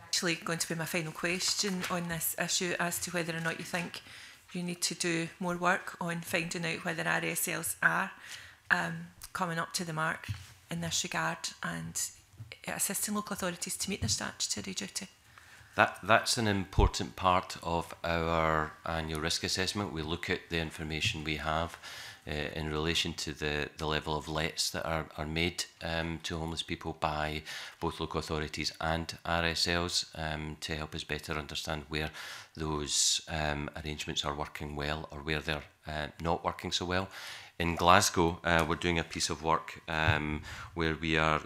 Actually, going to be my final question on this issue as to whether or not you think you need to do more work on finding out whether RSLs are coming up to the mark in this regard and assisting local authorities to meet their statutory duty. That's an important part of our annual risk assessment. We look at the information we have in relation to the level of lets that are made to homeless people by both local authorities and RSLs to help us better understand where those arrangements are working well or where they're not working so well. In Glasgow, we're doing a piece of work where we are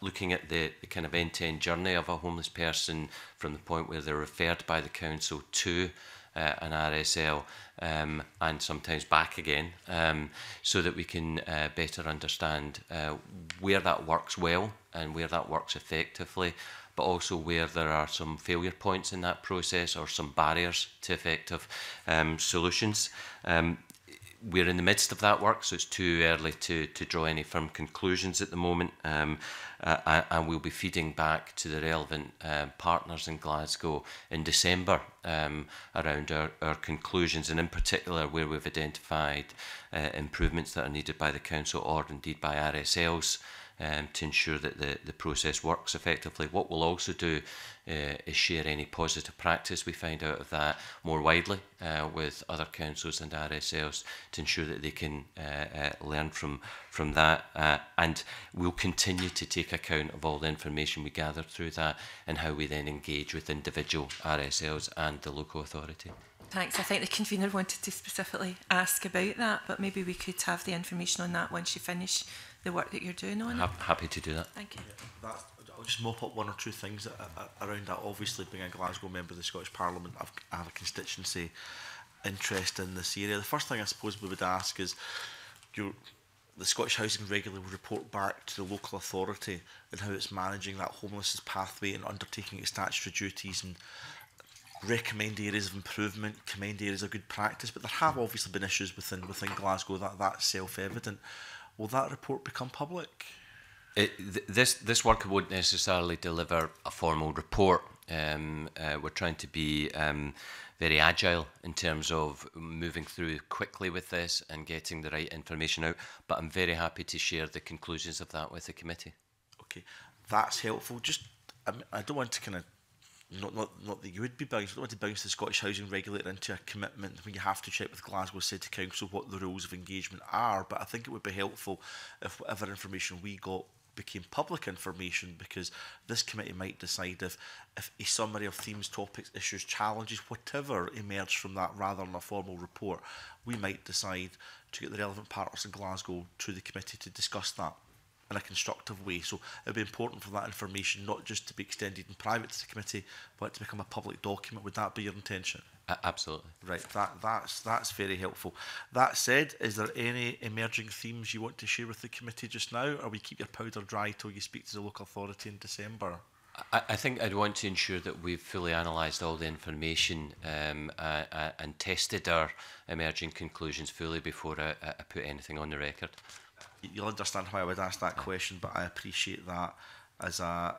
looking at the kind of end-to-end journey of a homeless person from the point where they're referred by the council to an RSL and sometimes back again, so that we can better understand where that works well and where that works effectively, but also where there are some failure points in that process or some barriers to effective solutions. We're in the midst of that work, so it's too early to draw any firm conclusions at the moment, and we'll be feeding back to the relevant partners in Glasgow in December around our conclusions, and in particular where we've identified improvements that are needed by the council or indeed by RSLs to ensure that the process works effectively. What we'll also do is share any positive practice we find out of that more widely with other councils and RSLs to ensure that they can learn from that. And we'll continue to take account of all the information we gather through that and how we then engage with individual RSLs and the local authority. Thanks. I think the convener wanted to specifically ask about that, but maybe we could have the information on that once you finish the work that you're doing on it. Happy to do that. Thank you. Yeah, I'll just mop up one or two things around that. Obviously, being a Glasgow member of the Scottish Parliament, I have a constituency interest in this area. The first thing I suppose we would ask is, the Scottish Housing Regulator will report back to the local authority and how it's managing that homelessness pathway and undertaking its statutory duties, and recommend areas of improvement, commend areas of good practice. But there have obviously been issues within Glasgow that's self-evident. Will that report become public? This work won't necessarily deliver a formal report. We're trying to be very agile in terms of moving through quickly with this and getting the right information out. But I'm very happy to share the conclusions of that with the committee. Okay, that's helpful. Just, I don't want to kind of, not that you would be bounced, I don't want to bounce the Scottish Housing Regulator into a commitment when you have to check with Glasgow City Council what the rules of engagement are, but I think it would be helpful if whatever information we got became public information, because this committee might decide if a summary of themes, topics, issues, challenges, whatever emerged from that rather than a formal report, we might decide to get the relevant partners in Glasgow to the committee to discuss that in a constructive way. So it'd be important for that information not just to be extended in private to the committee, but to become a public document. Would that be your intention? Absolutely. Right, that's very helpful. That said, is there any emerging themes you want to share with the committee just now, or we keep your powder dry till you speak to the local authority in December? I think I'd want to ensure that we've fully analysed all the information and tested our emerging conclusions fully before I put anything on the record. You'll understand why I would ask that question, but I appreciate that as a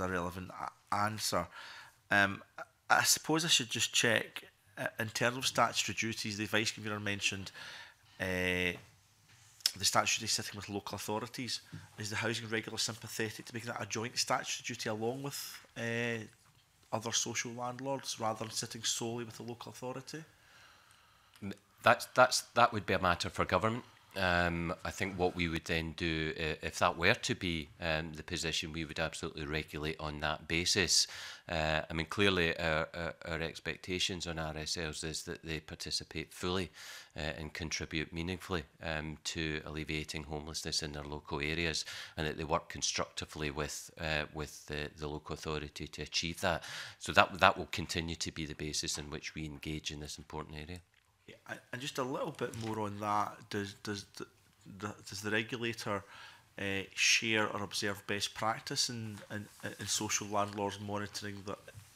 relevant answer. I suppose I should just check, in terms of statutory duties, the Vice Convener mentioned the statutory sitting with local authorities. Is the Housing Regulator sympathetic to making that a joint statutory duty along with other social landlords rather than sitting solely with the local authority? That would be a matter for government. I think what we would then do, if that were to be the position, we would absolutely regulate on that basis. I mean, clearly our expectations on RSLs is that they participate fully and contribute meaningfully to alleviating homelessness in their local areas, and that they work constructively with the local authority to achieve that. So that will continue to be the basis in which we engage in this important area. And just a little bit more on that. Does the regulator share or observe best practice in social landlords monitoring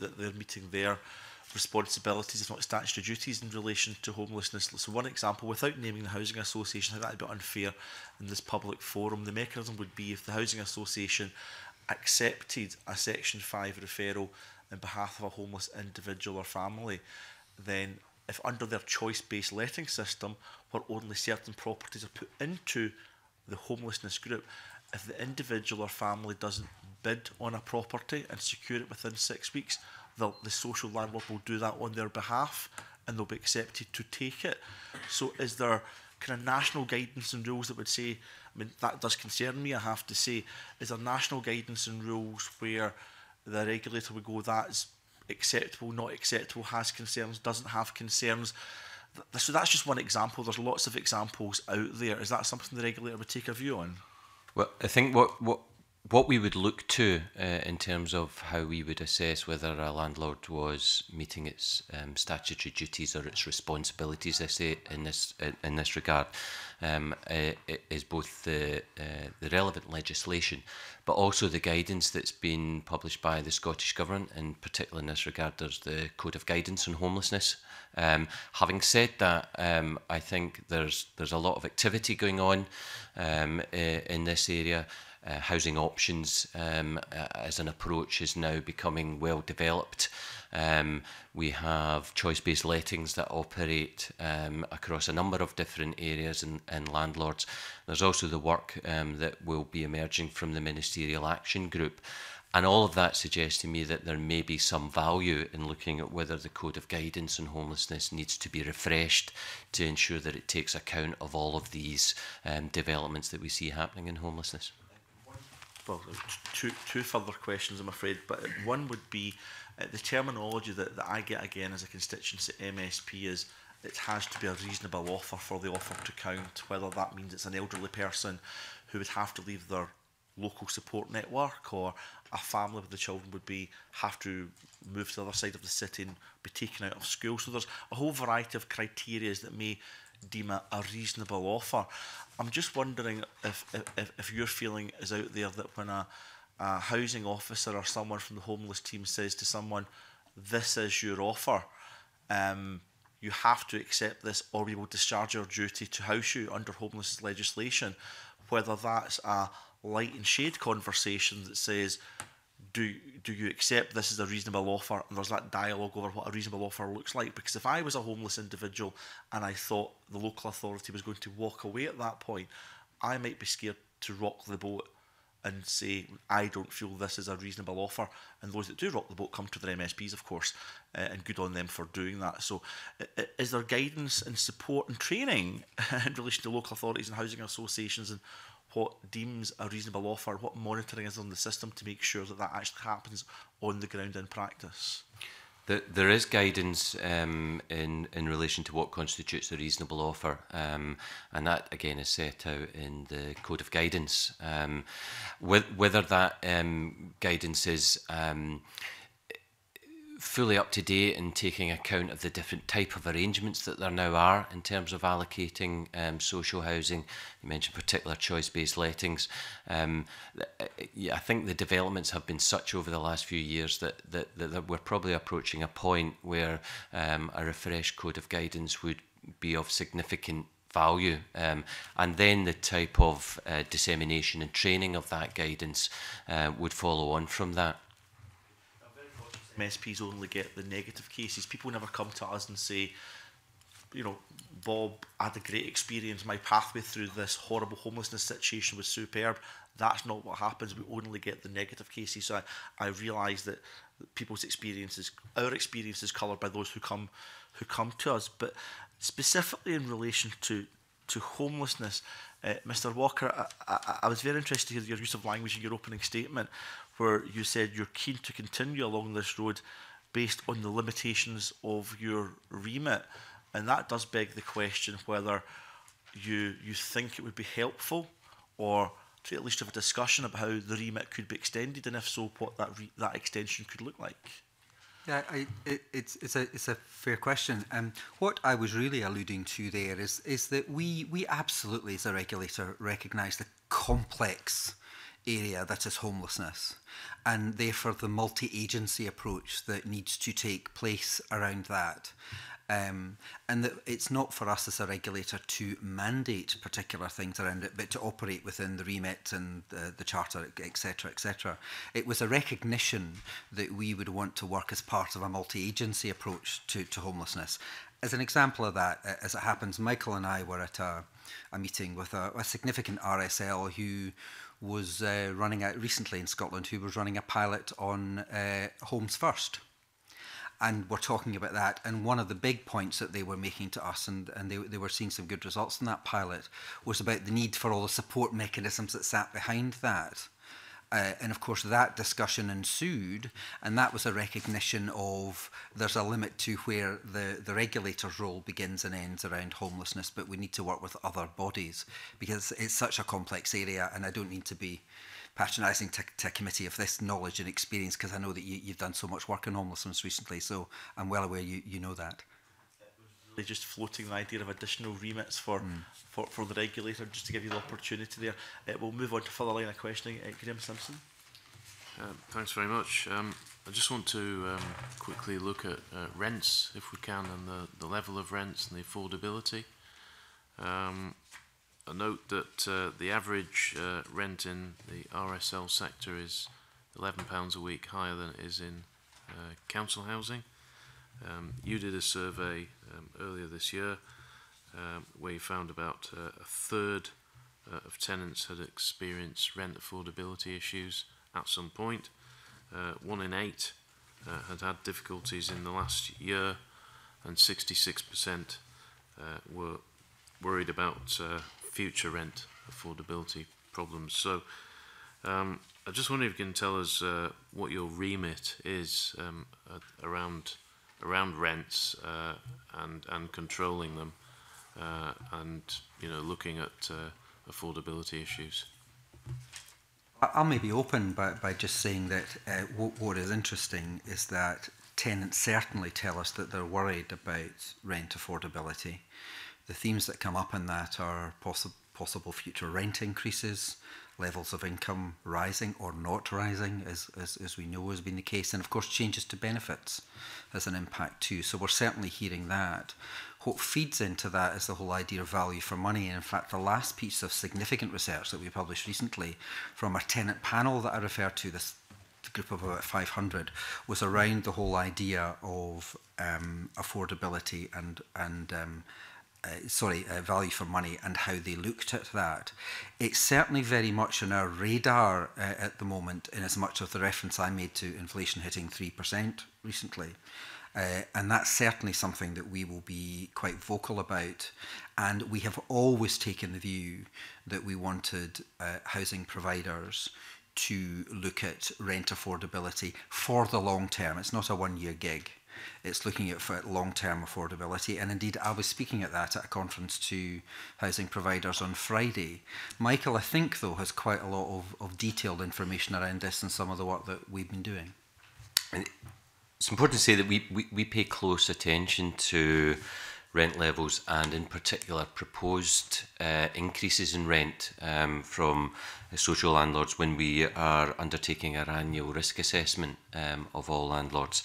that they're meeting their responsibilities, if not statutory duties, in relation to homelessness? So one example, without naming the housing association, I think that'd be unfair in this public forum. The mechanism would be if the housing association accepted a Section 5 referral on behalf of a homeless individual or family, then if under their choice-based letting system, where only certain properties are put into the homelessness group, if the individual or family doesn't bid on a property and secure it within 6 weeks, the social landlord will do that on their behalf and they'll be accepted to take it. So is there kind of national guidance and rules that would say, I mean, that does concern me, I have to say, is there national guidance and rules where the regulator would go, that's acceptable, not acceptable, has concerns, doesn't have concerns? So that's just one example. There's lots of examples out there. Is that something the regulator would take a view on? Well, I think what we would look to in terms of how we would assess whether a landlord was meeting its statutory duties or its responsibilities, I say, in this regard, is both the relevant legislation, but also the guidance that's been published by the Scottish Government. In particular, in this regard, there's the Code of Guidance on Homelessness. Having said that, I think there's a lot of activity going on in this area. Housing options as an approach is now becoming well developed. We have choice-based lettings that operate across a number of different areas and landlords. There's also the work that will be emerging from the Ministerial Action Group. And all of that suggests to me that there may be some value in looking at whether the Code of Guidance on Homelessness needs to be refreshed to ensure that it takes account of all of these developments that we see happening in homelessness. Well, two further questions, I'm afraid, but one would be the terminology that I get again as a constituency MSP is it has to be a reasonable offer for the offer to count, whether that means it's an elderly person who would have to leave their local support network, or a family with the children would have to move to the other side of the city and be taken out of school. So there's a whole variety of criteria that may deem a reasonable offer. I'm just wondering if your feeling is out there that when a housing officer or someone from the homeless team says to someone, this is your offer, you have to accept this or we will discharge your duty to house you under homelessness legislation, whether that's a light and shade conversation that says, do you accept this as a reasonable offer? And there's that dialogue over what a reasonable offer looks like. Because if I was a homeless individual and I thought the local authority was going to walk away at that point, I might be scared to rock the boat and say, I don't feel this is a reasonable offer. And those that do rock the boat come to their MSPs, of course, and good on them for doing that. So is there guidance and support and training in relation to local authorities and housing associations and what deems a reasonable offer? What monitoring is on the system to make sure that that actually happens on the ground in practice? There is guidance in relation to what constitutes a reasonable offer, and that again is set out in the Code of Guidance. Whether that guidance is fully up to date and taking account of the different type of arrangements that there now are in terms of allocating social housing. You mentioned particular choice-based lettings. Yeah, I think the developments have been such over the last few years that we're probably approaching a point where a refreshed Code of Guidance would be of significant value, and then the type of dissemination and training of that guidance would follow on from that. MSPs only get the negative cases. People never come to us and say, you know, Bob, I had a great experience. My pathway through this horrible homelessness situation was superb. That's not what happens. We only get the negative cases. So I realise that people's experiences, our experience is coloured by those who come to us. But specifically in relation to homelessness, Mr. Walker, I was very interested to hear your use of language in your opening statement, where you said you're keen to continue along this road based on the limitations of your remit. And that does beg the question whether you think it would be helpful or to at least have a discussion about how the remit could be extended, and if so, what that extension could look like. Yeah, it's a fair question. What I was really alluding to there is that we absolutely, as a regulator, recognise the complex area that is homelessness, and therefore the multi-agency approach that needs to take place around that. And that it's not for us as a regulator to mandate particular things around it, but to operate within the remit and the charter, etc., etc. It was a recognition that we would want to work as part of a multi-agency approach to homelessness. As an example of that, as it happens, Michael and I were at a meeting with a significant RSL who was running out recently in Scotland, who was running a pilot on Homes First. And we're talking about that, and one of the big points that they were making to us, and they were seeing some good results in that pilot, was about the need for all the support mechanisms that sat behind that. And of course that discussion ensued, and that was a recognition of there's a limit to where the regulator's role begins and ends around homelessness, but we need to work with other bodies because it's such a complex area, and I don't need to be patronising to a committee of this knowledge and experience, because I know that you've done so much work on homelessness recently, so I'm well aware you know that. Really just floating the idea of additional remits for the regulator, just to give you the opportunity there. We'll move on to further line of questioning. Graham Simpson. Thanks very much. I just want to quickly look at rents, if we can, and the level of rents and the affordability. I note that the average rent in the RSL sector is £11 a week higher than it is in council housing. You did a survey earlier this year where you found about a third of tenants had experienced rent affordability issues at some point. 1 in 8 had had difficulties in the last year, and 66% were worried about future rent affordability problems. So I just wonder if you can tell us what your remit is around rents and controlling them, and looking at affordability issues. I may be open by just saying that what is interesting is that tenants certainly tell us that they're worried about rent affordability. The themes that come up in that are possible future rent increases, levels of income rising or not rising, as we know has been the case, and of course changes to benefits as an impact too. So we're certainly hearing that. What feeds into that is the whole idea of value for money, and in fact the last piece of significant research that we published recently from our tenant panel that I referred to, this group of about 500, was around the whole idea of affordability and value for money, and how they looked at that. It's certainly very much on our radar at the moment, in as much of the reference I made to inflation hitting 3% recently. And that's certainly something that we will be quite vocal about. And we have always taken the view that we wanted housing providers to look at rent affordability for the long term. It's not a one-year gig. It's looking at long-term affordability, and indeed I was speaking at that at a conference to housing providers on Friday. Michael, I think, though, has quite a lot of detailed information around this and some of the work that we've been doing. And it's important to say that we pay close attention to rent levels, and in particular proposed increases in rent from social landlords when we are undertaking our annual risk assessment of all landlords.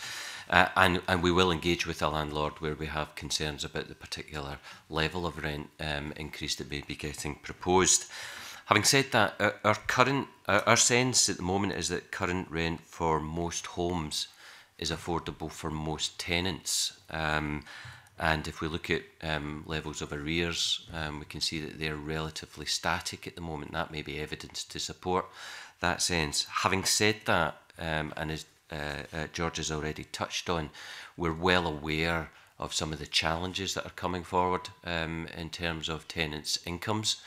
And we will engage with a landlord where we have concerns about the particular level of rent increase that may be getting proposed. Having said that, our sense at the moment is that current rent for most homes is affordable for most tenants. And if we look at levels of arrears, we can see that they're relatively static at the moment. That may be evidence to support that sense. Having said that, and as George has already touched on, we're well aware of some of the challenges that are coming forward in terms of tenants' incomes,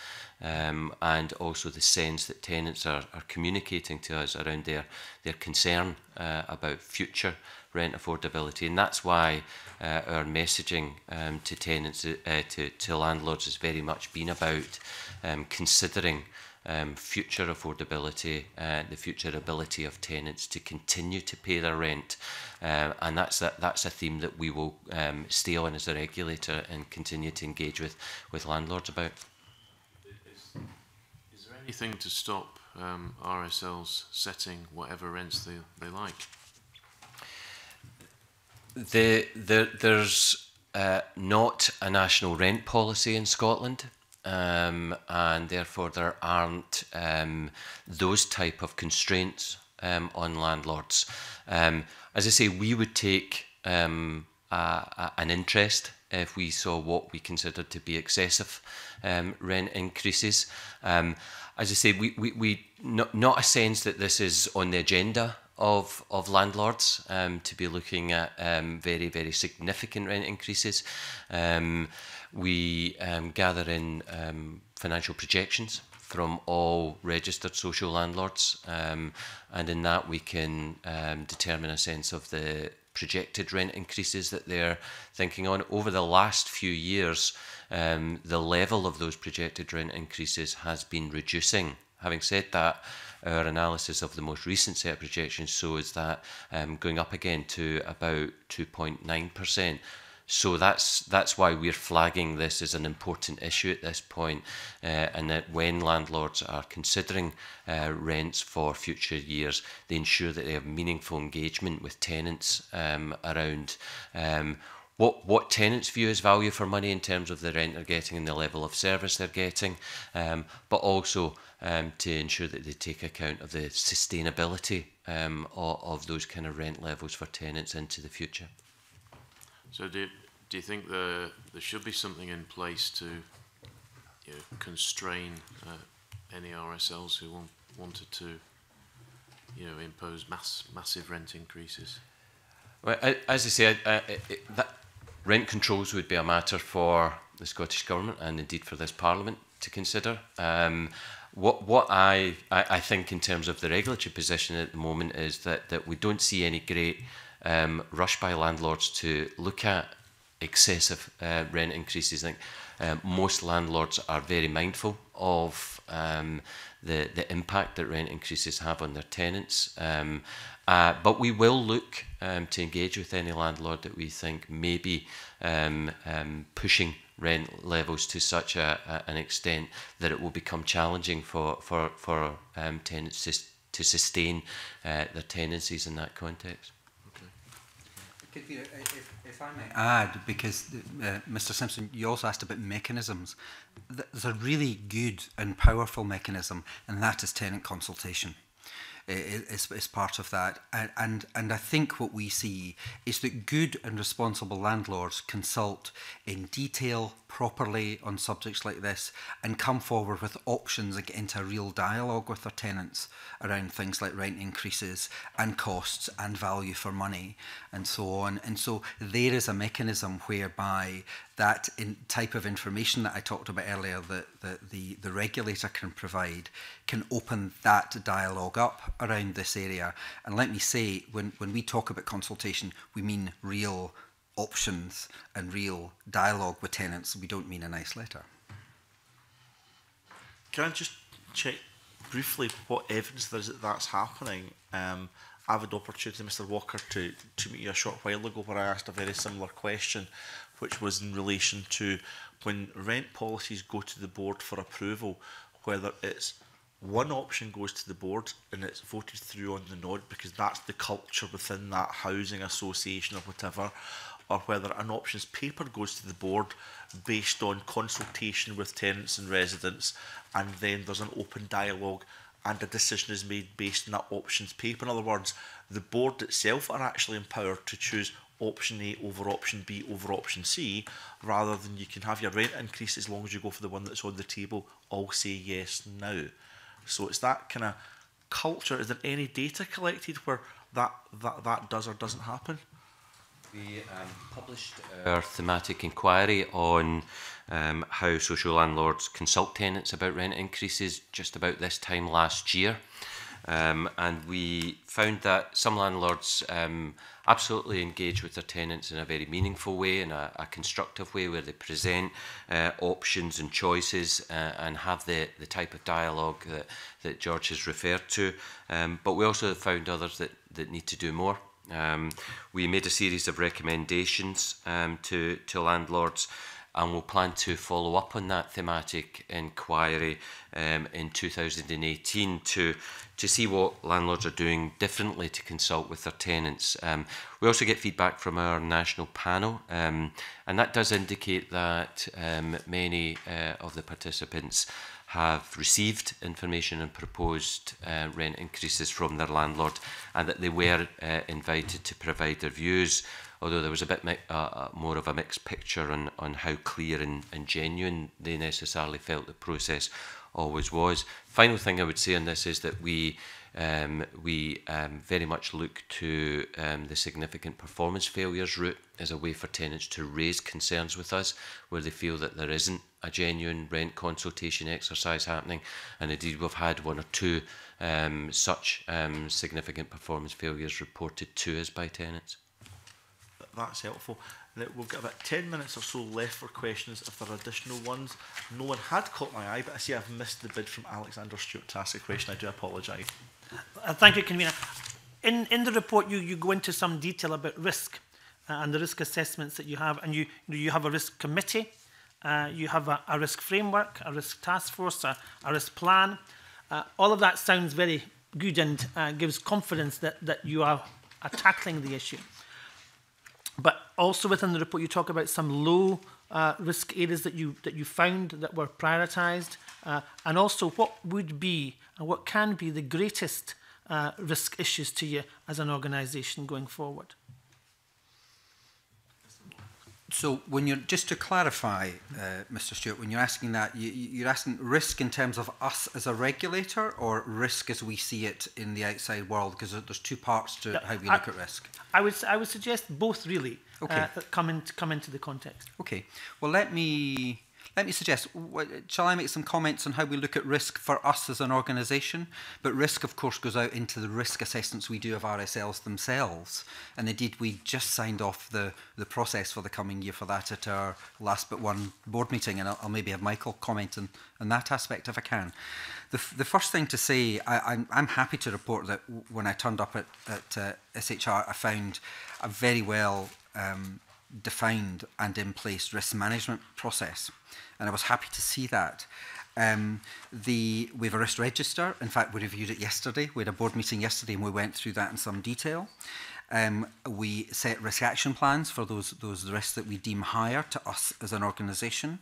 and also the sense that tenants are communicating to us around their concern about future rent affordability. And that's why our messaging to tenants, to landlords, has very much been about considering future affordability, the future ability of tenants to continue to pay their rent. And that's a theme that we will stay on as a regulator and continue to engage with landlords about. Is there anything to stop RSLs setting whatever rents they like? There's not a national rent policy in Scotland, and therefore there aren't those type of constraints on landlords. As I say, we would take an interest if we saw what we considered to be excessive rent increases. As I say, not a sense that this is on the agenda of landlords to be looking at very, very significant rent increases. We gather in financial projections from all registered social landlords, and in that we can determine a sense of the projected rent increases that they're thinking on. Over the last few years, the level of those projected rent increases has been reducing. Having said that, our analysis of the most recent set of projections shows that going up again to about 2.9%. So that's why we're flagging this as an important issue at this point, and that when landlords are considering rents for future years, they ensure that they have meaningful engagement with tenants around what tenants view as value for money in terms of the rent they're getting and the level of service they're getting, but also to ensure that they take account of the sustainability of those kind of rent levels for tenants into the future. So do you think there should be something in place to, you know, constrain any RSLs who wanted to, you know, impose massive rent increases? Well, as I say, that rent controls would be a matter for the Scottish Government and indeed for this Parliament to consider. What I think in terms of the regulatory position at the moment is that we don't see any great rush by landlords to look at excessive rent increases. I think most landlords are very mindful of the impact that rent increases have on their tenants. But we will look to engage with any landlord that we think may be pushing rent levels to such an extent that it will become challenging for tenants to sustain their tenancies in that context. If I may add, because Mr. Simpson, you also asked about mechanisms. There's a really good and powerful mechanism, and that is tenant consultation. It's part of that, and I think what we see is that good and responsible landlords consult in detail properly on subjects like this and come forward with options and get into a real dialogue with their tenants around things like rent increases and costs and value for money and so on. And so there is a mechanism whereby that type of information that I talked about earlier that the regulator can provide can open that dialogue up around this area. And let me say, when we talk about consultation, we mean real options and real dialogue with tenants. We don't mean a nice letter. Can I just check briefly what evidence there is that that's happening? I had an opportunity, Mr. Walker, to meet you a short while ago where I asked a very similar question, which was in relation to when rent policies go to the board for approval, whether it's one option goes to the board and it's voted through on the nod because that's the culture within that housing association or whatever, or whether an options paper goes to the board based on consultation with tenants and residents, and then there's an open dialogue and a decision is made based on that options paper. In other words, the board itself are actually empowered to choose option A over option B over option C, rather than you can have your rent increase as long as you go for the one that's on the table, all say yes now. So it's that kind of culture. Is there any data collected where that does or doesn't happen? We published our thematic inquiry on how social landlords consult tenants about rent increases just about this time last year. And we found that some landlords absolutely engage with their tenants in a very meaningful way, in a constructive way, where they present options and choices and have the type of dialogue that George has referred to. But we also found others that need to do more. We made a series of recommendations to landlords, and we'll plan to follow up on that thematic inquiry in 2018 to see what landlords are doing differently to consult with their tenants. We also get feedback from our national panel, and that does indicate that many of the participants have received information and proposed rent increases from their landlord, and that they were invited to provide their views, although there was a bit more of a mixed picture on how clear and genuine they necessarily felt the process always was. Final thing I would say on this is that we very much look to the significant performance failures route as a way for tenants to raise concerns with us where they feel that there isn't a genuine rent consultation exercise happening. And indeed, we've had one or two such significant performance failures reported to us by tenants. That's helpful. We've got about 10 minutes or so left for questions if there are additional ones. No one had caught my eye, but I see I've missed the bid from Alexander Stewart to ask a question. I do apologise. Thank you, Convener. In the report, you go into some detail about risk and the risk assessments that you have, and you have a risk committee, you have a risk framework, a risk task force, a risk plan. All of that sounds very good and gives confidence that you are tackling the issue. But also within the report, you talk about some low risk areas that you found that were prioritised, and also what would be and what can be the greatest risk issues to you as an organisation going forward. So when you're, just to clarify, Mr. Stewart, when you're asking that, you're asking risk in terms of us as a regulator, or risk as we see it in the outside world? Because there's two parts to how we look at risk. I would suggest both, really. Okay. Come into the context. Okay. Well, let me suggest. Shall I make some comments on how we look at risk for us as an organisation? But risk, of course, goes out into the risk assessments we do of RSLs themselves. And indeed, we just signed off the process for the coming year for that at our last but one board meeting. And I'll maybe have Michael comment on that aspect if I can. The first thing to say, I'm happy to report that when I turned up at SHR, I found a very well defined and in place risk management process, and I was happy to see that. We have a risk register. In fact, we reviewed it yesterday. We had a board meeting yesterday, and we went through that in some detail. We set risk action plans for those risks that we deem higher to us as an organisation.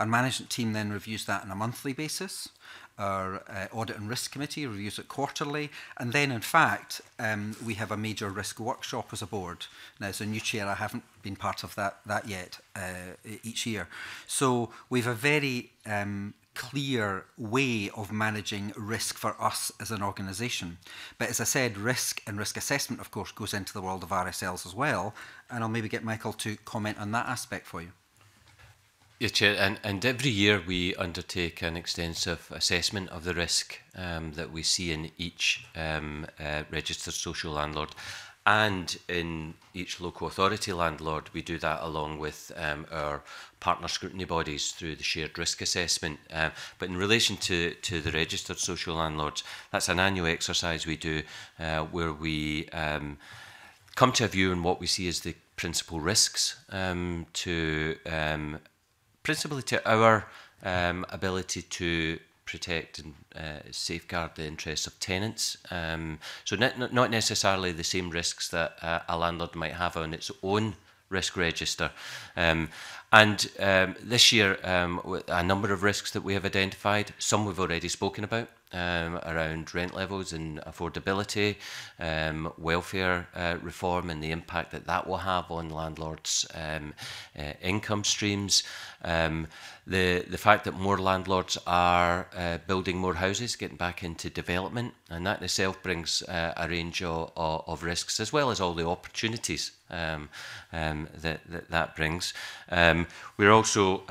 Our management team then reviews that on a monthly basis. Our audit and risk committee reviews it quarterly, and then in fact we have a major risk workshop as a board. Now, as a new chair, I haven't been part of that yet each year. So we have a very clear way of managing risk for us as an organisation. But as I said, risk and risk assessment, of course, goes into the world of RSLs as well, and I'll maybe get Michael to comment on that aspect for you. Yes, Chair, and every year we undertake an extensive assessment of the risk that we see in each registered social landlord. And in each local authority landlord, we do that along with our partner scrutiny bodies through the shared risk assessment. But in relation to the registered social landlords, that's an annual exercise we do where we come to a view on what we see as the principal risks principally to our ability to protect and safeguard the interests of tenants. So not necessarily the same risks that a landlord might have on its own risk register. And this year, a number of risks that we have identified, some we've already spoken about, around rent levels and affordability, welfare reform and the impact that will have on landlords' income streams, the fact that more landlords are building more houses, getting back into development, and that in itself brings a range of risks as well as all the opportunities that brings. We're also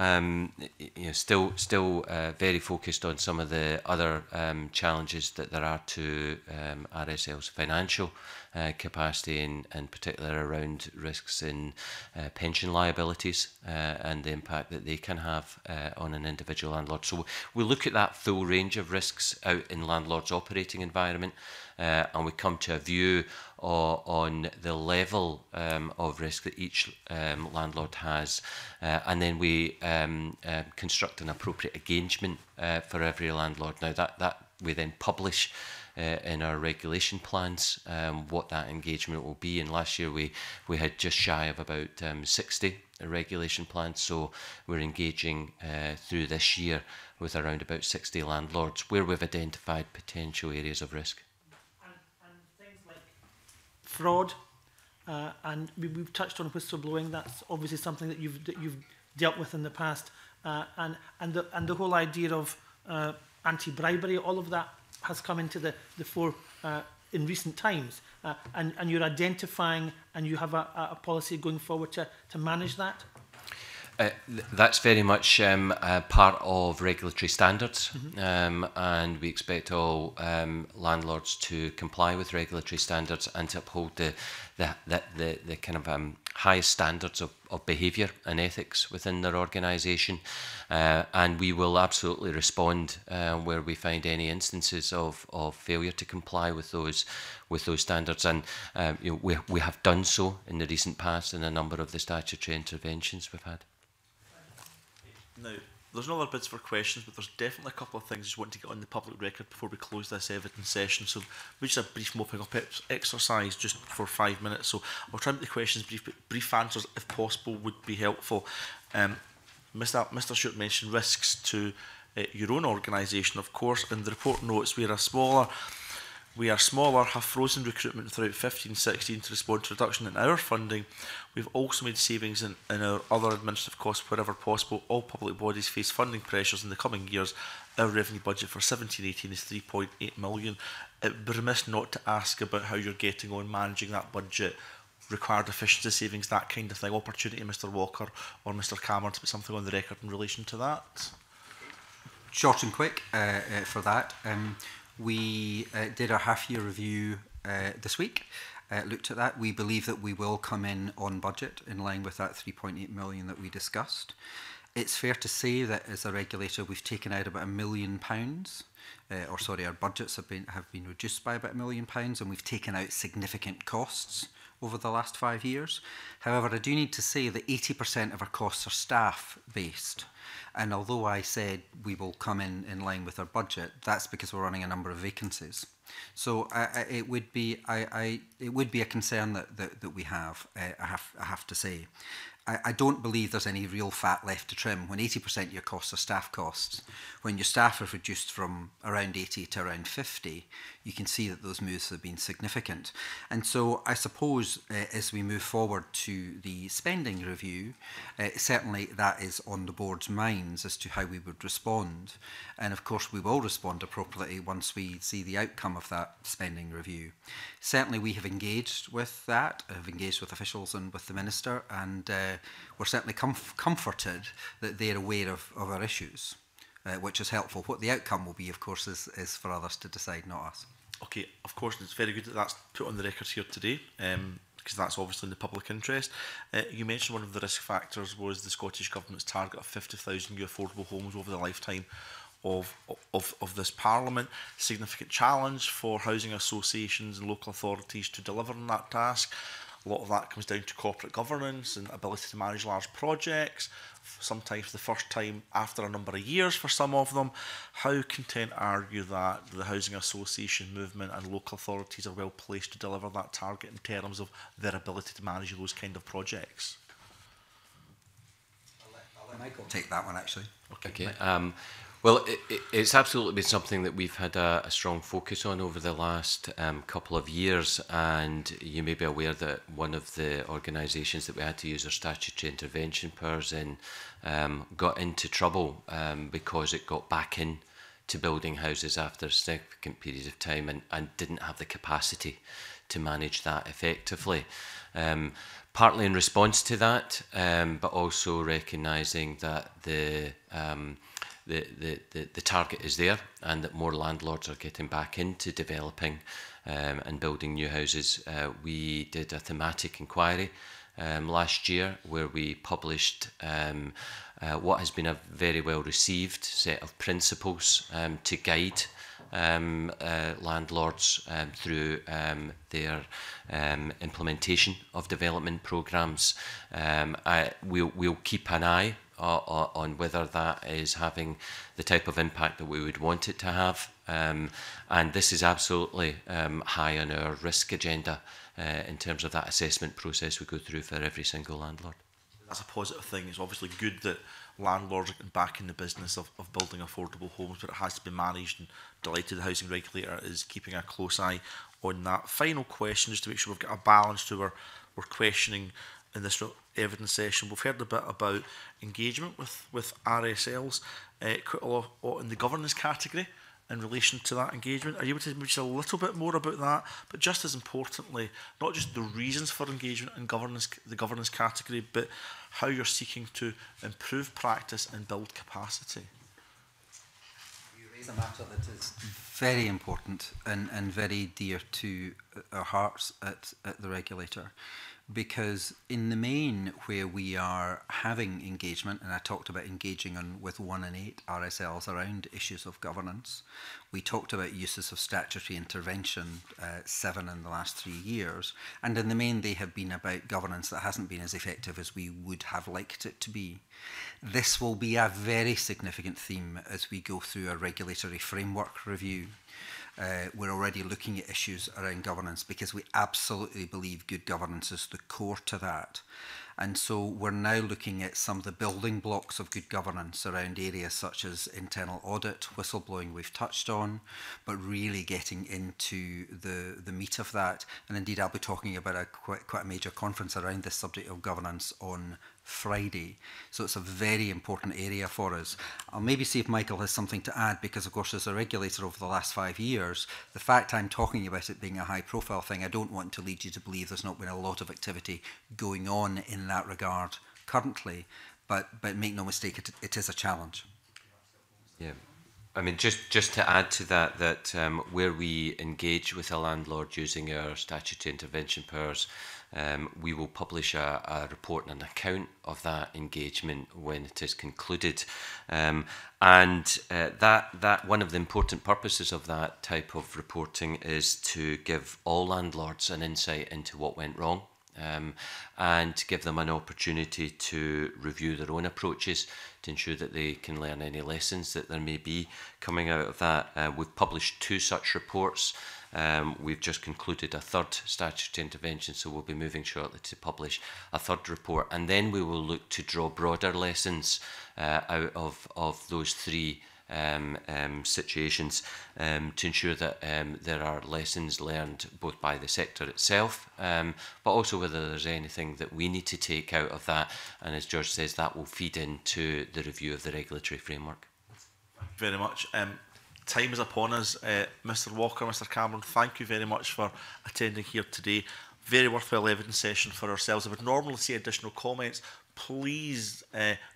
still very focused on some of the other challenges that there are to RSL's financial capacity, in particular around risks in pension liabilities and the impact that they can have on an individual landlord. So we look at that full range of risks out in landlords' operating environment, and we come to a view on the level of risk that each landlord has, and then we construct an appropriate engagement for every landlord. Now that we then publish in our regulation plans what that engagement will be, and last year we had just shy of about 60 regulation plans, so we're engaging through this year with around about 60 landlords where we've identified potential areas of risk. And things like fraud, and we've touched on whistleblowing. That's obviously something that you've dealt with in the past, and the whole idea of anti-bribery, all of that has come into the fore in recent times, and you're identifying, and you have a policy going forward to manage that? That's very much a part of regulatory standards, mm-hmm. And we expect all landlords to comply with regulatory standards and to uphold the kind of highest standards of behaviour and ethics within their organisation, and we will absolutely respond where we find any instances of failure to comply with those standards. And you know, we have done so in the recent past in a number of the statutory interventions we've had. Now, there's no other bids for questions, but there's definitely a couple of things I just want to get on the public record before we close this evidence session. So we just have a brief mopping up exercise just for 5 minutes. So I'll try and make the questions brief, but brief answers, if possible, would be helpful. Mr. Stewart mentioned risks to your own organisation, of course, and the report notes we are smaller, have frozen recruitment throughout 15-16 to respond to reduction in our funding. We've also made savings in our other administrative costs wherever possible. All public bodies face funding pressures in the coming years. Our revenue budget for 17-18 is 3.8 million. It would be remiss not to ask about how you're getting on managing that budget, required efficiency savings, that kind of thing. Opportunity, Mr. Walker or Mr. Cameron, to put something on the record in relation to that. Short and quick for that. We did our half-year review this week, looked at that. We believe that we will come in on budget in line with that 3.8 million that we discussed. It's fair to say that as a regulator, we've taken out about £1 million, our budgets have been reduced by about £1 million, and we've taken out significant costs over the last 5 years. However, I do need to say that 80% of our costs are staff-based. And although I said we will come in line with our budget, that's because we're running a number of vacancies. So it would be a concern that we have, I have to say. I don't believe there's any real fat left to trim when 80% of your costs are staff costs. When your staff are reduced from around 80 to around 50, you can see that those moves have been significant. And so I suppose as we move forward to the spending review, certainly that is on the board's minds as to how we would respond. And of course we will respond appropriately once we see the outcome of that spending review. Certainly we have engaged with that, have engaged with officials and with the Minister, and we're certainly comforted that they're aware of our issues, which is helpful. What the outcome will be, of course, is for others to decide, not us. Okay, of course, it's very good that that's put on the record here today, because that's obviously in the public interest. You mentioned one of the risk factors was the Scottish Government's target of 50,000 new affordable homes over the lifetime of this Parliament. Significant challenge for housing associations and local authorities to deliver on that task. A lot of that comes down to corporate governance and ability to manage large projects, sometimes for the first time after a number of years for some of them. How content are you that the housing association movement and local authorities are well placed to deliver that target in terms of their ability to manage those kind of projects? I'll let Michael take that one, actually. Okay. Well, it's absolutely been something that we've had a strong focus on over the last couple of years, and you may be aware that one of the organisations that we had to use our statutory intervention powers in got into trouble because it got back in to building houses after a significant period of time and didn't have the capacity to manage that effectively. Partly in response to that, but also recognising that the target is there and that more landlords are getting back into developing and building new houses. We did a thematic inquiry last year where we published what has been a very well received set of principles to guide landlords through their implementation of development programmes. We'll keep an eye on whether that is having the type of impact that we would want it to have. And this is absolutely high on our risk agenda in terms of that assessment process we go through for every single landlord. That's a positive thing. It's obviously good that landlords are back in the business of building affordable homes, but it has to be managed, and delighted the Housing Regulator is keeping a close eye on that. Final question, just to make sure we've got a balance to our questioning in this evidence session. We've heard a bit about engagement with RSLs, quite a lot in the governance category in relation to that engagement. Are you able to mention a little bit more about that? But just as importantly, not just the reasons for engagement in governance, the governance category, but how you're seeking to improve practice and build capacity. You raise a matter that is very important and very dear to our hearts at the regulator, because in the main where we are having engagement, and I talked about engaging with 1 in 8 RSLs around issues of governance, we talked about uses of statutory intervention 7 in the last 3 years, and in the main they have been about governance that hasn't been as effective as we would have liked it to be. This will be a very significant theme as we go through our regulatory framework review. We're already looking at issues around governance because we absolutely believe good governance is the core to that. And so we're now looking at some of the building blocks of good governance around areas such as internal audit, whistleblowing we've touched on, but really getting into the meat of that. And indeed, I'll be talking about quite a major conference around this subject of governance on Friday. So it's a very important area for us. I'll maybe see if Michael has something to add, because of course as a regulator over the last 5 years, the fact I'm talking about it being a high profile thing, I don't want to lead you to believe there's not been a lot of activity going on in that regard currently, but make no mistake, it is a challenge. Yeah. I mean, just to add to that, that where we engage with a landlord using our statutory intervention powers, we will publish a report and an account of that engagement when it is concluded. And one of the important purposes of that type of reporting is to give all landlords an insight into what went wrong, and to give them an opportunity to review their own approaches to ensure that they can learn any lessons that there may be coming out of that. We've published 2 such reports. We've just concluded a 3rd statutory intervention, so we'll be moving shortly to publish a 3rd report, and then we will look to draw broader lessons out of those 3 situations to ensure that there are lessons learned both by the sector itself, but also whether there's anything that we need to take out of that. And as George says, that will feed into the review of the regulatory framework. Thank you very much. Time is upon us. Mr. Walker, Mr. Cameron, thank you very much for attending here today. Very worthwhile evidence session for ourselves. I would normally see additional comments. Please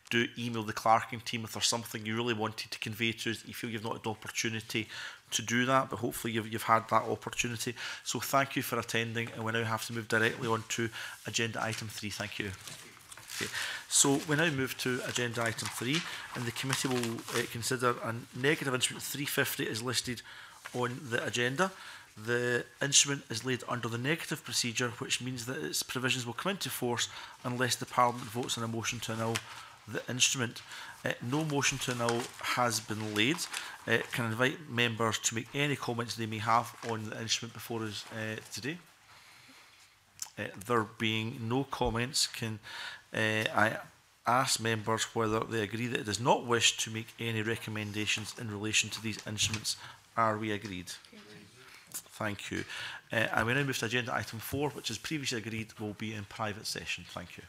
do email the clerking team if there's something you really wanted to convey to us that you feel you've not had the opportunity to do that, but hopefully you've had that opportunity. So thank you for attending, and we now have to move directly on to agenda item 3. Thank you. Okay. So we now move to agenda item 3, and the committee will consider a negative instrument 350 is listed on the agenda. The instrument is laid under the negative procedure, which means that its provisions will come into force unless the Parliament votes on a motion to annul the instrument. No motion to annul has been laid. Can I invite members to make any comments they may have on the instrument before us today? There being no comments, can I ask members whether they agree that it does not wish to make any recommendations in relation to these instruments? Are we agreed? Thank you. And we now move to agenda item 4, which, as previously agreed, will be in private session. Thank you.